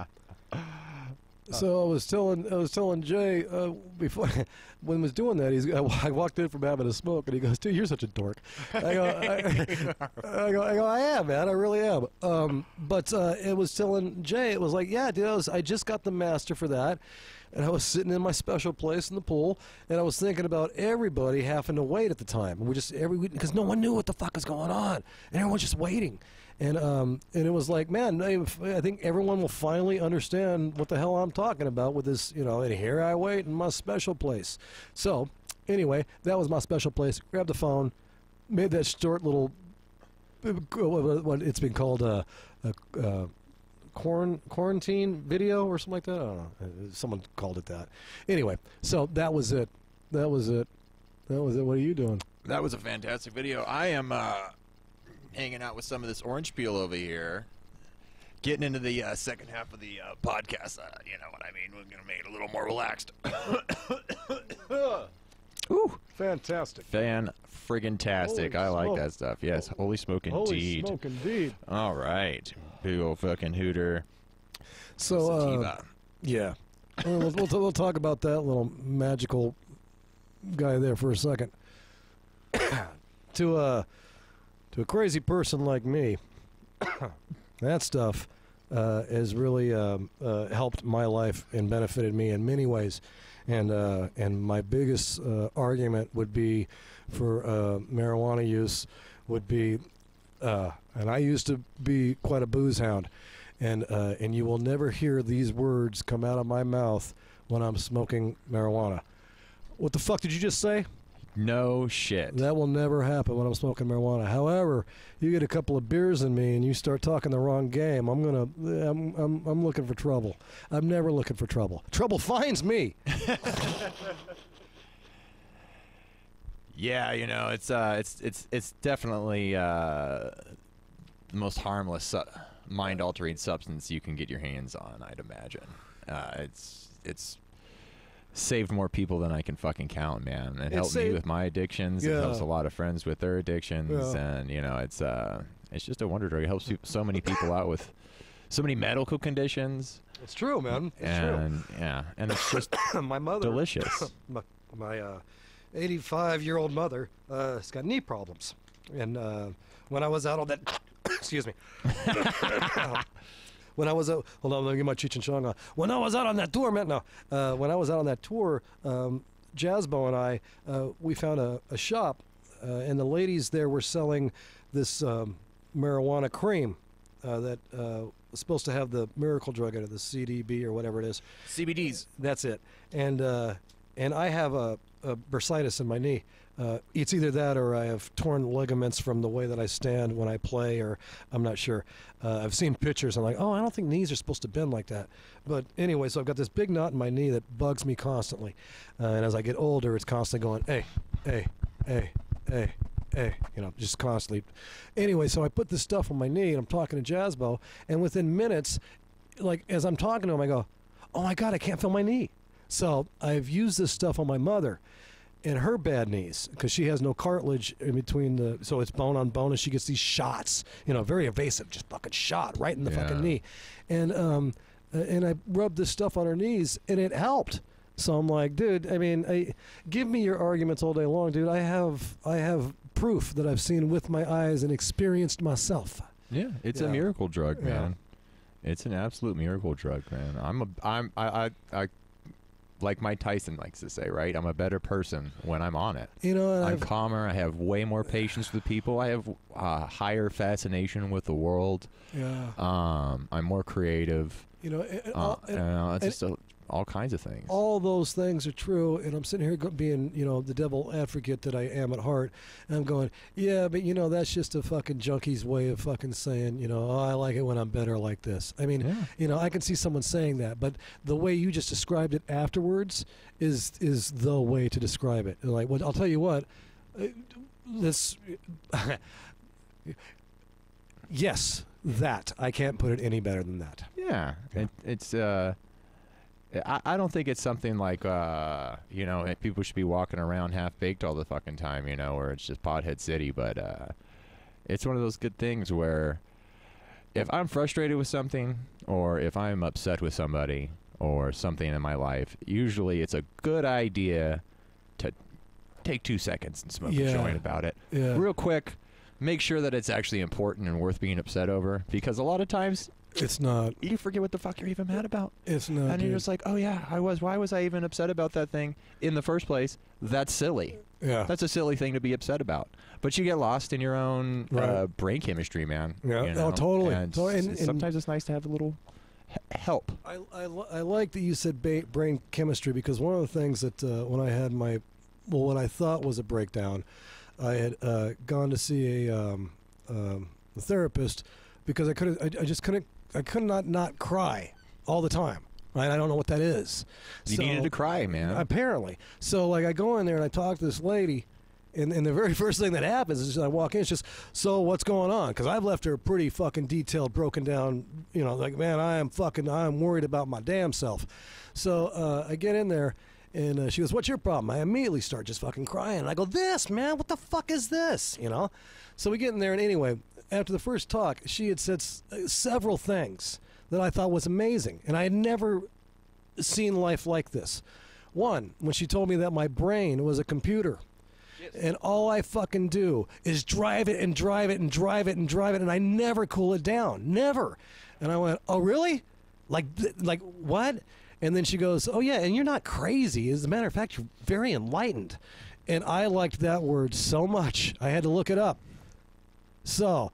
So I was telling, I was telling Jay uh, before when I was doing that, he's I walked in from having a smoke, and he goes, "Dude, you're such a dork." I go, I, I, go, I, go I am, man. I really am. Um, but uh, it was telling Jay, it was like, yeah, dude, I, was, I just got the master for that, and I was sitting in my special place in the pool, and I was thinking about everybody having to wait at the time. We just every because no one knew what the fuck was going on, and everyone's just waiting. And um, and it was like, man, I, I think everyone will finally understand what the hell I'm talking about with this, you know, and here I wait in my special place. So, anyway, that was my special place. Grabbed the phone, made that short little, what it's been called, a, a, a corn, quarantine video or something like that. I don't know. Someone called it that. Anyway, so that was it. That was it. That was it. What are you doing? That was a fantastic video. I am... Uh hanging out with some of this orange peel over here, getting into the uh, second half of the uh, podcast. Uh, you know what I mean? We're going to make it a little more relaxed. Ooh, fantastic. Fan-friggin-tastic. I like that stuff. Yes, holy smoke indeed. Holy smoke indeed. All right. Big old fucking hooter. So, uh, yeah. we'll, we'll, we'll talk about that little magical guy there for a second. to, uh... To a crazy person like me, that stuff uh, has really um, uh, helped my life and benefited me in many ways. And uh, and my biggest uh, argument would be for uh, marijuana use would be, uh, and I used to be quite a booze hound, and uh, and you will never hear these words come out of my mouth when I'm smoking marijuana. What the fuck did you just say? No shit. That will never happen when I'm smoking marijuana. However, you get a couple of beers in me and you start talking the wrong game, I'm gonna, I'm, I'm, I'm looking for trouble. I'm never looking for trouble. Trouble finds me. Yeah, you know, it's, uh, it's, it's, it's definitely uh, the most harmless, su mind-altering substance you can get your hands on. I'd imagine. Uh, it's, it's. Saved more people than I can fucking count, man. It, it helped saved, me with my addictions. Yeah. It helps a lot of friends with their addictions, yeah. And you know, it's uh, it's just a wonder drug. It helps so many people out with so many medical conditions. It's true, man. It's and, true. Yeah, and it's just my mother, delicious. my my uh, eighty-five-year-old mother uh, has got knee problems, and uh, when I was out on that, excuse me. uh, When I was out, hold on, let me get my Cheech and Chong on. When I was out on that tour, man, no. Uh, when I was out on that tour, um, Jazbo and I, uh, we found a, a shop, uh, and the ladies there were selling this um, marijuana cream uh, that uh, was supposed to have the miracle drug in it, the C B D or whatever it is. C B Ds. That's it. And uh, and I have a, a bursitis in my knee. Uh, it's either that or I have torn ligaments from the way that I stand when I play, or I'm not sure. Uh, I've seen pictures. I'm like, oh, I don't think knees are supposed to bend like that. But anyway, so I've got this big knot in my knee that bugs me constantly. Uh, and as I get older, it's constantly going, hey, hey, hey, hey, hey, you know, just constantly. Anyway, so I put this stuff on my knee, and I'm talking to Jazbo. And within minutes, like as I'm talking to him, I go, oh, my God, I can't feel my knee. So I've used this stuff on my mother. And her bad knees, because she has no cartilage in between the, so it's bone on bone, and she gets these shots, you know, very invasive, just fucking shot right in the yeah. fucking knee, and um, and I rubbed this stuff on her knees, and it helped. So I'm like, dude, I mean, I, give me your arguments all day long, dude. I have, I have proof that I've seen with my eyes and experienced myself. Yeah, it's yeah. a miracle drug, man. Yeah. It's an absolute miracle drug, man. I'm a, I'm, I, I. I like Mike Tyson likes to say, right? I'm a better person when I'm on it. You know, I'm I've, calmer. I have way more patience with people. I have a higher fascination with the world. Yeah. Um, I'm more creative. You know, and, uh, and, you know it's and, just a, all kinds of things. All those things are true, and I'm sitting here being, you know, the devil advocate that I am at heart, and I'm going, yeah, but, you know, that's just a fucking junkie's way of fucking saying, you know, oh, I like it when I'm better like this. I mean, yeah. you know, I can see someone saying that, but the way you just described it afterwards is is the way to describe it. Like, well, I'll tell you what, this, yes, that. I can't put it any better than that. Yeah. yeah. It, it's, uh... I, I don't think it's something like, uh, you know, people should be walking around half-baked all the fucking time, you know, or it's just Pothead City, but uh, it's one of those good things where if I'm frustrated with something, or if I'm upset with somebody or something in my life, usually it's a good idea to take two seconds and smoke yeah. a joint about it yeah. real quick. Make sure that it's actually important and worth being upset over, because a lot of times it's not. You forget what the fuck you're even mad about. It's not. And dude. You're just like, oh yeah, I was. Why was I even upset about that thing in the first place? That's silly. Yeah. That's a silly thing to be upset about. But you get lost in your own right. uh, brain chemistry, man. Yeah. You know? Oh, totally. And totally. And, and sometimes it's nice to have a little help. I I, I like that you said ba brain chemistry, because one of the things that uh, when I had my, well, what I thought was a breakdown. I had uh, gone to see a, um, um, a therapist because I couldn't. I, I just couldn't. I could not not cry all the time. Right? I don't know what that is. You so, needed to cry, man. Apparently. So like, I go in there and I talk to this lady, and, and the very first thing that happens is I walk in. It's just, so what's going on? Because I've left her pretty fucking detailed, broken down. You know, like, man, I am fucking. I am worried about my damn self. So uh, I get in there. And uh, she goes, what's your problem? I immediately start just fucking crying. And I go, this, man, what the fuck is this? You know? So we get in there, and anyway, after the first talk, she had said s several things that I thought was amazing. And I had never seen life like this. One, when she told me that my brain was a computer. Yes. And all I fucking do is drive it and drive it and drive it and drive it. And I never cool it down. Never. And I went, oh, really? Like, th like what? And then she goes, oh, yeah, and you're not crazy. As a matter of fact, you're very enlightened. And I liked that word so much, I had to look it up. So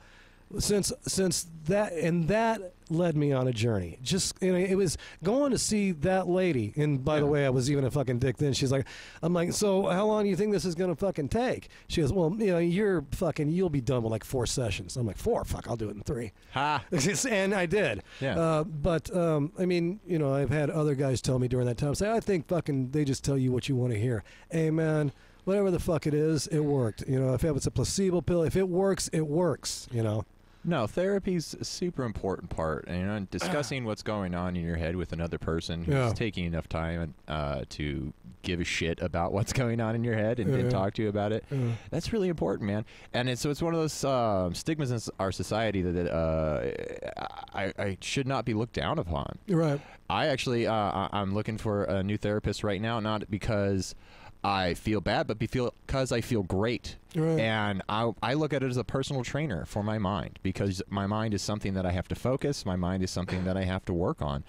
since since that, and that led me on a journey. Just, you know, it was going to see that lady. And by yeah. the way, I was even a fucking dick then. She's like, I'm like, so how long do you think this is going to fucking take? She goes, well, you know, you're fucking, you'll be done with like four sessions. I'm like, four? Fuck, I'll do it in three. Ha. And I did. Yeah. Uh, but, um, I mean, you know, I've had other guys tell me during that time, say, I think fucking they just tell you what you want to hear. Amen. Whatever the fuck it is, it worked. You know, if it was a placebo pill, if it works, it works, you know. No, therapy's a super important part, and you know, discussing what's going on in your head with another person who's yeah. taking enough time uh, to give a shit about what's going on in your head and, yeah, and yeah. talk to you about it. Yeah. That's really important, man. And it's, so it's one of those uh, stigmas in our society that uh, I, I should not be looked down upon. You're right. I actually, uh, I'm looking for a new therapist right now, not because I feel bad, but because I feel great. Right. And I, I look at it as a personal trainer for my mind, because my mind is something that I have to focus. My mind is something that I have to work on.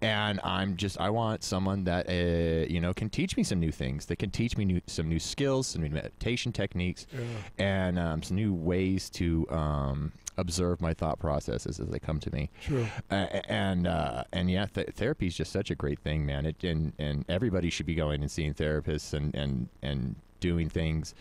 And I'm just, I want someone that, uh, you know, can teach me some new things, that can teach me new, some new skills, some new meditation techniques, yeah. and um, some new ways to um, observe my thought processes as they come to me. True. Uh, and, uh, and yeah, th therapy is just such a great thing, man. It, and, and everybody should be going and seeing therapists and, and, and doing things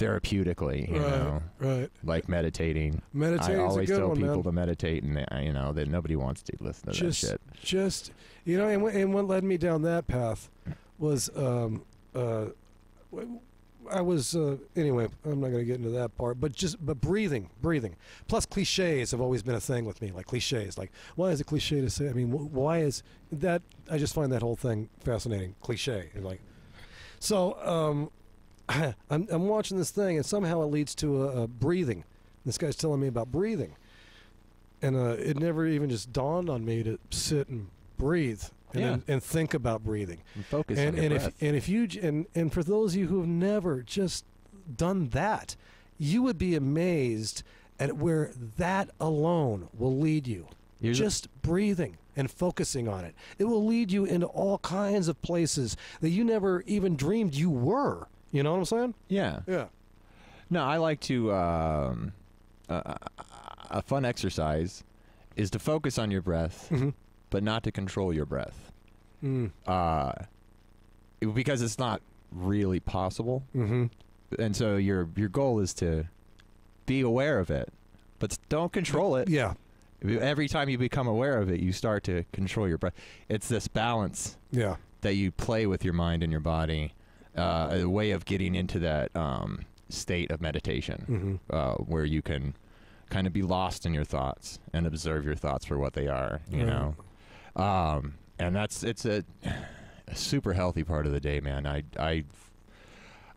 therapeutically, you right, know, right? Like meditating. Meditating. I always tell one, people man. to meditate, and they, you know, that nobody wants to listen to just, that shit. Just, you know, and, and what led me down that path was, um, uh, I was uh, anyway. I'm not going to get into that part, but just, but breathing, breathing. Plus, cliches have always been a thing with me. Like cliches, like why is it cliche to say? I mean, wh why is that? I just find that whole thing fascinating. Cliche, and like, so. Um, I'm, I'm watching this thing, and somehow it leads to a, a breathing. This guy's telling me about breathing, and uh, it never even just dawned on me to sit and breathe and, yeah. and, and think about breathing. And focus and, on and your if breath. And if you and and for those of you who have never just done that, you would be amazed at where that alone will lead you. You're just breathing and focusing on it. It will lead you into all kinds of places that you never even dreamed you were. You know what I'm saying? Yeah. Yeah. No, I like to, um, uh, a fun exercise is to focus on your breath, mm-hmm. but not to control your breath. Mm. Uh, because it's not really possible. Mm-hmm. And so your, your goal is to be aware of it, but don't control it. Yeah. Every time you become aware of it, you start to control your breath. It's this balance yeah. that you play with your mind and your body. Uh, a way of getting into that um, state of meditation, mm-hmm. uh, where you can kind of be lost in your thoughts and observe your thoughts for what they are, you right. know. Um, and that's it's a, a super healthy part of the day, man. I I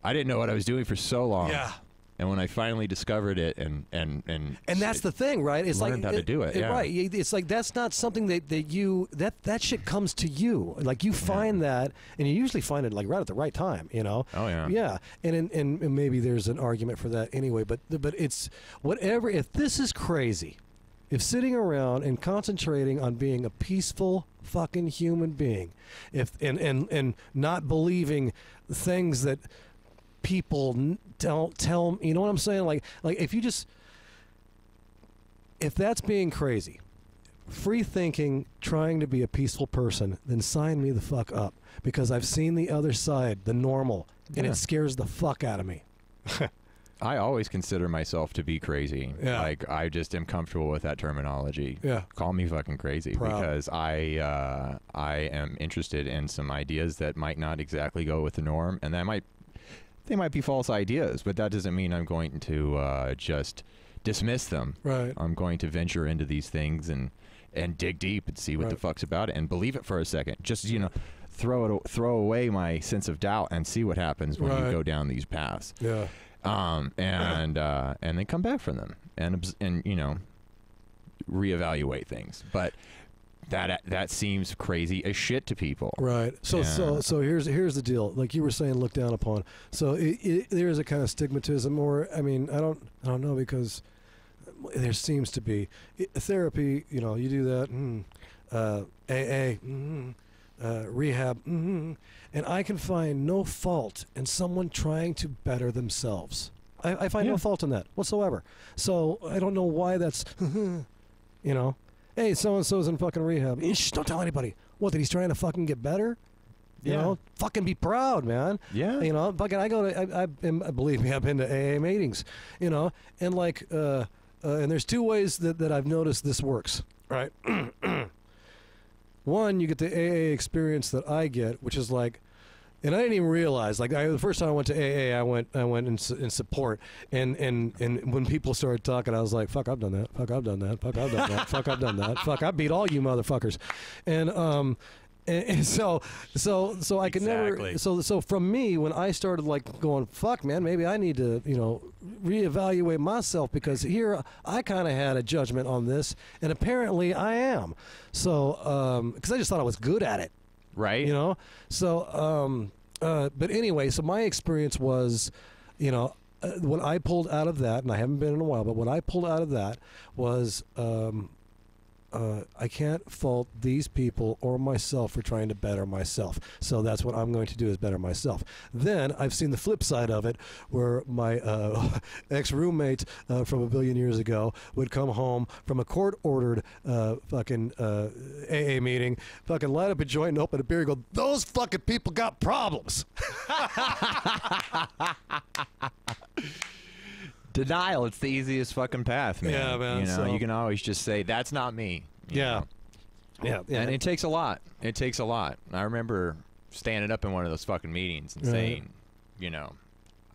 I didn't know what I was doing for so long, yeah. And when I finally discovered it, and and and and that's the thing, right? It's learned like how it, to do it, it, yeah. Right? It's like that's not something that, that you that that shit comes to you. Like you find yeah. that, and you usually find it like right at the right time, you know? Oh yeah, yeah. And and, and and maybe there's an argument for that anyway. But but it's whatever. If this is crazy, if sitting around and concentrating on being a peaceful fucking human being, if and and and not believing things that. People don't tell, you know what I'm saying? Like, like if you just, if that's being crazy, free thinking, trying to be a peaceful person, then sign me the fuck up, because I've seen the other side, the normal, and yeah. it scares the fuck out of me. I always consider myself to be crazy. Yeah. Like, I just am comfortable with that terminology. Yeah. Call me fucking crazy. Proud. Because I uh, I am interested in some ideas that might not exactly go with the norm, and that might They might be false ideas, but that doesn't mean I'm going to uh, just dismiss them. Right. I'm going to venture into these things and and dig deep and see what right. the fuck's about it, and believe it for a second. Just you know, throw it throw away my sense of doubt and see what happens when right. you go down these paths. Yeah. Um. And uh. And then come back from them and and you know, reevaluate things. But that that seems crazy as shit to people. Right. So yeah. so so here's here's the deal. Like you were saying, look down upon. So it, it, there is a kind of stigmatism, or I mean, I don't I don't know, because there seems to be it, therapy. You know, you do that. Mm, uh, A A. Mm, uh, rehab. Mm, and I can find no fault in someone trying to better themselves. I, I find yeah. no fault in that whatsoever. So I don't know why that's, you know. Hey, so-and-so's in fucking rehab. Shh, don't tell anybody. What, that he's trying to fucking get better? You yeah. know? Fucking be proud, man. Yeah. You know? Fucking, I go to, I, I, I believe me, I've been to A A meetings, you know? And like, uh, uh, and there's two ways that, that I've noticed this works, right? One, you get the A A experience that I get, which is like, and I didn't even realize, like, I, the first time I went to A A, I went I went in, su in support. And, and, and when people started talking, I was like, fuck, I've done that. Fuck, I've done that. Fuck, I've done that. Fuck, I've done that. Fuck, I beat all you motherfuckers. And, um, and, and so, so, so I could exactly. never, so, so from me, when I started, like, going, fuck, man, maybe I need to, you know, reevaluate myself, because here I kind of had a judgment on this, and apparently I am. So, um, because I just thought I was good at it. Right. You know, so, um, uh, but anyway, so my experience was, you know, uh, when I pulled out of that, and I haven't been in a while, but when I pulled out of that was, um, uh, I can't fault these people or myself for trying to better myself. So that's what I'm going to do, is better myself. Then I've seen the flip side of it, where my uh, ex-roommate uh, from a billion years ago would come home from a court-ordered uh, fucking uh, A A meeting, fucking light up a joint and open a beer and go, those fucking people got problems. Denial, it's the easiest fucking path, man. Yeah, man. You know, so. You can always just say, that's not me. Yeah. yeah. Yeah. And it takes a lot. It takes a lot. I remember standing up in one of those fucking meetings and right. saying, you know,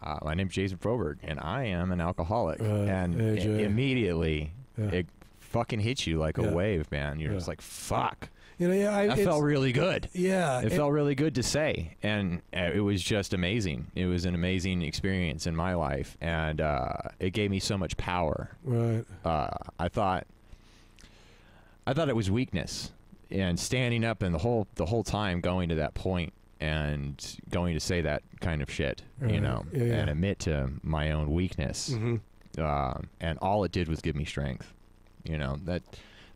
uh, my name's Jason Froberg, and I am an alcoholic. Uh, and it, immediately, yeah. it fucking hits you like yeah. a wave, man. You're yeah. just like, fuck. You know, yeah, I that felt really good. Yeah. It, it felt really good to say. And uh, it was just amazing. It was an amazing experience in my life. And uh, it gave me so much power. Right. Uh, I thought I thought it was weakness. And standing up and the whole the whole time going to that point and going to say that kind of shit, right. you know, yeah, yeah. and admit to my own weakness. Mm-hmm. uh, and all it did was give me strength. You know, that...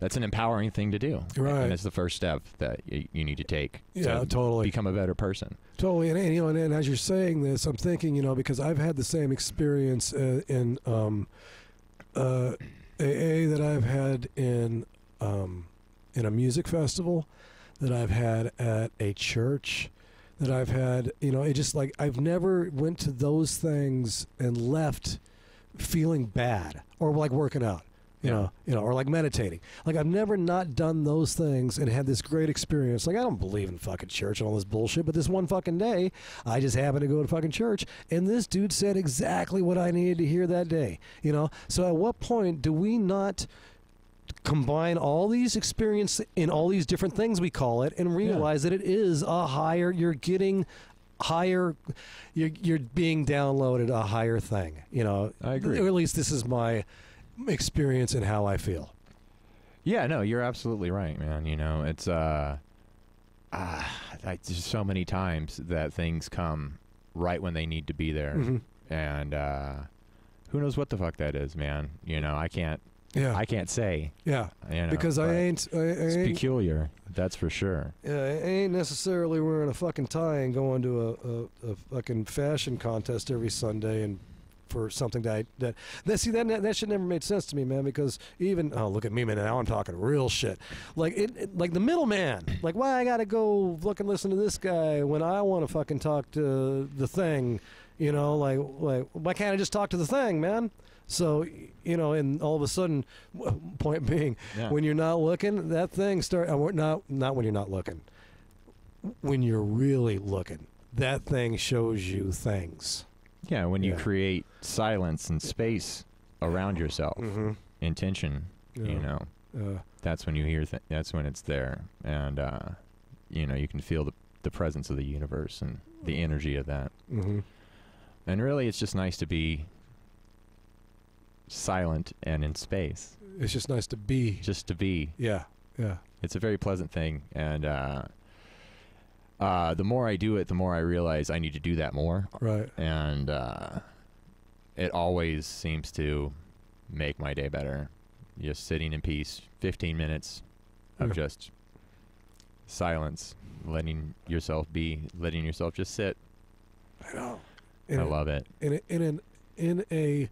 That's an empowering thing to do. Right. And it's the first step that you, you need to take yeah, to totally. become a better person. Totally. And, and you know, and, and as you're saying this, I'm thinking, you know, because I've had the same experience uh, in um, uh, A A that I've had in, um, in a music festival, that I've had at a church, that I've had, you know, it just like I've never went to those things and left feeling bad or like working out. You yeah. know, you know, or like meditating. Like I've never not done those things and had this great experience. Like I don't believe in fucking church and all this bullshit, but this one fucking day, I just happened to go to fucking church, and this dude said exactly what I needed to hear that day. You know, so at what point do we not combine all these experiences in all these different things we call it and realize yeah. that it is a higher? You're getting higher, you're, you're being downloaded a higher thing. You know, I agree. Or at least this is my experience and how I feel. Yeah, no, you're absolutely right, man. You know, it's uh, ah, like there's so many times that things come right when they need to be there, mm-hmm. and uh, who knows what the fuck that is, man. You know, I can't. Yeah, I can't say. Yeah, you know, because I ain't. I, I it's ain't, peculiar. That's for sure. Yeah, I ain't necessarily wearing a fucking tie and going to a, a, a fucking fashion contest every Sunday and for something that I, that that see that that shit never made sense to me, man. Because even oh look at me, man. Now I'm talking real shit. Like it, it like the middleman. Like why I gotta go fucking listen to this guy when I want to fucking talk to the thing. You know, like like why can't I just talk to the thing, man? So, you know, and all of a sudden, point being, yeah. when you're not looking, that thing starts, not, not when you're not looking, when you're really looking, that thing shows you things. Yeah, when you yeah. create silence and space around yourself, mm-hmm. intention, yeah. you know, uh, that's when you hear, th that's when it's there. And, uh, you know, you can feel the, the presence of the universe and the energy of that. Mm-hmm. And really, it's just nice to be silent and in space. It's just nice to be. Just to be. Yeah, yeah. It's a very pleasant thing, and uh, uh, the more I do it, the more I realize I need to do that more. Right. And uh, it always seems to make my day better. Just sitting in peace, fifteen minutes of yeah. just silence, letting yourself be, letting yourself just sit. I know. In I a, love it. In a, in an in a.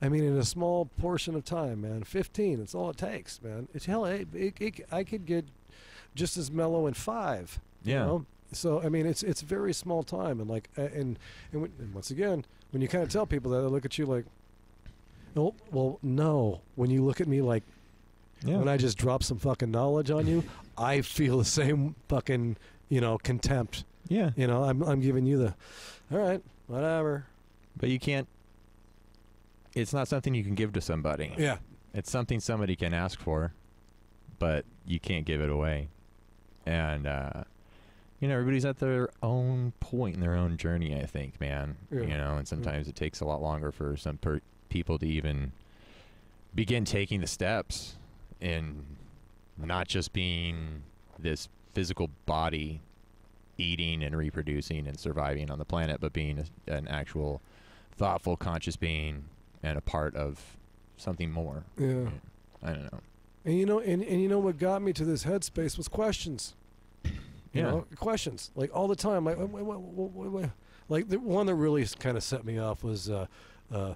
I mean, in a small portion of time, man, fifteen, that's all it takes, man. It's hell, it, it, it, I could get just as mellow in five, yeah. you know? So, I mean, it's it's very small time. And, like, and, and, when, and once again, when you kind of tell people that, they look at you like, oh, well, no. When you look at me like, yeah. when I just drop some fucking knowledge on you, I feel the same fucking, you know, contempt. Yeah. You know, I'm, I'm giving you the, all right, whatever. But you can't. It's not something you can give to somebody. Yeah. It's something somebody can ask for, but you can't give it away. And, uh, you know, everybody's at their own point in their own journey, I think, man. Yeah. You know, and sometimes yeah. it takes a lot longer for some per people to even begin taking the steps in not just being this physical body eating and reproducing and surviving on the planet, but being a, an actual thoughtful, conscious being and a part of something more. Yeah. I don't know. And you know, and, and you know what got me to this headspace was questions. You yeah. know, questions. Like all the time. Like, like the one that really kind of set me off was, uh, uh, uh,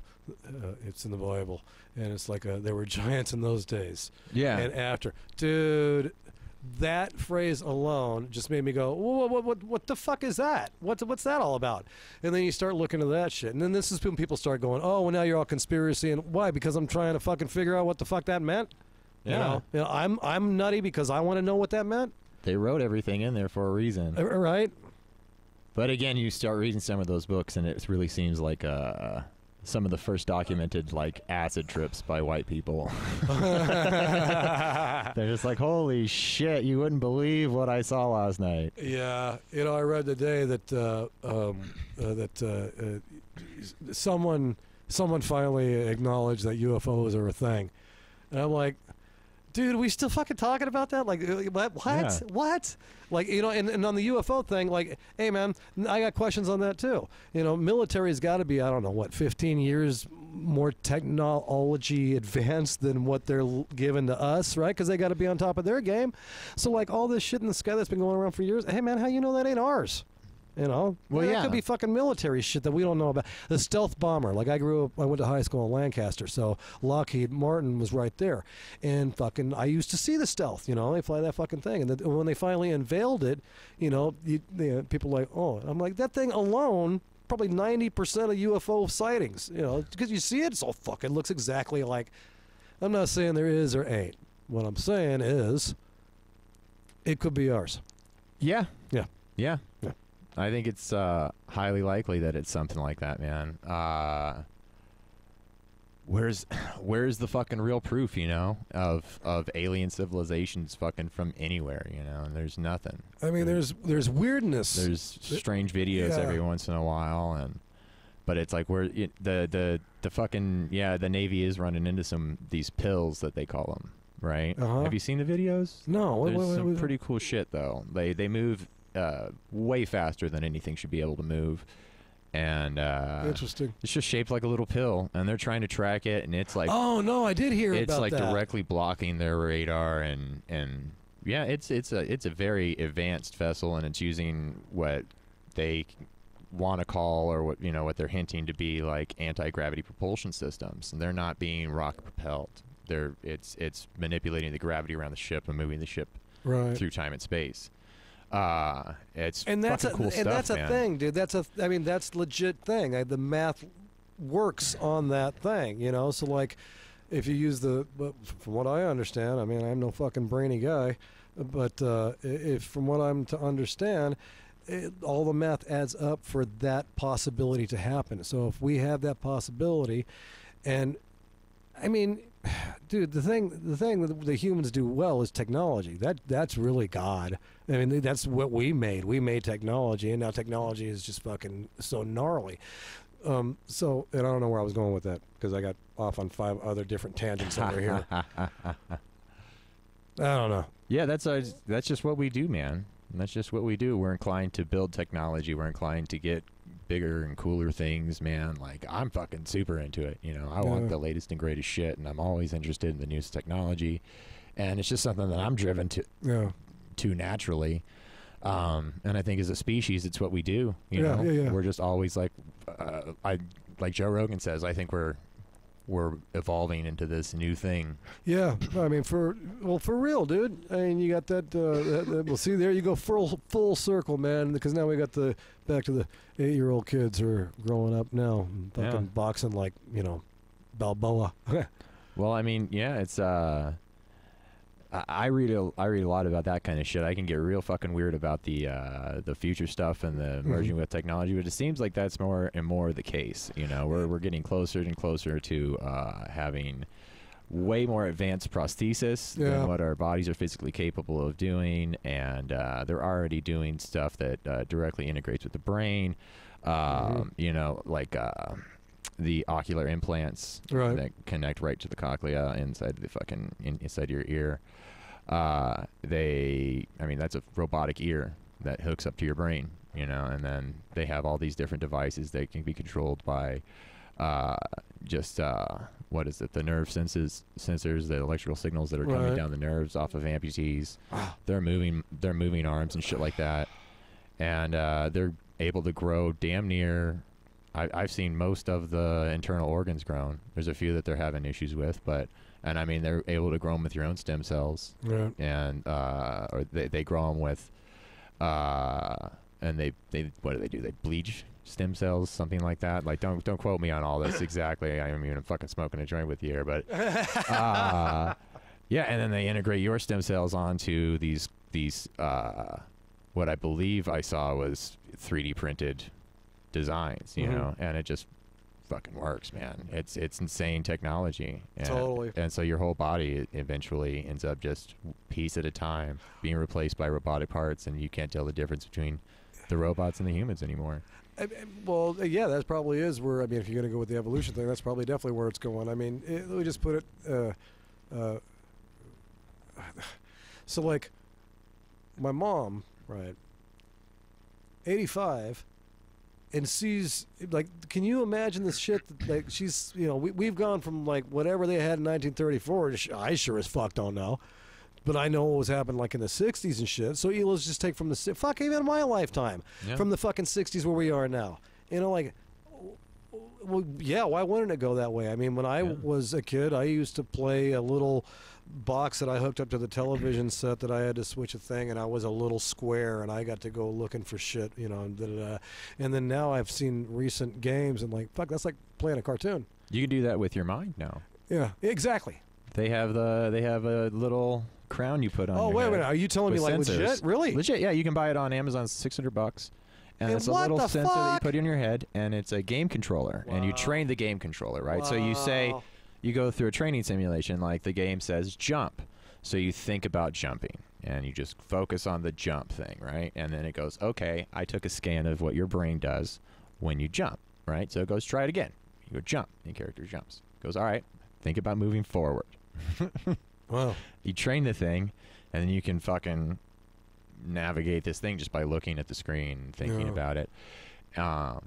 it's in the Bible. And it's like, uh, there were giants in those days. Yeah. And after. Dude, that phrase alone just made me go, what, what, what, what the fuck is that? What's, what's that all about? And then you start looking at that shit. And then this is when people start going, oh, well, now you're all conspiracy. And why? Because I'm trying to fucking figure out what the fuck that meant? Yeah. You know, you know, I'm, I'm nutty because I want to know what that meant. They wrote everything in there for a reason. Uh, right. But again, you start reading some of those books, and it really seems like a... some of the first documented, like, acid trips by white people. They're just like, holy shit, you wouldn't believe what I saw last night. Yeah. You know, I read today that uh, um, uh, that uh, uh, someone someone finally acknowledged that U F Os are a thing. And I'm like, dude, are we still fucking talking about that? Like, what? Yeah. What? Like, you know, and, and on the U F O thing, like, hey, man, I got questions on that, too. You know, military's got to be, I don't know, what, fifteen years more technology advanced than what they're giving to us, right? Because they got to be on top of their game. So, like, all this shit in the sky that's been going around for years, hey, man, how you know that ain't ours? You know? Well, yeah. yeah. It could be fucking military shit that we don't know about. The stealth bomber. Like, I grew up, I went to high school in Lancaster, so Lockheed Martin was right there. And fucking, I used to see the stealth, you know? They fly that fucking thing. And the, when they finally unveiled it, you know, you, you know, people were like, oh. I'm like, that thing alone, probably ninety percent of U F O sightings, you know? Because you see it, it's all fucking looks exactly like. I'm not saying there is or ain't. What I'm saying is, it could be ours. Yeah. Yeah. Yeah. Yeah. I think it's uh, highly likely that it's something like that, man. Uh, where's where's the fucking real proof, you know, of of alien civilizations fucking from anywhere, you know? And there's nothing. I mean, there's there's weirdness. There's strange videos yeah. every once in a while, and but it's like where it, the the the fucking yeah the Navy is running into some these pills that they call them, right? Uh-huh. Have you seen the videos? No. What, there's what, what, some what, pretty cool shit though. They they move uh, way faster than anything should be able to move. And uh interesting, it's just shaped like a little pill, and they're trying to track it, and it's like, oh no, I did hear it's about like that. Directly blocking their radar, and and yeah, it's it's a it's a very advanced vessel, and it's using what they want to call, or what, you know, what they're hinting to be like anti-gravity propulsion systems, and they're not being rock propelled. They're it's it's manipulating the gravity around the ship and moving the ship right through time and space. Uh, it's and that's a, cool and stuff, that's a man. thing, dude. That's a, I mean, that's legit thing. I, the math works on that thing, you know. So like, if you use the, from what I understand, I mean, I'm no fucking brainy guy, but uh, if from what I'm to understand, it, all the math adds up for that possibility to happen. So if we have that possibility, and I mean, dude, the thing the thing that the humans do well is technology. That that's really God. I mean, that's what we made. We made technology, and now technology is just fucking so gnarly. Um, so, and I don't know where I was going with that, because I got off on five other different tangents over here. I don't know. Yeah, that's uh, that's just what we do, man. That's just what we do. We're inclined to build technology. We're inclined to get bigger and cooler things, man. Like, I'm fucking super into it, you know. I yeah. want the latest and greatest shit, and I'm always interested in the newest technology, and it's just something that I'm driven to yeah. to naturally, um and I think as a species it's what we do, you yeah, know yeah, yeah. We're just always like, uh, I like Joe Rogan says, I think we're we're evolving into this new thing. Yeah, I mean, for well, for real, dude. I mean, you got that. Uh, that, that well, see, there you go, full full circle, man. Because now we got the back to the eight-year-old kids who are growing up now, and fucking yeah. boxing like, you know, Balboa. Well, I mean, yeah, it's. Uh, I, I read a I read a lot about that kind of shit. I can get real fucking weird about the uh, the future stuff and the merging mm-hmm. with technology, but it seems like that's more and more the case. You know, we're we're getting closer and closer to uh, having way more advanced prosthesis yeah. than what our bodies are physically capable of doing, and uh, they're already doing stuff that uh, directly integrates with the brain. Um, mm-hmm. You know, like. Uh, the ocular implants right. that connect right to the cochlea inside the fucking in, inside your ear. Uh, they, I mean, that's a robotic ear that hooks up to your brain, you know, and then they have all these different devices that can be controlled by, uh, just, uh, what is it? The nerve senses sensors, the electrical signals that are right. coming down the nerves off of amputees. They're moving, they're moving arms and shit like that. And, uh, they're able to grow damn near, I, I've seen most of the internal organs grown. There's a few that they're having issues with, but, and I mean, they're able to grow them with your own stem cells. Yeah. And, uh, or they, they grow them with, uh, and they, they, what do they do? They bleach stem cells, something like that. Like, don't, don't quote me on all this exactly. I mean, I'm fucking smoking a joint with you here, but, uh, yeah. And then they integrate your stem cells onto these, these, uh, what I believe I saw was three D printed designs, you mm-hmm. know, and it just fucking works, man. It's it's insane technology. And, totally. And so your whole body eventually ends up just piece at a time being replaced by robotic parts, and you can't tell the difference between the robots and the humans anymore. I, well, yeah, that probably is where, I mean, if you're going to go with the evolution thing, that's probably definitely where it's going. I mean, it, let me just put it, uh, uh, so like my mom, right, eighty-five, and she's like, can you imagine this shit? That, like, she's, you know, we, we've gone from like whatever they had in nineteen thirty-four. I sure as fuck don't know. But I know what was happening like in the sixties and shit. So let's just take from the, fuck, even my lifetime, yeah. from the fucking sixties where we are now. You know, like, well, yeah, why wouldn't it go that way? I mean, when I yeah. was a kid, I used to play a little box that I hooked up to the television set that I had to switch a thing, and I was a little square, and I got to go looking for shit, you know, and da da da. And then now I've seen recent games, and like, fuck, that's like playing a cartoon. You can do that with your mind now. Yeah, exactly. They have the they have a little crown you put on. Oh, your wait a minute, are you telling me like sensors. Legit? Really? Legit? Yeah, you can buy it on Amazon, six hundred bucks. And, and it's a little sensor fuck? that you put in your head, and it's a game controller, wow. and you train the game controller, right? Wow. So you say, you go through a training simulation, like the game says jump. So you think about jumping and you just focus on the jump thing, right? And then it goes, okay, I took a scan of what your brain does when you jump, right? So it goes, try it again. You go jump, and character jumps. It goes, all right, think about moving forward. Wow. You train the thing, and then you can fucking navigate this thing just by looking at the screen and thinking no. about it. Um,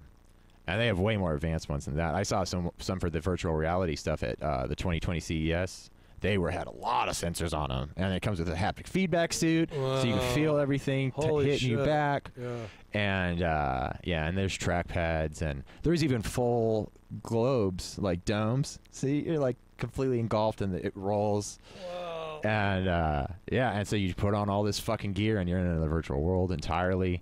and they have way more advanced ones than that. I saw some some for the virtual reality stuff at uh, the twenty twenty C E S. They were had a lot of sensors on them, and it comes with a haptic feedback suit, wow. so you can feel everything t- hitting shit. you back. Yeah. And uh, yeah, and there's trackpads, and there's even full globes, like domes. See, you're like completely engulfed, and it rolls. Whoa. And uh, yeah, and so you put on all this fucking gear, and you're in the virtual world entirely.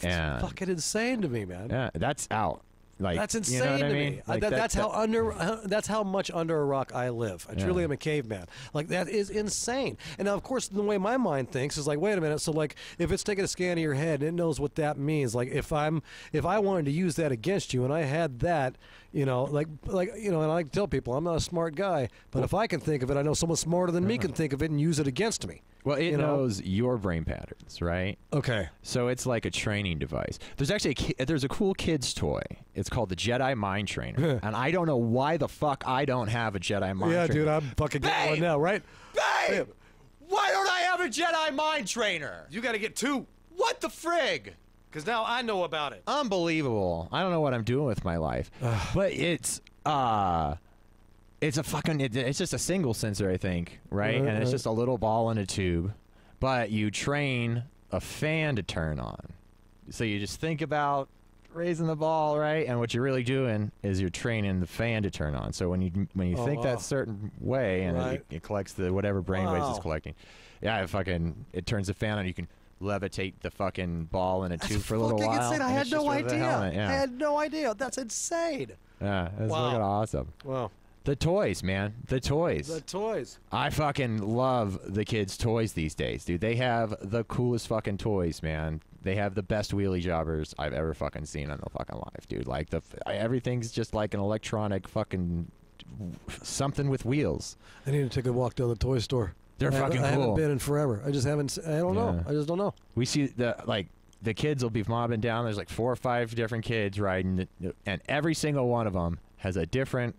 That's fucking insane to me, man. Yeah, that's out. Like, that's insane you know what I mean? to me. Like that, that, that's that, how under. That's how much under a rock I live. I yeah. truly am a caveman. Like that is insane. And now, of course, the way my mind thinks is like, wait a minute. So, like, if it's taking a scan of your head, and it knows what that means. Like, if I'm, if I wanted to use that against you, and I had that, you know, like, like, you know, and I like to tell people I'm not a smart guy, but well, if I can think of it, I know someone smarter than uh-huh. me can think of it and use it against me. Well, it you knows know? your brain patterns, right? Okay. So it's like a training device. There's actually a ki- there's a cool kid's toy. It's called the Jedi Mind Trainer, and I don't know why the fuck I don't have a Jedi Mind yeah, Trainer. Yeah, dude, I'm fucking Babe! getting one now, right? Babe! Babe! Why don't I have a Jedi Mind Trainer? You gotta get two. What the frig? Because now I know about it. Unbelievable. I don't know what I'm doing with my life. But it's... uh. It's a fucking, it, it's just a single sensor, I think, right? Uh, and it's just a little ball in a tube, but you train a fan to turn on. So you just think about raising the ball, right? And what you're really doing is you're training the fan to turn on. So when you when you oh, think wow. that certain way, and right. it, it collects the whatever brainwaves wow. it's collecting, yeah, it fucking, it turns the fan on. You can levitate the fucking ball in a tube that's for a little while. Insane. I had no idea. Yeah. I had no idea. That's insane. Yeah, that's wow. fucking awesome. Wow. The toys, man. The toys. The toys. I fucking love the kids' toys these days, dude. They have the coolest fucking toys, man. They have the best wheelie jobbers I've ever fucking seen in the fucking life, dude. Like, the everything's just like an electronic fucking something with wheels. I need to take a walk down the toy store. They're I fucking cool. I haven't been in forever. I just haven't, I don't yeah. know. I just don't know. We see the, like, the kids will be mobbing down. There's like four or five different kids riding, and every single one of them has a different,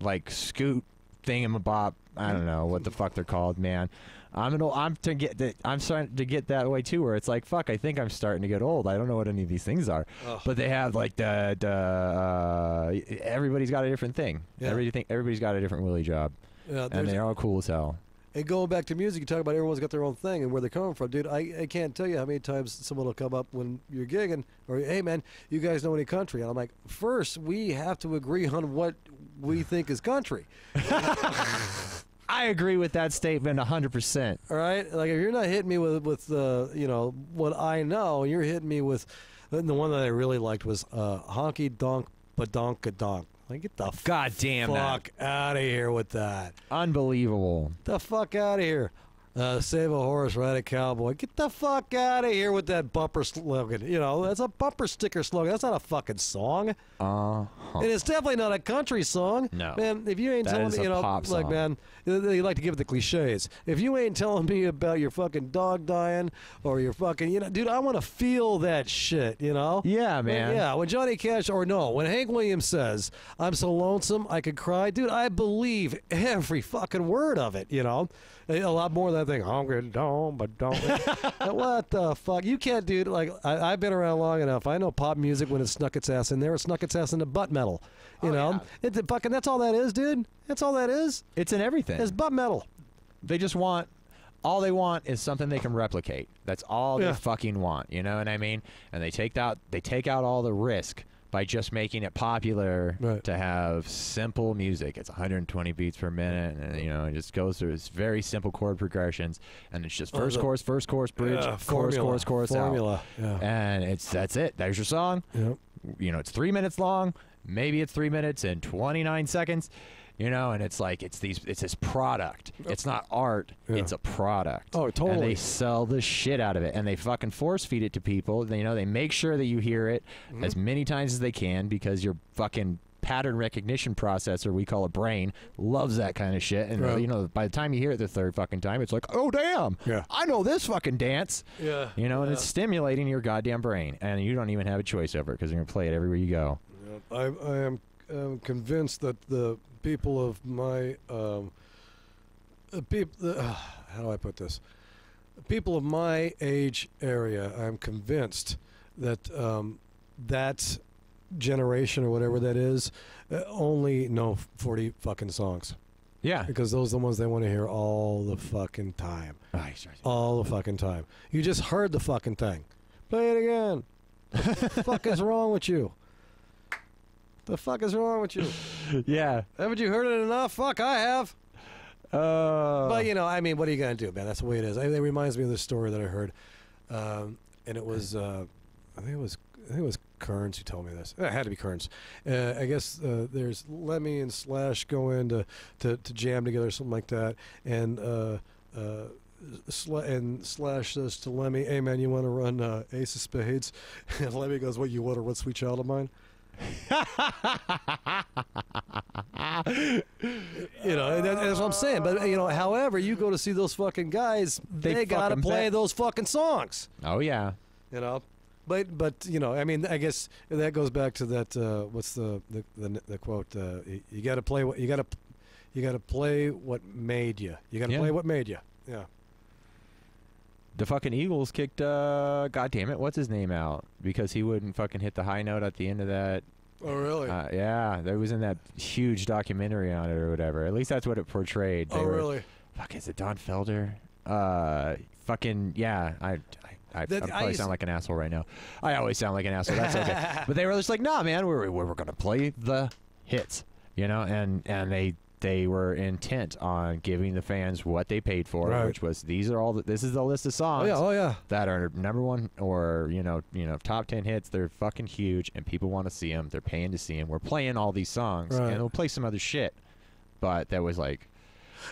like, scoot thingamabob. I don't know what the fuck they're called, man. I'm an old, I'm to get the, I'm starting to get that way too, where it's like, fuck, I think I'm starting to get old. I don't know what any of these things are. Ugh. But they have like the, the uh, everybody's got a different thing. Yeah. Everything, everybody's got a different wheelie job. Yeah, and they're all cool as hell. And going back to music, you talk about everyone's got their own thing and where they're coming from. Dude, I, I can't tell you how many times someone will come up when you're gigging, or, hey, man, you guys know any country? And I'm like, first, we have to agree on what we think is country. I agree with that statement one hundred percent. All right? Like, if you're not hitting me with, with uh, you know, what I know, you're hitting me with, and the one that I really liked was uh, Honky Donk Badonkadonk. Like, get the God damn fuck out of here with that. Unbelievable. The fuck out of here. Uh, save a horse, ride a cowboy. Get the fuck out of here with that bumper slogan. You know, that's a bumper sticker slogan. That's not a fucking song. Uh-huh. And it's definitely not a country song. No. Man, if you ain't that telling me, you know, like, song. man, they like to give it the cliches. If you ain't telling me about your fucking dog dying or your fucking, you know, dude, I want to feel that shit, you know? Yeah, man. When, yeah, when Johnny Cash, or no, when Hank Williams says, I'm so lonesome, I could cry, dude, I believe every fucking word of it, you know? A lot more than I think, hungry, don't, but don't. What the fuck? You can't do it. Like, I, I've been around long enough. I know pop music when it snuck its ass in there. It snuck its ass into butt metal. You oh, know? Yeah. It's a fucking, that's all that is, dude. That's all that is. It's in everything. It's butt metal. They just want, all they want is something they can replicate. That's all yeah. they fucking want. You know what I mean? And they take out, they take out all the risk by just making it popular right. to have simple music. It's one hundred twenty beats per minute, and you know, it just goes through its very simple chord progressions, and it's just first oh, chorus, first chorus, bridge, yeah, chorus, formula, chorus, chorus, formula. Yeah. And it's that's it. There's your song. Yep. You know, it's three minutes long. Maybe it's three minutes and twenty-nine seconds. You know, and it's like it's these it's this product. It's not art. Yeah. It's a product. Oh, totally. And they sell the shit out of it, and they fucking force feed it to people. They, you know, they make sure that you hear it mm-hmm. as many times as they can, because you're fucking pattern recognition processor we call a brain loves that kind of shit. And right. you know, by the time you hear it the third fucking time, it's like, oh damn, yeah. I know this fucking dance. Yeah, you know, yeah. and it's stimulating your goddamn brain, and you don't even have a choice over it because you're gonna play it everywhere you go. Yeah. I, I am I'm convinced that the people of my um, the people, the, uh, how do I put this? The people of my age area, I'm convinced that um, that generation or whatever that is uh, only know forty fucking songs. Yeah. Because those are the ones they want to hear all the fucking time. Right, right, right. All the fucking time. You just heard the fucking thing. Play it again. What the fuck is wrong with you? The fuck is wrong with you? Yeah. Haven't you heard it enough? Fuck, I have. Uh, but, you know, I mean, what are you going to do, man? That's the way it is. I, it reminds me of this story that I heard. Um, and it was, uh, I think it was, I think it was Kearns who told me this. It had to be Kearns. Uh, I guess uh, there's Lemmy and Slash going to, to, to jam together or something like that. And, uh, uh, Sl and Slash says to Lemmy, hey, man, you want to run uh, Ace of Spades? And Lemmy goes, what, you want to run Sweet Child of Mine? You know, that, that's what I'm saying. But you know, however, you go to see those fucking guys, they, they gotta play bet. those fucking songs. Oh yeah, you know. But but you know, I mean, I guess that goes back to that. Uh, what's the the the, the quote? Uh, you, you gotta play what you gotta. You gotta play what made you. You gotta yeah. play what made you. Yeah. The fucking Eagles kicked, uh, goddamn it, what's his name out because he wouldn't fucking hit the high note at the end of that. Oh really? Uh, yeah, there was in that huge documentary on it or whatever. At least that's what it portrayed. They oh were, really? Fuck, is it Don Felder? Uh, fucking yeah. I, I, I that, probably I sound like an asshole right now. I always sound like an asshole. That's okay. But they were just like, nah, man, we're we're gonna play the hits, you know, and and they. They were intent on giving the fans what they paid for, right. which was these are all. The, this is the list of songs. Oh yeah, oh yeah. That are number one or you know, you know, top ten hits. They're fucking huge, and people want to see them. They're paying to see them. We're playing all these songs, right. and we'll play some other shit. But that was like,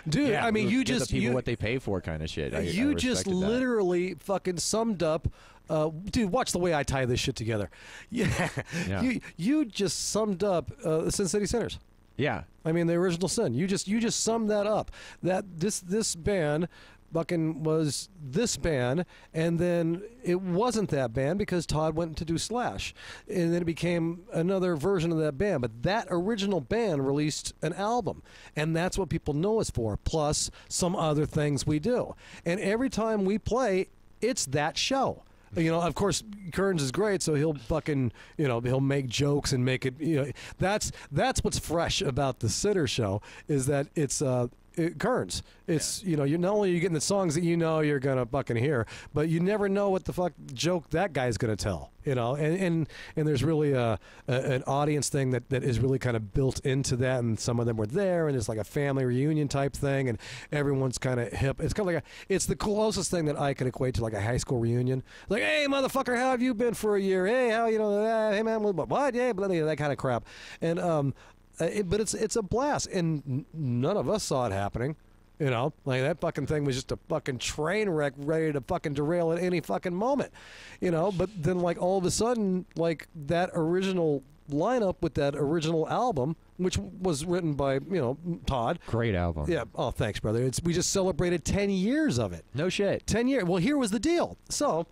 dude. Yeah, I mean, you give just the people you, what they pay for, kind of shit. I, you I just literally that. fucking summed up. Uh, dude, watch the way I tie this shit together. Yeah, yeah. you you just summed up uh, the Sin City Sinners. Yeah, I mean the original sin. You just you just sum that up. That this this band, fucking was this band, and then it wasn't that band because Todd went to do Slash, and then it became another version of that band. But that original band released an album, and that's what people know us for. Plus some other things we do, and every time we play, it's that show. You know, of course, Kearns is great, so he'll fucking, you know, he'll make jokes and make it, you know, that's that's what's fresh about the Sitter show is that it's uh, it, Kearns. It's, yeah. you know, you're not only are you getting the songs that you know you're going to fucking hear, but you never know what the fuck joke that guy's going to tell, you know, and and, and there's really a, a, an audience thing that, that is really kind of built into that, and some of them were there, and it's like a family reunion type thing, and everyone's kind of hip. It's kind of like a, it's the closest thing that I could equate to like a high school reunion. Like, hey, motherfucker, how have you been for a year? Hey, how, you know, uh, hey, man, what? Yeah, blah, blah, that kind of crap. And, um, Uh, it, but it's it's a blast, and n none of us saw it happening, you know. Like that fucking thing was just a fucking train wreck, ready to fucking derail at any fucking moment, you know. But then, like all of a sudden, like that original lineup with that original album, which was written by you know Todd. Great album. Yeah. Oh, thanks, brother. It's we just celebrated ten years of it. No shit. Ten years. Well, here was the deal. So.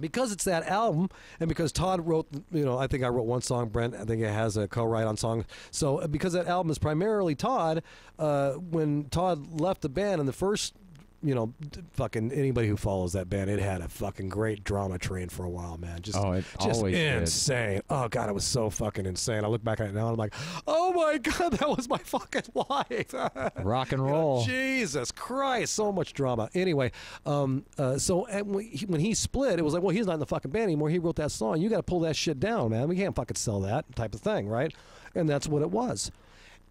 Because it's that album, and because Todd wrote, you know, I think I wrote one song, Brent, I think it has a co-write on song. So because that album is primarily Todd, uh, when Todd left the band in the first, you know, fucking anybody who follows that band, it had a fucking great drama train for a while, man. Just, oh, it just always insane. Did. Oh, God, it was so fucking insane. I look back at it now, and I'm like, oh, my God, that was my fucking life. Rock and roll. You know, Jesus Christ, so much drama. Anyway, um, uh, so and we, he, when he split, it was like, well, he's not in the fucking band anymore. He wrote that song. You got to pull that shit down, man. We can't fucking sell that type of thing, right? And that's what it was.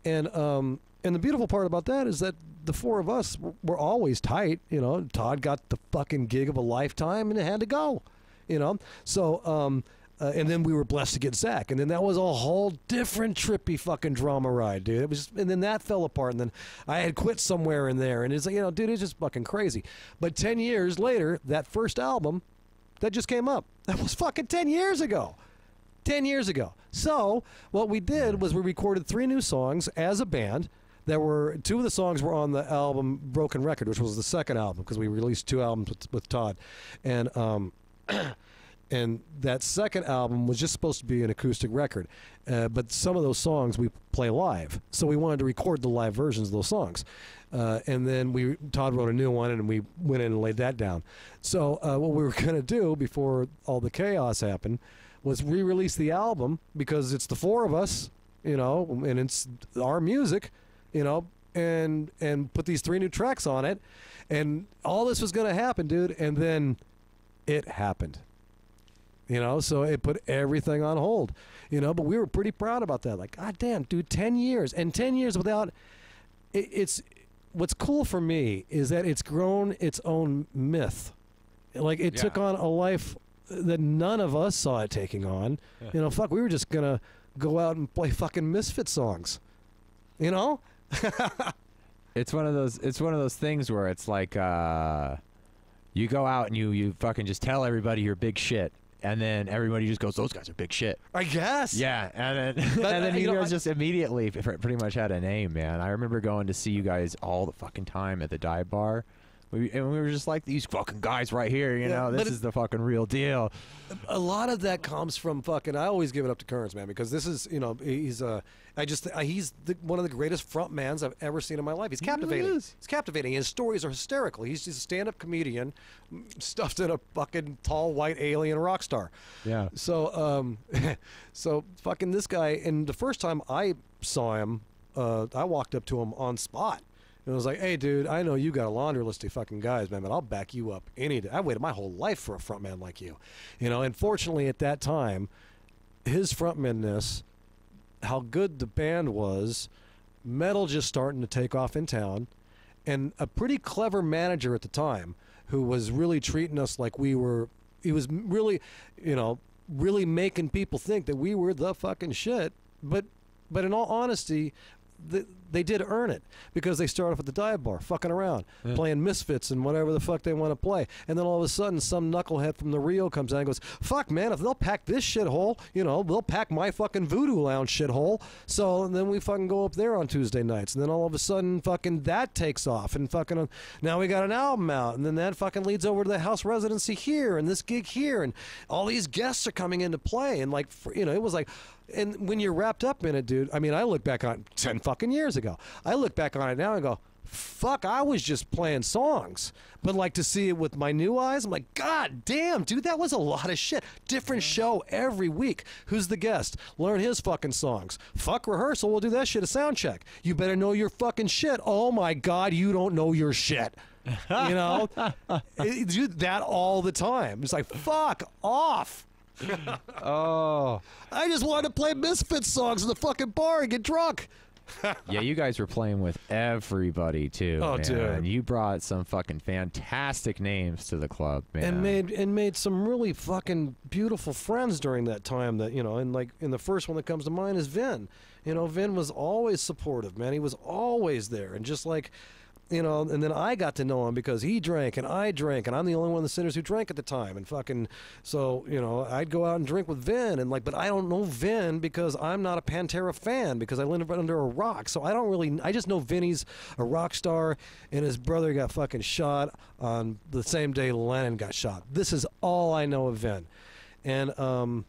And um, and the beautiful part about that is that the four of us were always tight. You know, Todd got the fucking gig of a lifetime, and it had to go. You know, so um, uh, and then we were blessed to get Zach, and then that was a whole different trippy fucking drama ride, dude. It was, and then that fell apart, and then I had quit somewhere in there, and it's like, you know, dude, it's just fucking crazy. But ten years later, that first album that just came up, that was fucking ten years ago. ten years ago. So what we did was we recorded three new songs as a band. There were two of the songs were on the album Broken Record, which was the second album, because we released two albums with, with Todd, and um, and that second album was just supposed to be an acoustic record, uh, but some of those songs we play live, so we wanted to record the live versions of those songs, uh, and then we Todd wrote a new one, and we went in and laid that down. So uh, what we were gonna do before all the chaos happened was re-release the album, because it's the four of us, you know, and it's our music. You know, and and put these three new tracks on it, and all this was going to happen, dude, and then it happened. You know, so it put everything on hold. You know, but we were pretty proud about that. Like, God damn, dude, ten years. And ten years without it, it's what's cool for me is that it's grown its own myth. Like, it yeah. took on a life that none of us saw it taking on. Yeah. You know, fuck, we were just going to go out and play fucking Misfit songs. You know? It's one of those it's one of those things where it's like uh you go out and you you fucking just tell everybody you're big shit, and then everybody just goes, those guys are big shit, I guess. Yeah. And then, but, and then you, you know, guys I, just immediately pretty much had a name, man. I remember going to see you guys all the fucking time at the dive bar. We, and we were just like, these fucking guys right here, you yeah, know, this it, is the fucking real deal. A lot of that comes from fucking, I always give it up to Kearns, man, because this is, you know, he's, uh, I just, uh, he's the, one of the greatest front mans I've ever seen in my life. He's captivating. He really is. He's captivating. His stories are hysterical. He's just a stand-up comedian stuffed in a fucking tall, white alien rock star. Yeah. So, um, so fucking this guy, and the first time I saw him, uh, I walked up to him on spot. And I was like, hey, dude, I know you got a laundry list of fucking guys, man, but I'll back you up any day. I waited my whole life for a frontman like you. You know, and fortunately at that time, his frontmanness, how good the band was, metal just starting to take off in town, and a pretty clever manager at the time who was really treating us like we were, he was really, you know, really making people think that we were the fucking shit. But, but in all honesty, The, they did earn it, because they started off at the dive bar fucking around, yeah. playing Misfits and whatever the fuck they want to play, and then all of a sudden some knucklehead from the Rio comes out and goes, fuck man, if they'll pack this shithole, you know, they'll pack my fucking Voodoo Lounge shithole. So and then we fucking go up there on Tuesday nights, and then all of a sudden fucking that takes off, and fucking uh, now we got an album out, and then that fucking leads over to the house residency here and this gig here, and all these guests are coming into play, and like, you know, it was like, and when you're wrapped up in it, dude, I mean, I look back on ten fucking years ago. I look back on it now and go, fuck, I was just playing songs. But like, to see it with my new eyes, I'm like, God damn, dude, that was a lot of shit. Different show every week. Who's the guest? Learn his fucking songs. Fuck rehearsal. We'll do that shit at sound check. You better know your fucking shit. Oh my God, you don't know your shit. You know? It, do that all the time. It's like, fuck off. Oh, I just wanted to play Misfits songs in the fucking bar and get drunk. Yeah, you guys were playing with everybody too. Oh, man. Dude, you brought some fucking fantastic names to the club, man, and made and made some really fucking beautiful friends during that time. That, you know, and like, in the first one that comes to mind is Vin. You know, Vin was always supportive, man. He was always there, and just like, you know, and then I got to know him because he drank and I drank, and I'm the only one of the sinners who drank at the time, and fucking, so, you know, I'd go out and drink with Vin, and like, but I don't know Vin because I'm not a Pantera fan, because I live under a rock, so I don't really, I just know Vinny's a rock star, and his brother got fucking shot on the same day Lennon got shot. This is all I know of Vin, and um,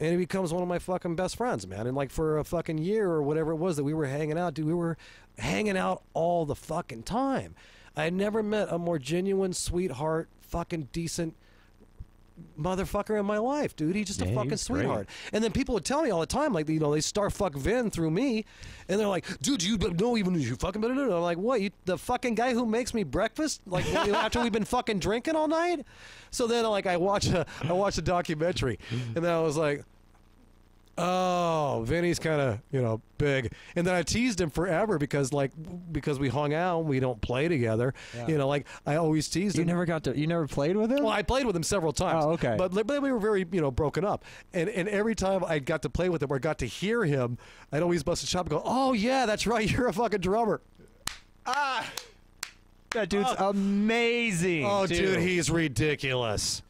and he becomes one of my fucking best friends, man. And like, for a fucking year or whatever it was that we were hanging out, dude, we were hanging out all the fucking time. I had never met a more genuine, sweetheart, fucking decent motherfucker in my life, dude. He's just yeah, a fucking sweetheart. Great. And then people would tell me all the time, like, you know, they star fuck Vin through me, and they're like, dude, you know, even you fucking better do it. I'm like, what? You, the fucking guy who makes me breakfast, like, after we've been fucking drinking all night. So then, like, I watched a, I watched a documentary, and then I was like, oh, Vinny's kind of, you know, big. And then I teased him forever because, like, because we hung out and we don't play together. Yeah. You know, like, I always teased him. You never got to, you never played with him? Well, I played with him several times. Oh, okay. But, but we were very, you know, broken up. And and every time I got to play with him or got to hear him, I'd always bust a shop and go, oh, yeah, that's right, you're a fucking drummer. Ah! That dude's oh. amazing. Oh, too. Dude, he's ridiculous.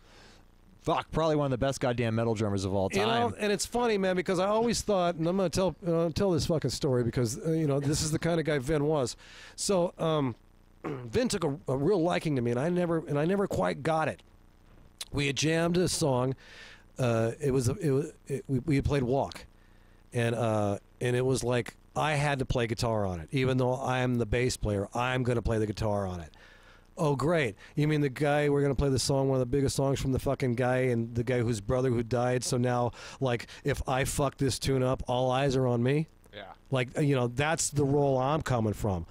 fuck, probably one of the best goddamn metal drummers of all time. You know, and it's funny, man, because I always thought, and I'm going to tell uh, tell this fucking story because, uh, you know, this is the kind of guy Vin was. So um, Vin took a, a real liking to me, and I never and I never quite got it. We had jammed a song. Uh, it was, it was it, we, we had played Walk, and uh, and it was like I had to play guitar on it. Even though I am the bass player, I'm going to play the guitar on it. Oh, great. You mean the guy, we're going to play the song, one of the biggest songs from the fucking guy and the guy whose brother who died. So now, like, if I fuck this tune up, all eyes are on me. Yeah. Like, you know, that's the role I'm coming from.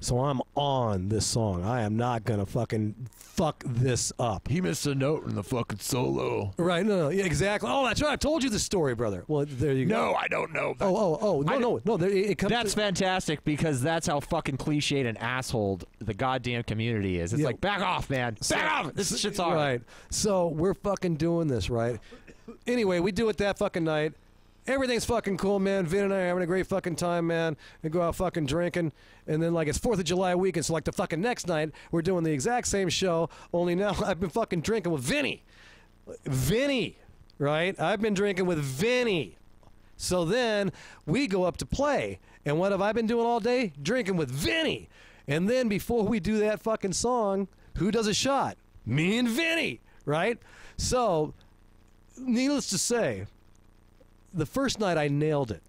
So I'm on this song. I am not going to fucking fuck this up. He missed a note in the fucking solo. Right, no, no, yeah, exactly. Oh, that's right. I told you the story, brother. Well, there you go. No, I don't know. That's, oh, oh, oh, no, no, no. There, it comes that's to, fantastic because that's how fucking cliched and assholed the goddamn community is. It's yeah. like, back off, man. Back so, off. This shit's all right. right. So we're fucking doing this, right? Anyway, we do it that fucking night. Everything's fucking cool, man. Vin and I are having a great fucking time, man. We go out fucking drinking. And then, like, it's fourth of July weekend, so, like, the fucking next night, we're doing the exact same show, only now I've been fucking drinking with Vinny. Vinny, right? I've been drinking with Vinny. So then we go up to play. And what have I been doing all day? Drinking with Vinny. And then before we do that fucking song, who does a shot? Me and Vinny, right? So, needless to say... The first night I nailed it.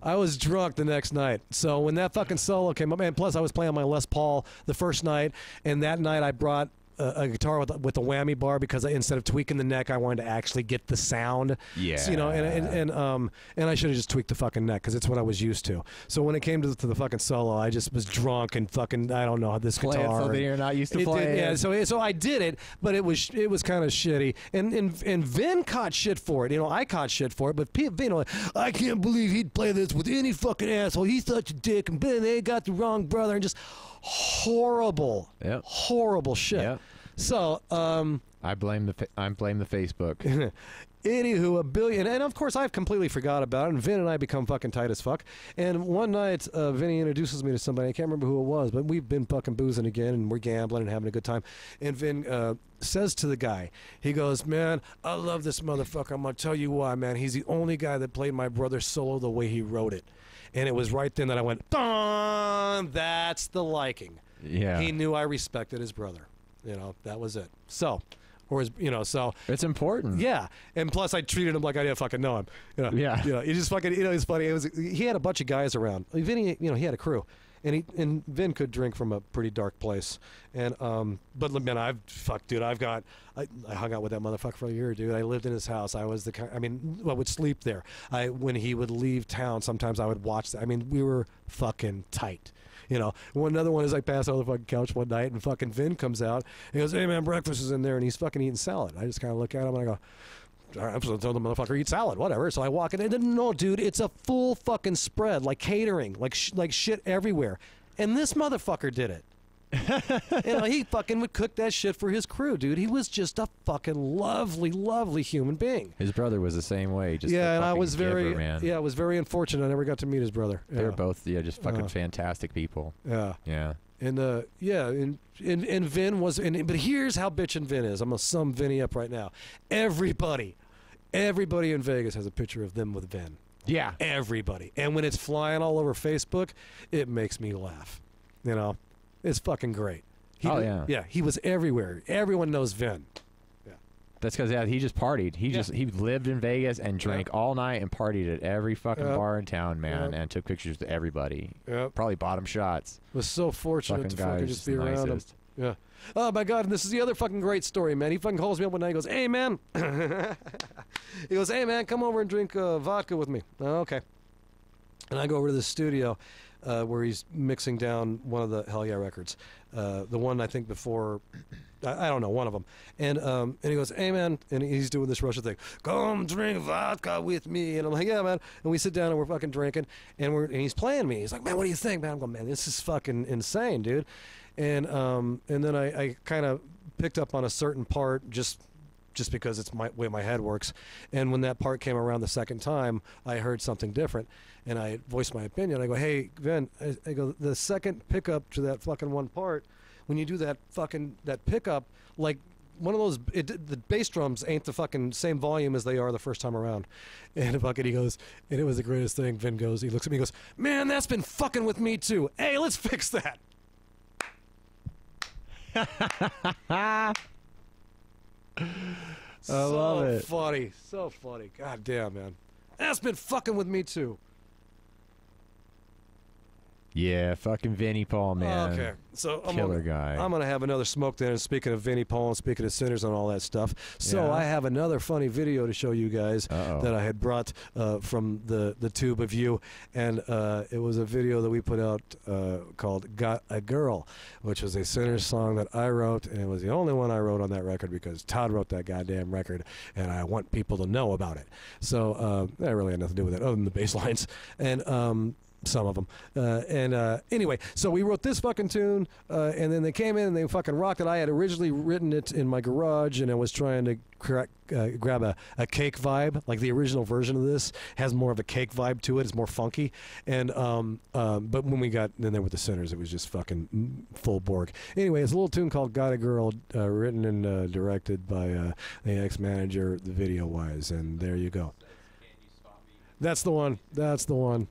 I was drunk the next night. So when that fucking solo came up, and plus I was playing my Les Paul the first night, and that night I brought a, a guitar with with a whammy bar because I, instead of tweaking the neck, I wanted to actually get the sound. Yeah. So, you know, and and, and um and I should have just tweaked the fucking neck because it's what I was used to. So when it came to, to the fucking solo, I just was drunk and fucking I don't know how this playing guitar. Something you're not used to playing. Yeah. So so I did it, but it was it was kind of shitty. And and and Vin caught shit for it. You know, I caught shit for it. But Vin, you know, I can't believe he'd play this with any fucking asshole. He's such a dick, and they got the wrong brother, and just. Horrible, yep. horrible shit. Yep. So, um, I blame the fa I blame the Facebook. Anywho, a billion, and of course I've completely forgot about it. And Vin and I become fucking tight as fuck. And one night, uh, Vinny introduces me to somebody. I can't remember who it was, but we've been fucking boozing again, and we're gambling and having a good time. And Vin uh, says to the guy, he goes, "Man, I love this motherfucker. I'm gonna tell you why, man. He's the only guy that played my brother's solo the way he wrote it." And it was right then that I went, "Dun! That's the liking." Yeah. He knew I respected his brother. You know, that was it. So, or his, you know, so it's important. Yeah. And plus, I treated him like I didn't fucking know him. You know, yeah. You know, he just fucking, you know, it's funny. It was he had a bunch of guys around. Vinny, you know, he had a crew, and he and Vin could drink from a pretty dark place. And um, but man, I've fuck, dude, I've got. I, I hung out with that motherfucker for a year, dude. I lived in his house. I was the, I mean, I would sleep there. I when he would leave town, sometimes I would watch that. I mean, we were fucking tight, you know. One another one is I passed out on the fucking couch one night, and fucking Vin comes out. He goes, "Hey man, breakfast is in there," and he's fucking eating salad. I just kind of look at him and I go, "All right, I'm just gonna tell the motherfucker eat salad, whatever." So I walk in, and then, no, dude, it's a full fucking spread, like catering, like sh like shit everywhere, and this motherfucker did it. You know, he fucking would cook that shit for his crew, dude. He was just a fucking lovely, lovely human being. His brother was the same way. Just yeah, and I was very, giver, man. yeah, I was very unfortunate. I never got to meet his brother. Yeah. They were both, yeah, just fucking uh, fantastic people. Yeah, yeah, and uh, yeah, and and and Vin was, and but here's how bitchin' Vin is. I'm gonna sum Vinny up right now. Everybody, everybody in Vegas has a picture of them with Vin. Yeah, everybody, and when it's flying all over Facebook, it makes me laugh. You know. It's fucking great. He oh, did, yeah. Yeah, he was everywhere. Everyone knows Vin. Yeah. That's because yeah, he just partied. He yeah. just he lived in Vegas and drank yep. all night and partied at every fucking yep. bar in town, man, yep. and took pictures to everybody. Yep. Probably bottom shots. Was so fortunate fucking to fucking just be around nicest. him. Yeah. Oh, my God. And this is the other fucking great story, man. He fucking calls me up one night. He goes, "Hey, man." He goes, "Hey, man, come over and drink uh, vodka with me." Oh, okay. And I go over to the studio. Uh, where he's mixing down one of the Hell Yeah records, uh, the one I think before, I, I don't know, one of them. And um, and he goes, "Hey man," and he's doing this Russian thing. "Come drink vodka with me," and I'm like, "Yeah man." And we sit down and we're fucking drinking, and we're and he's playing me. He's like, "Man, what do you think, man?" I'm going, "Man, this is fucking insane, dude." And um, and then I, I kind of picked up on a certain part just. just because it's my way my head works. And when that part came around the second time, I heard something different, and I voiced my opinion. I go, "Hey, Vin," I, I go, "the second pickup to that fucking one part, when you do that fucking, that pickup, like one of those, it, the bass drums ain't the fucking same volume as they are the first time around. And fucking he goes, and it was the greatest thing. Vin goes, he looks at me and goes, man, that's been fucking with me too. Hey, let's fix that. I so love it. funny. So funny. God damn, man. That's been fucking with me too. Yeah, fucking Vinnie Paul, man. Okay, so I'm killer gonna, guy. I'm gonna have another smoke there. And speaking of Vinnie Paul, and speaking of sinners and all that stuff, so yeah. I have another funny video to show you guys Uh-oh. that I had brought uh, from the the tube of you, and uh, it was a video that we put out uh, called "Got a Girl," which was a sinners song that I wrote, and it was the only one I wrote on that record because Todd wrote that goddamn record, and I want people to know about it. So uh, that really had nothing to do with it other than the bass lines and. Um, Some of them. Uh, and uh, anyway, so we wrote this fucking tune, uh, and then they came in and they fucking rocked it. I had originally written it in my garage, and I was trying to crack, uh, grab a, a Cake vibe. Like the original version of this has more of a Cake vibe to it. It's more funky. And um, um, but when we got in there with the sinners, it was just fucking full Borg. Anyway, it's a little tune called "Got a Girl," uh, written and uh, directed by uh, the ex-manager, the video wise. And there you go. That's the one. That's the one.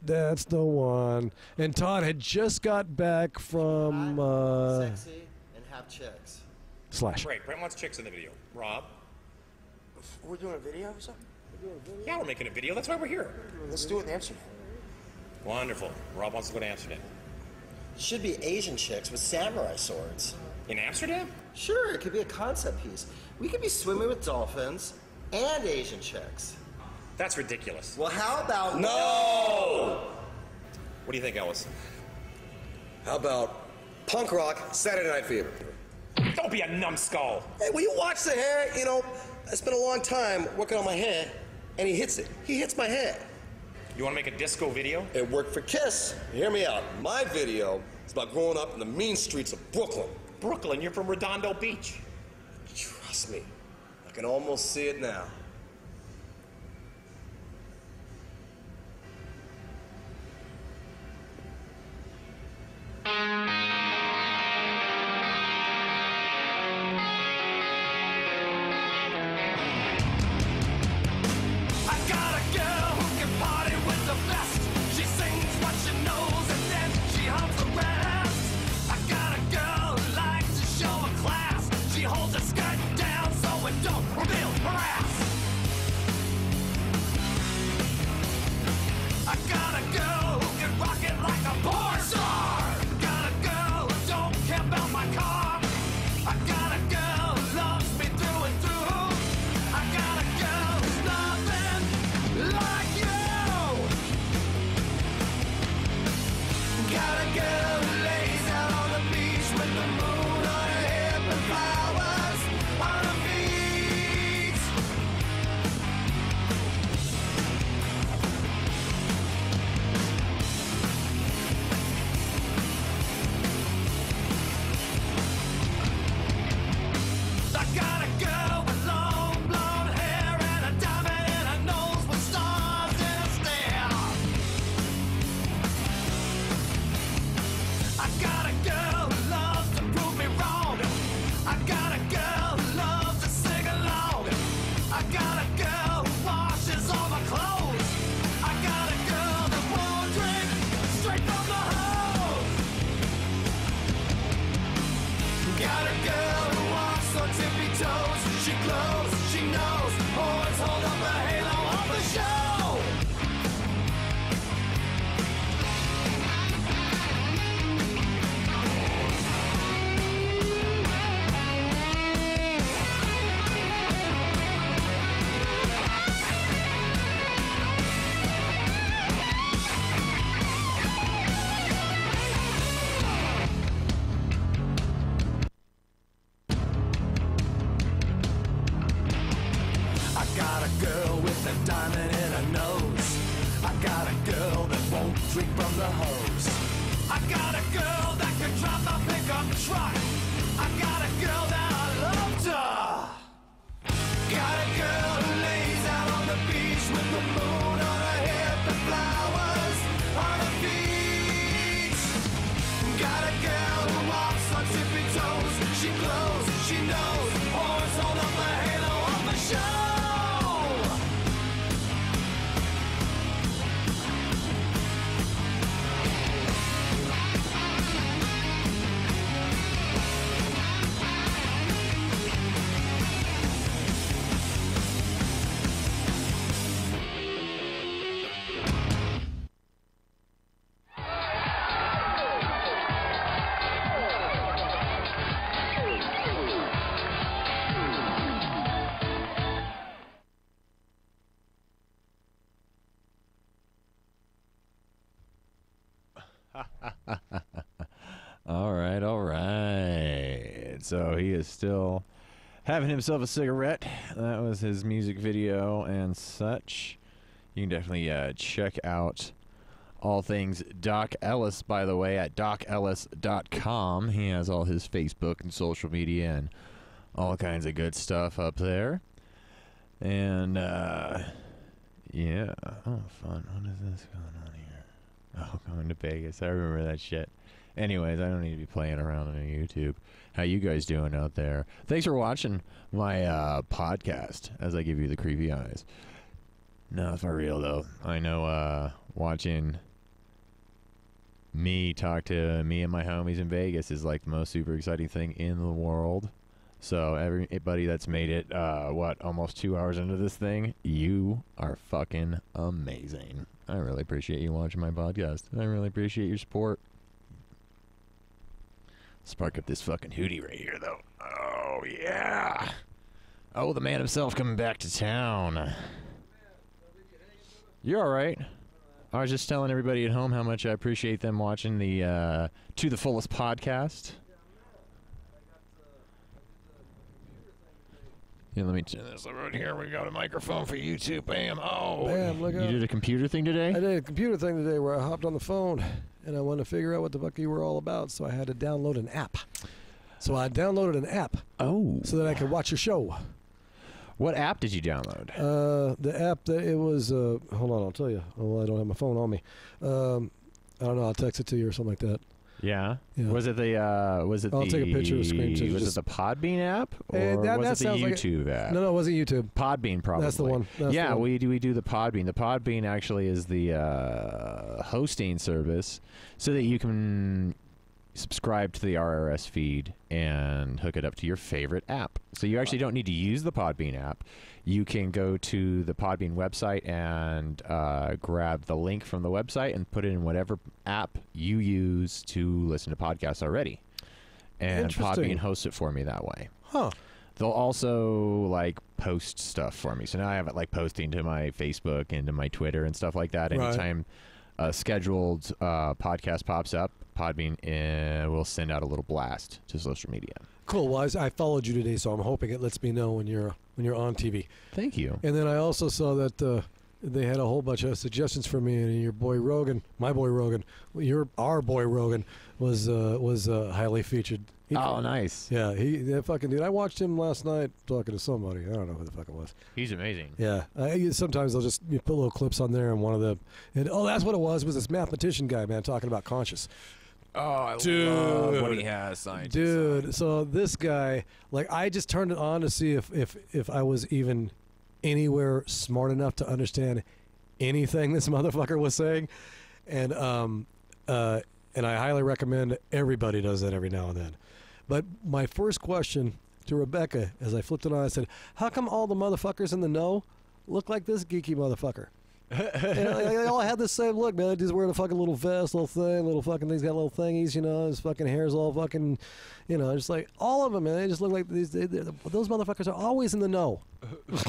That's the one. And Todd had just got back from uh, sexy and have chicks. Slash. Right. Brent wants chicks in the video. Rob. We're doing a video or something? We're doing a video? Yeah, we're making a video. That's why we're here. Let's do it in Amsterdam. Wonderful. Rob wants to go to Amsterdam. Should be Asian chicks with samurai swords. In Amsterdam? Sure, it could be a concept piece. We could be swimming with dolphins and Asian chicks. That's ridiculous. Well, how about... No! What do you think, Ellis? How about punk rock Saturday Night Fever? Don't be a numbskull. Hey, will you watch the hair? You know, I spent a long time working on my hair, and he hits it. He hits my hair. You want to make a disco video? It worked for Kiss. Hear me out. My video is about growing up in the mean streets of Brooklyn. Brooklyn? You're from Redondo Beach. Trust me. I can almost see it now. She glows. she knows, or it's all up the halo of the show. So he is still having himself a cigarette. That was his music video and such. You can definitely uh, check out all things Doc Ellis, by the way, at doc ellis dot com. He has all his Facebook and social media and all kinds of good stuff up there. And, uh, yeah. Oh, fun. What is this going on here? Oh, going to Vegas. I remember that shit. Anyways, I don't need to be playing around on YouTube. How you guys doing out there? Thanks for watching my uh, podcast as I give you the creepy eyes. No, for real, though. I know uh, watching me talk to me and my homies in Vegas is like the most super exciting thing in the world. So everybody that's made it, uh, what, almost two hours into this thing, you are fucking amazing. I really appreciate you watching my podcast. I really appreciate your support. Spark up this fucking hootie right here, though. Oh, yeah. Oh, the man himself coming back to town. You're all right. I was just telling everybody at home how much I appreciate them watching the uh, To The Fullest podcast. Yeah, let me turn this up right here. We got a microphone for YouTube. Bam. Oh. Bam, look up. You did a computer thing today? I did a computer thing today where I hopped on the phone. And I wanted to figure out what the fuck you were all about, so I had to download an app. So I downloaded an app. Oh. So that I could watch your show. What app did you download? Uh, the app that it was, uh, hold on, I'll tell you. Oh, I don't have my phone on me. Um, I don't know, I'll text it to you or something like that. Yeah? yeah. Was it the, uh, was it I'll the, take a picture of the screen. Was just, it the Podbean app? Or uh, that, was that it the YouTube like a, app? No, no, it wasn't YouTube. Podbean, probably. That's the one. That's yeah, the one. We, do, we do the Podbean. The Podbean actually is the uh, hosting service so that you can subscribe to the R S S feed and hook it up to your favorite app. So you actually don't need to use the Podbean app. You can go to the Podbean website and uh, grab the link from the website and put it in whatever app you use to listen to podcasts already. And Podbean hosts it for me that way. Huh. They'll also, like, post stuff for me. So now I have it, like, posting to my Facebook and to my Twitter and stuff like that. Right. Anytime a scheduled uh, podcast pops up, Podbean uh, will send out a little blast to social media. Cool. Well, I, I followed you today, so I'm hoping it lets me know when you're when you're on T V. Thank you. And then I also saw that uh, they had a whole bunch of suggestions for me, and your boy Rogan, my boy Rogan, your our boy Rogan was uh, was uh, highly featured. He, oh, nice. Yeah, he that fucking dude. I watched him last night talking to somebody. I don't know who the fuck it was. He's amazing. Yeah. I, sometimes I'll just you put little clips on there, and one of the and oh, that's what it was was this mathematician guy, man, talking about conscious. Oh, I dude. love what he has, scientists. Dude, so this guy, like, I just turned it on to see if, if, if I was even anywhere smart enough to understand anything this motherfucker was saying. And, um, uh, and I highly recommend everybody does that every now and then. But my first question to Rebecca, as I flipped it on, I said, how come all the motherfuckers in the know look like this geeky motherfucker? And I, I all had the same look, man. He's wearing a fucking little vest, little thing, little fucking things, got little thingies, you know. His fucking hair's all fucking, you know, just like all of them, man. They just look like these. They, those motherfuckers are always in the know. He's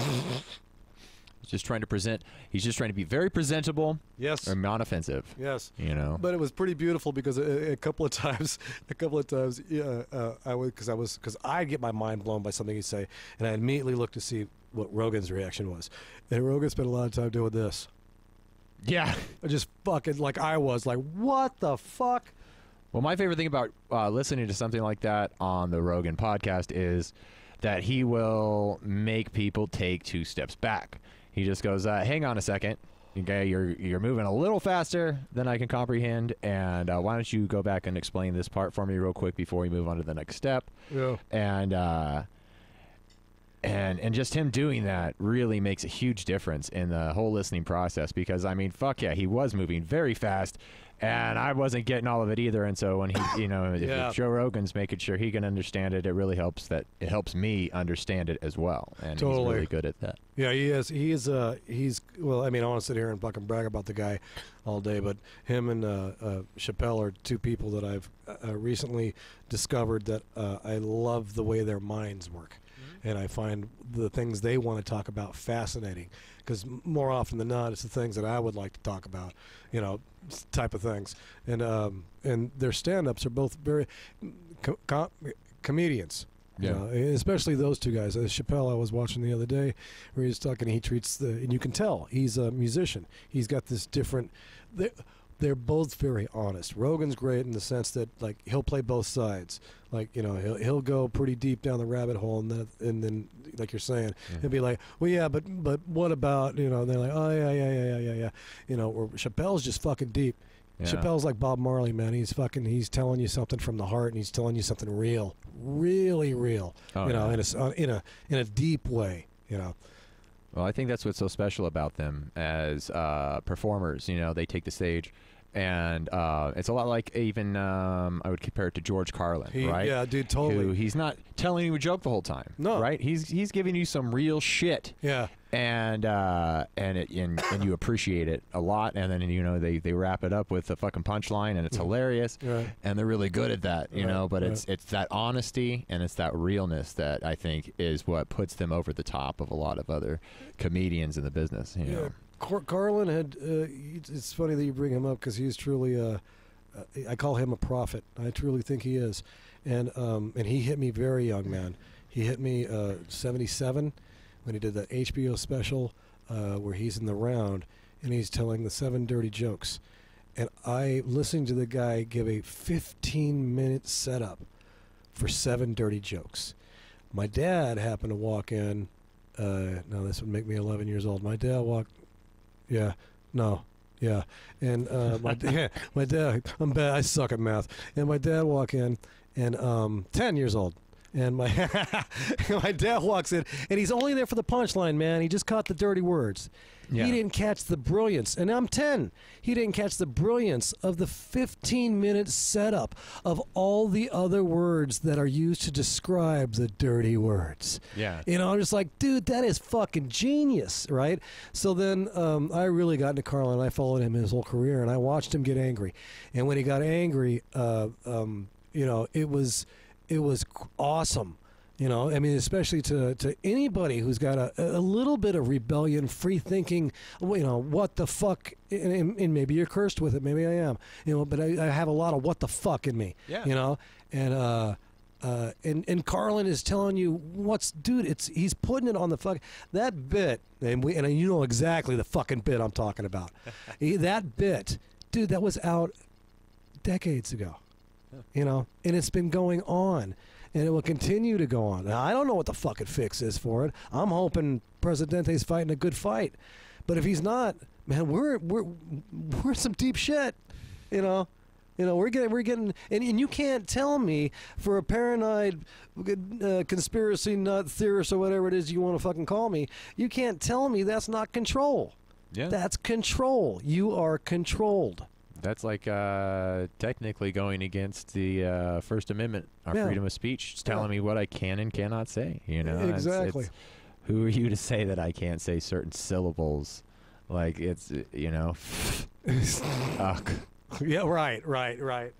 just trying to present. He's just trying to be very presentable. Yes. Or non-offensive. Yes. You know. But it was pretty beautiful because a, a couple of times, a couple of times, yeah, uh, I would because I was because I get my mind blown by something he'd say, and I immediately looked to see what Rogan's reaction was. And Rogan spent a lot of time doing this. Yeah. Just fucking like I was. Like, what the fuck? Well, my favorite thing about uh, listening to something like that on the Rogan podcast is that he will make people take two steps back. He just goes, uh, hang on a second. Okay, you're you're moving a little faster than I can comprehend, and uh, why don't you go back and explain this part for me real quick before we move on to the next step? Yeah. And uh, and and just him doing that really makes a huge difference in the whole listening process, because I mean, fuck yeah, he was moving very fast, and I wasn't getting all of it either. And so when he, you know, yeah. if Joe Rogan's making sure he can understand it, it really helps that it helps me understand it as well. And totally. He's really good at that. Yeah, he is. He is. Uh, he's. Well, I mean, I want to sit here and fucking brag about the guy all day, but him and uh, uh, Chappelle are two people that I've uh, recently discovered that uh, I love the way their minds work. And I find the things they want to talk about fascinating, because more often than not, it's the things that I would like to talk about, you know, type of things. And um, and their stand-ups are both very co- com- comedians. Yeah, uh, especially those two guys. Uh, Chappelle, I was watching the other day, where he's talking. He treats the, and you can tell he's a musician. He's got this different. They, They're both very honest. Rogan's great in the sense that, like, he'll play both sides. Like, you know, he'll he'll go pretty deep down the rabbit hole, and then, and then like you're saying, mm-hmm. he'll be like, well, yeah, but but what about, you know? And they're like, oh yeah, yeah, yeah, yeah, yeah, yeah. You know, or Chappelle's just fucking deep. Yeah. Chappelle's like Bob Marley, man. He's fucking, he's telling you something from the heart, and he's telling you something real, really real. Oh, you know, yeah. in a in a in a deep way. You know. Well, I think that's what's so special about them as uh, performers. You know, they take the stage. And uh, it's a lot like even, um, I would compare it to George Carlin, he, right? Yeah, dude, totally. Who, he's not telling you a joke the whole time. No. Right? He's he's giving you some real shit. Yeah. And uh, and, it, and and you appreciate it a lot. And then, you know, they, they wrap it up with a fucking punchline, and it's hilarious. Right. And they're really good at that, you right. know. But right. it's it's that honesty and it's that realness that I think is what puts them over the top of a lot of other comedians in the business, you yeah. know. Carlin had, uh, it's funny that you bring him up, because he's truly, uh, I call him a prophet. I truly think he is. And um, and he hit me very young, man. He hit me uh, seventy-seven when he did that H B O special uh, where he's in the round and he's telling the seven dirty jokes. And I listened to the guy give a fifteen minute setup for seven dirty jokes. My dad happened to walk in. Uh, now, this would make me eleven years old. My dad walked. Yeah, no, yeah, and uh, my dad, my dad, I'm bad, I suck at math, and my dad walk in, and um, ten years old, and my my dad walks in, and he's only there for the punchline, man. He just caught the dirty words. Yeah. He didn't catch the brilliance, and I'm ten. He didn't catch the brilliance of the fifteen minute setup of all the other words that are used to describe the dirty words. Yeah, you know, I'm just like, dude, that is fucking genius, right? So then um, I really got into Carlin. I followed him his whole career, and I watched him get angry. And when he got angry, uh, um, you know, it was it was awesome. You know, I mean, especially to, to anybody who's got a, a little bit of rebellion, free thinking, you know, what the fuck, and, and maybe you're cursed with it, maybe I am, you know, but I, I have a lot of what the fuck in me, yeah. you know, and, uh, uh, and, and Carlin is telling you what's, dude, it's, he's putting it on the fuck, that bit, and we, and you know exactly the fucking bit I'm talking about, that bit, dude, that was out decades ago, you know, and it's been going on. And it will continue to go on. Now, I don't know what the fucking fix is for it. I'm hoping Presidente's fighting a good fight. But if he's not, man, we're we're we're some deep shit. You know? You know, we're getting we're getting and, and you can't tell me for a paranoid uh, conspiracy nut theorist or whatever it is you want to fucking call me, you can't tell me that's not control. Yeah. That's control. You are controlled. That's like uh, technically going against the uh, First Amendment, our yeah. freedom of speech. It's telling yeah. me what I can and cannot say. You know, exactly. It's, it's, who are you to say that I can't say certain syllables? Like it's you know, yeah, right, right, right,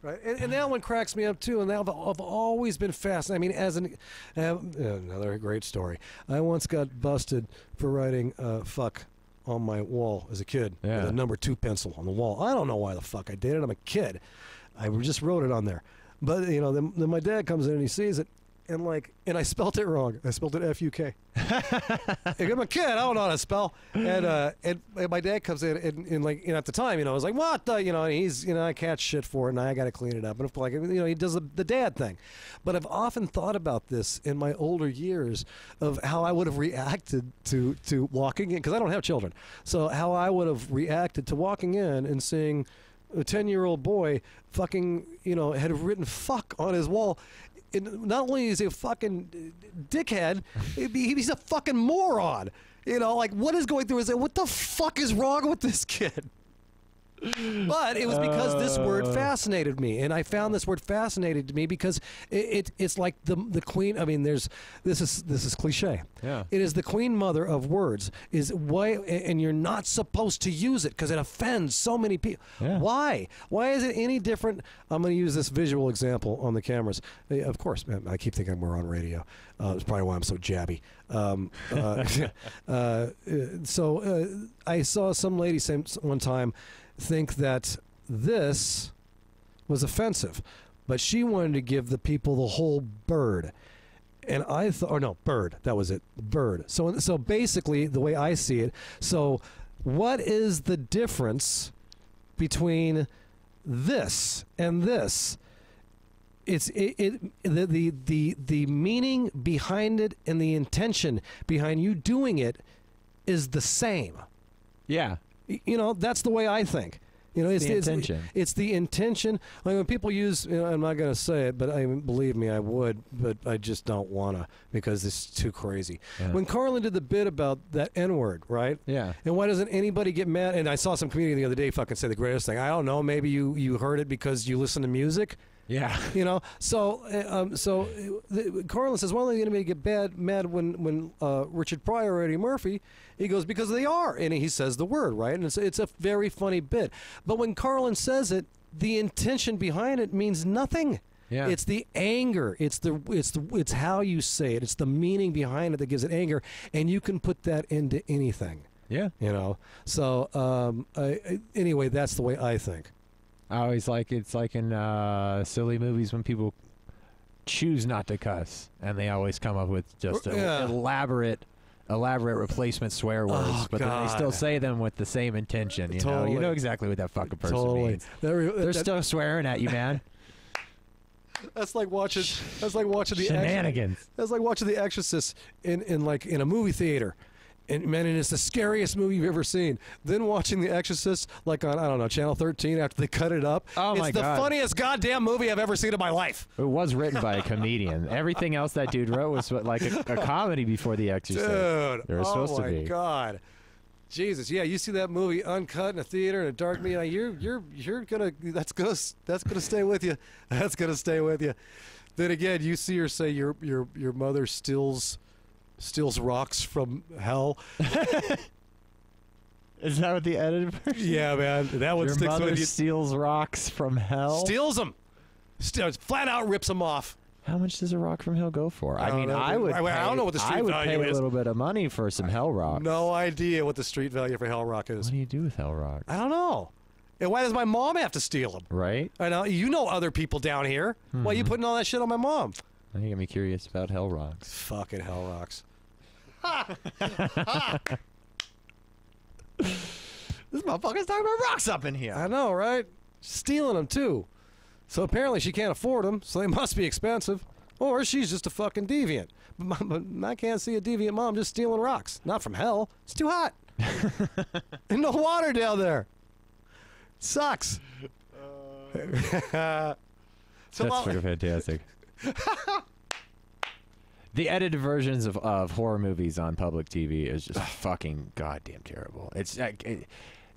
right. And, and that one cracks me up too. And I've, I've always been fascinated. I mean, as an uh, another great story. I once got busted for writing uh, "fuck" on my wall as a kid, yeah. with a number two pencil on the wall. I don't know why the fuck I did it. I'm a kid. I just wrote it on there. But, you know, then, then my dad comes in and he sees it, and like, and I spelt it wrong. I spelled it F U K. I'm a kid. I don't know how to spell. And uh, and, and my dad comes in, and, and like, and at the time, you know, I was like, what the, you know, and he's, you know, I catch shit for it, and I got to clean it up. And if, like, you know, he does the, the dad thing. But I've often thought about this in my older years of how I would have reacted to to walking in, because I don't have children. So how I would have reacted to walking in and seeing a ten-year-old boy fucking, you know, had written fuck on his wall. And not only is he a fucking dickhead, he's a fucking moron. You know, like, what is going through his head? What the fuck is wrong with this kid? But it was because uh, this word fascinated me, and I found this word fascinated me because it, it it's like the the queen. I mean, there's this is this is cliche. Yeah, it is the queen mother of words. Is why, and you're not supposed to use it because it offends so many people. Yeah. Why? Why is it any different? I'm going to use this visual example on the cameras. Of course, man, I keep thinking we're on radio. Uh, that's probably why I'm so jabby. Um, uh, uh, so uh, I saw some lady say one time. Think that this was offensive, but she wanted to give the people the whole bird, and I thought, or no, bird, that was it, bird. So, so basically, the way I see it, so what is the difference between this and this? It's it, it the, the the the meaning behind it and the intention behind you doing it is the same. Yeah. You know, that's the way I think. You know, it's the intention. It's, it's the intention. Like when people use, you know, I'm not going to say it, but I believe me, I would, but I just don't want to because it's too crazy. Yeah. When Carlin did the bit about that N-word, right? Yeah. And why doesn't anybody get mad? And I saw some comedian the other day fucking say the greatest thing. I don't know. Maybe you, you heard it because you listen to music. Yeah. You know, so um, so the, Carlin says, why don't anybody get bad, mad when, when uh, Richard Pryor or Eddie Murphy, he goes, because they are. And he says the word, right? And it's, it's a very funny bit. But when Carlin says it, the intention behind it means nothing. Yeah. It's the anger. It's the it's the it's how you say it. It's the meaning behind it that gives it anger. And you can put that into anything. Yeah. You know, so um, I, anyway, that's the way I think. I always like it's like in uh, silly movies when people choose not to cuss, and they always come up with just a, yeah. elaborate, elaborate replacement swear words, oh, but then they still say them with the same intention. You totally. know, you know exactly what that fucking person totally. means. They're, they're that, still swearing at you, man. That's like watching. That's like watching the shenanigans. Ex that's like watching The Exorcist in, in like in a movie theater. And man, and it's the scariest movie you've ever seen. Then watching The Exorcist, like on, I don't know, Channel thirteen after they cut it up. Oh, my God. It's the funniest goddamn movie I've ever seen in my life. It was written by a comedian. Everything else that dude wrote was like a, a comedy before The Exorcist. Dude. There was supposed to be. Oh, my God. Jesus, yeah, you see that movie uncut in a theater in a dark midnight. You're, you're, you're gonna. That's gonna. That's gonna stay with you. That's gonna stay with you. Then again, you see her say your your your mother steals. Steals rocks from hell. Is that what the edited version? Yeah, man. That one Your sticks mother with you. Steals rocks from hell. Steals them. Steals, flat out rips them off. How much does a rock from hell go for? I, I mean, know. I would. I, pay, I don't know what the street I would value pay is. A little bit of money for some hell rock. No idea what the street value for hell rock is. What do you do with hell rock? I don't know. And why does my mom have to steal them? Right. I know. You know other people down here. Mm-hmm. Why are you putting all that shit on my mom? I think I'm curious about hell rocks. Fucking hell rocks. Ha! Ha! This motherfucker's talking about rocks up in here. I know, right? Stealing them, too. So apparently she can't afford them, so they must be expensive. Or she's just a fucking deviant. But, my, but I can't see a deviant mom just stealing rocks. Not from hell. It's too hot. And no water down there. It sucks. Uh... so That's fucking fantastic. The edited versions of, of horror movies on public T V is just fucking goddamn terrible. It's like, it,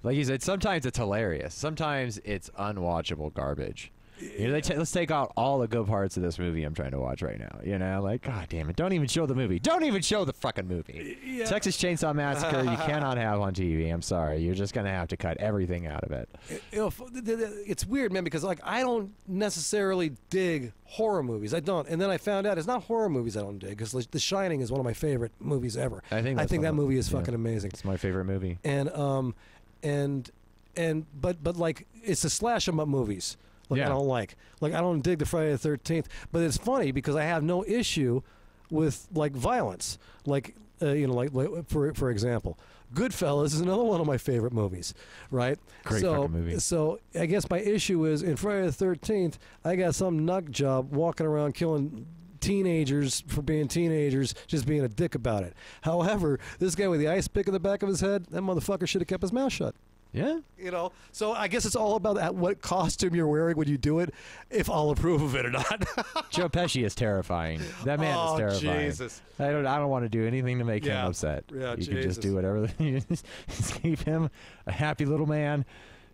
like you said, sometimes it's hilarious. Sometimes it's unwatchable garbage. Yeah. You know, they t let's take out all the good parts of this movie I'm trying to watch right now. You know, like, God damn it. Don't even show the movie. Don't even show the fucking movie. Yeah. Texas Chainsaw Massacre, you cannot have on T V. I'm sorry. You're just going to have to cut everything out of it. You know, it's weird, man, because, like, I don't necessarily dig horror movies. I don't. And then I found out it's not horror movies I don't dig, because like, The Shining is one of my favorite movies ever. I think, I think that movie is fucking yeah, amazing. It's my favorite movie. And, um, and, and, but, but like, it's the slash-em-up movies. Like, yeah. I don't like. Like, I don't dig the Friday the thirteenth. But it's funny because I have no issue with, like, violence. Like, uh, you know, like, like for for example, Goodfellas is another one of my favorite movies, right? Great so, fucking movie. So I guess my issue is, in Friday the thirteenth, I got some nut job walking around killing teenagers for being teenagers, just being a dick about it. However, this guy with the ice pick in the back of his head, that motherfucker should have kept his mouth shut. Yeah. You know, so I guess it's all about at what costume you're wearing when you do it, if I'll approve of it or not. Joe Pesci is terrifying. That man oh, is terrifying. Jesus. I don't I don't want to do anything to make yeah. him upset. Yeah, you Jesus. can just do whatever. You just keep him a happy little man.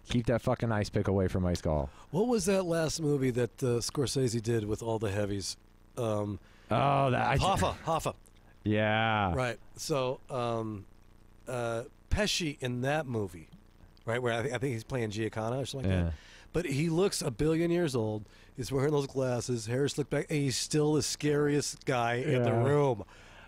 Keep that fucking ice pick away from my skull. What was that last movie that uh, Scorsese did with all the heavies? Um, oh, that Hoffa. Hoffa. Yeah. Right. So um, uh, Pesci in that movie. Right, where I, th I think he's playing Giacomo or something like yeah. that. But he looks a billion years old. He's wearing those glasses, hair slicked back, and he's still the scariest guy yeah. in the room.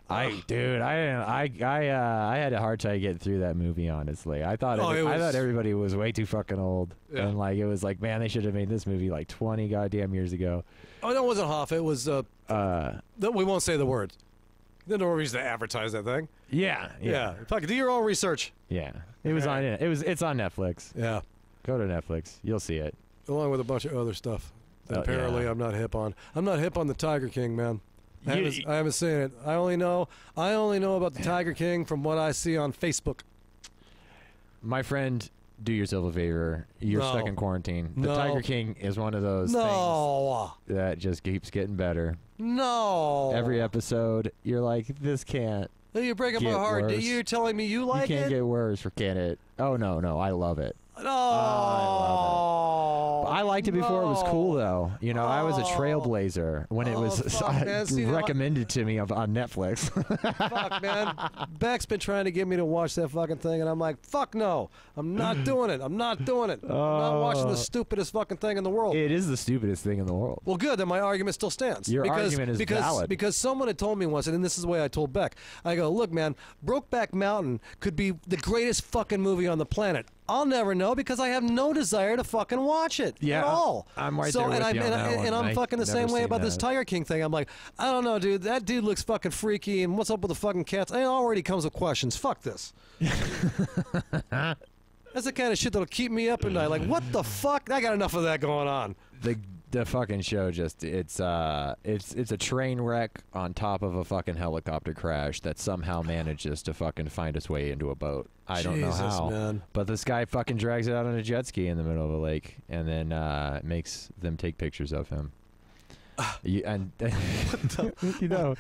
I, Ugh. dude, I, I, I, uh, I had a hard time getting through that movie. Honestly, I thought, oh, it, it was, I thought everybody was way too fucking old, yeah. and like it was like, man, they should have made this movie like twenty goddamn years ago. Oh, that wasn't Hoff. It was. Uh, uh, we won't say the words. There's no reason to advertise that thing. Yeah, yeah. Fuck, yeah. do your own research. Yeah, it was on. It was. It's on Netflix. Yeah, go to Netflix. You'll see it, along with a bunch of other stuff that oh, apparently yeah. I'm not hip on. I'm not hip on the Tiger King, man. I haven't, you, I haven't seen it. I only know. I only know about the Tiger King from what I see on Facebook. My friend, do yourself a favor. You're no. stuck in quarantine. The no. Tiger King is one of those no. things that just keeps getting better. No. Every episode, you're like, this can't. You're breaking my heart. Worse. You're telling me you like it? You can't it? get worse, or can it? Oh, no, no. I love it. No. Oh, I love it. But I liked it before no. it was cool, though. You know, oh. I was a trailblazer when oh, it was fuck, man, recommended to me on Netflix. Fuck, man. Beck's been trying to get me to watch that fucking thing, and I'm like, fuck no. I'm not doing it. I'm not doing it. Oh. I'm not watching the stupidest fucking thing in the world. It is the stupidest thing in the world. Well, good. Then my argument still stands. Your because, argument is because, valid. Because someone had told me once, and this is the way I told Beck. I go, look, man, Brokeback Mountain could be the greatest fucking movie on the planet. I'll never know because I have no desire to fucking watch it yeah, at all. I'm right so, there with and you and, on that and, one. and I'm I fucking the same way about that. this Tiger King thing. I'm like, I don't know, dude. That dude looks fucking freaky, and what's up with the fucking cats? And it already comes with questions. Fuck this. That's the kind of shit that'll keep me up at night. Like, what the fuck? I got enough of that going on. The the fucking show just it's uh it's it's a train wreck on top of a fucking helicopter crash that somehow manages to fucking find its way into a boat. I Jesus, don't know how, man. But this guy fucking drags it out on a jet ski in the middle of a lake and then uh, makes them take pictures of him. Uh, you, and the, you know,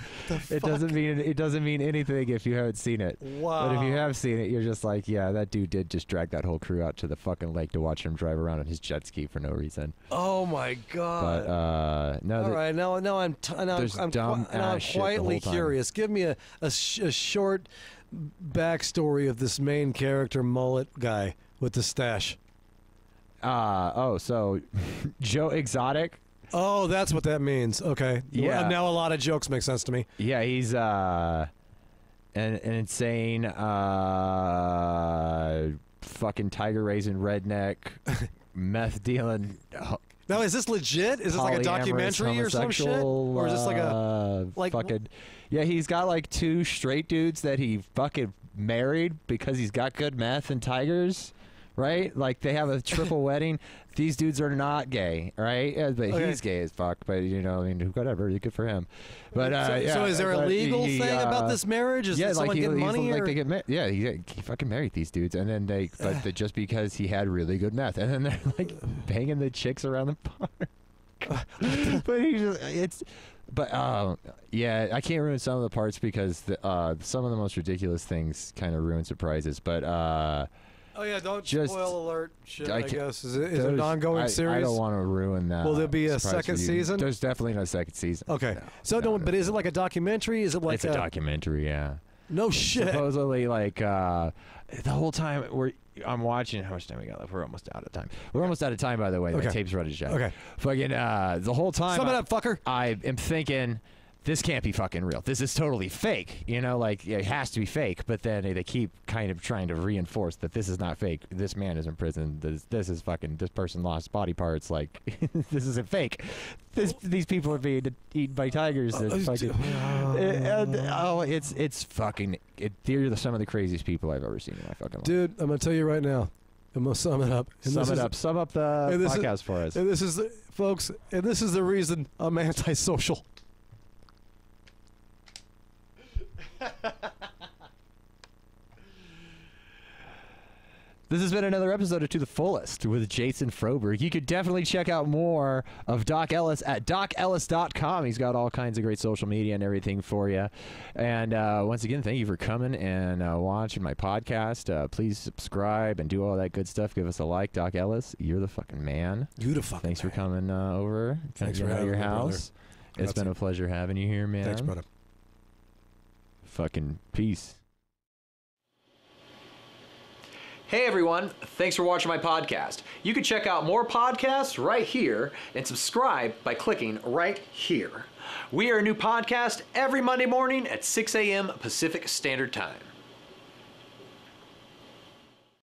it doesn't mean it doesn't mean anything if you haven't seen it. Wow! But if you have seen it, you're just like, yeah, that dude did just drag that whole crew out to the fucking lake to watch him drive around on his jet ski for no reason. Oh my god! But uh, no, all right, now now I'm t now I'm, I'm, dumb now I'm quietly curious. Give me a a, sh a short backstory of this main character mullet guy with the stash. Uh oh, so Joe Exotic. Oh, that's what that means. Okay. Yeah. Well, now a lot of jokes make sense to me. Yeah, he's uh, an, an insane uh, fucking tiger raising redneck, meth dealing. Uh, now, is this legit? Is this like a documentary or some shit? Or is this like a like fucking? Yeah, he's got like two straight dudes that he fucking married because he's got good meth and tigers. Right? Like, they have a triple wedding. These dudes are not gay, right? Yeah, but okay. He's gay as fuck, but, you know, I mean, whatever. Good for him. But, uh, so, yeah, so is there a legal he, thing uh, about this marriage? Is yeah, like someone he, getting money? Like they get ma yeah, he, he fucking married these dudes. And then they, but the, just because he had really good meth. And then they're, like, banging the chicks around the bar. But he just, it's, but, um, yeah, I can't ruin some of the parts because the, uh, some of the most ridiculous things kind of ruin surprises. But, uh... Oh, yeah, don't Just, spoil alert shit, I, I guess. Is it, is it an ongoing I, series? I don't want to ruin that. Will there be a second season? There's definitely no second season. Okay. No, so, no, no, but is it like a documentary? Is it like It's a, a documentary, yeah. No and shit. Supposedly, like, uh, the whole time we're, I'm watching... How much time we got left? We're almost out of time. We're okay. almost out of time, by the way. Okay. The tape's ready to shut. Okay. Fucking, uh, the whole time... Sum it up, fucker. I am thinking... this can't be fucking real. This is totally fake. You know, like, it has to be fake. But then they keep kind of trying to reinforce that this is not fake. This man is in prison. This, this is fucking, this person lost body parts. Like, this isn't fake. This, these people are being eaten by tigers. And fucking, and, oh, it's it's fucking, it, they're some of the craziest people I've ever seen in my fucking life. Dude, I'm going to tell you right now. I'm going to sum it up. And sum it is, up. Sum up the podcast is, for us. And this is, folks, and this is the reason I'm antisocial. This has been another episode of To the Fullest with Jason Froberg. You could definitely check out more of Doc Ellis at doc ellis dot com. He's got all kinds of great social media and everything for you. And uh, once again, thank you for coming and uh, watching my podcast. Uh, please subscribe and do all that good stuff. Give us a like. Doc Ellis, you're the fucking man. You the fucking Thanks man. for coming uh, over. Thanks for having your me, house. Brother. It's That's been it. a pleasure having you here, man. Thanks, brother. Fucking peace. Hey everyone, thanks for watching my podcast. You can check out more podcasts right here and subscribe by clicking right here. We are a new podcast every Monday morning at six a m Pacific Standard Time.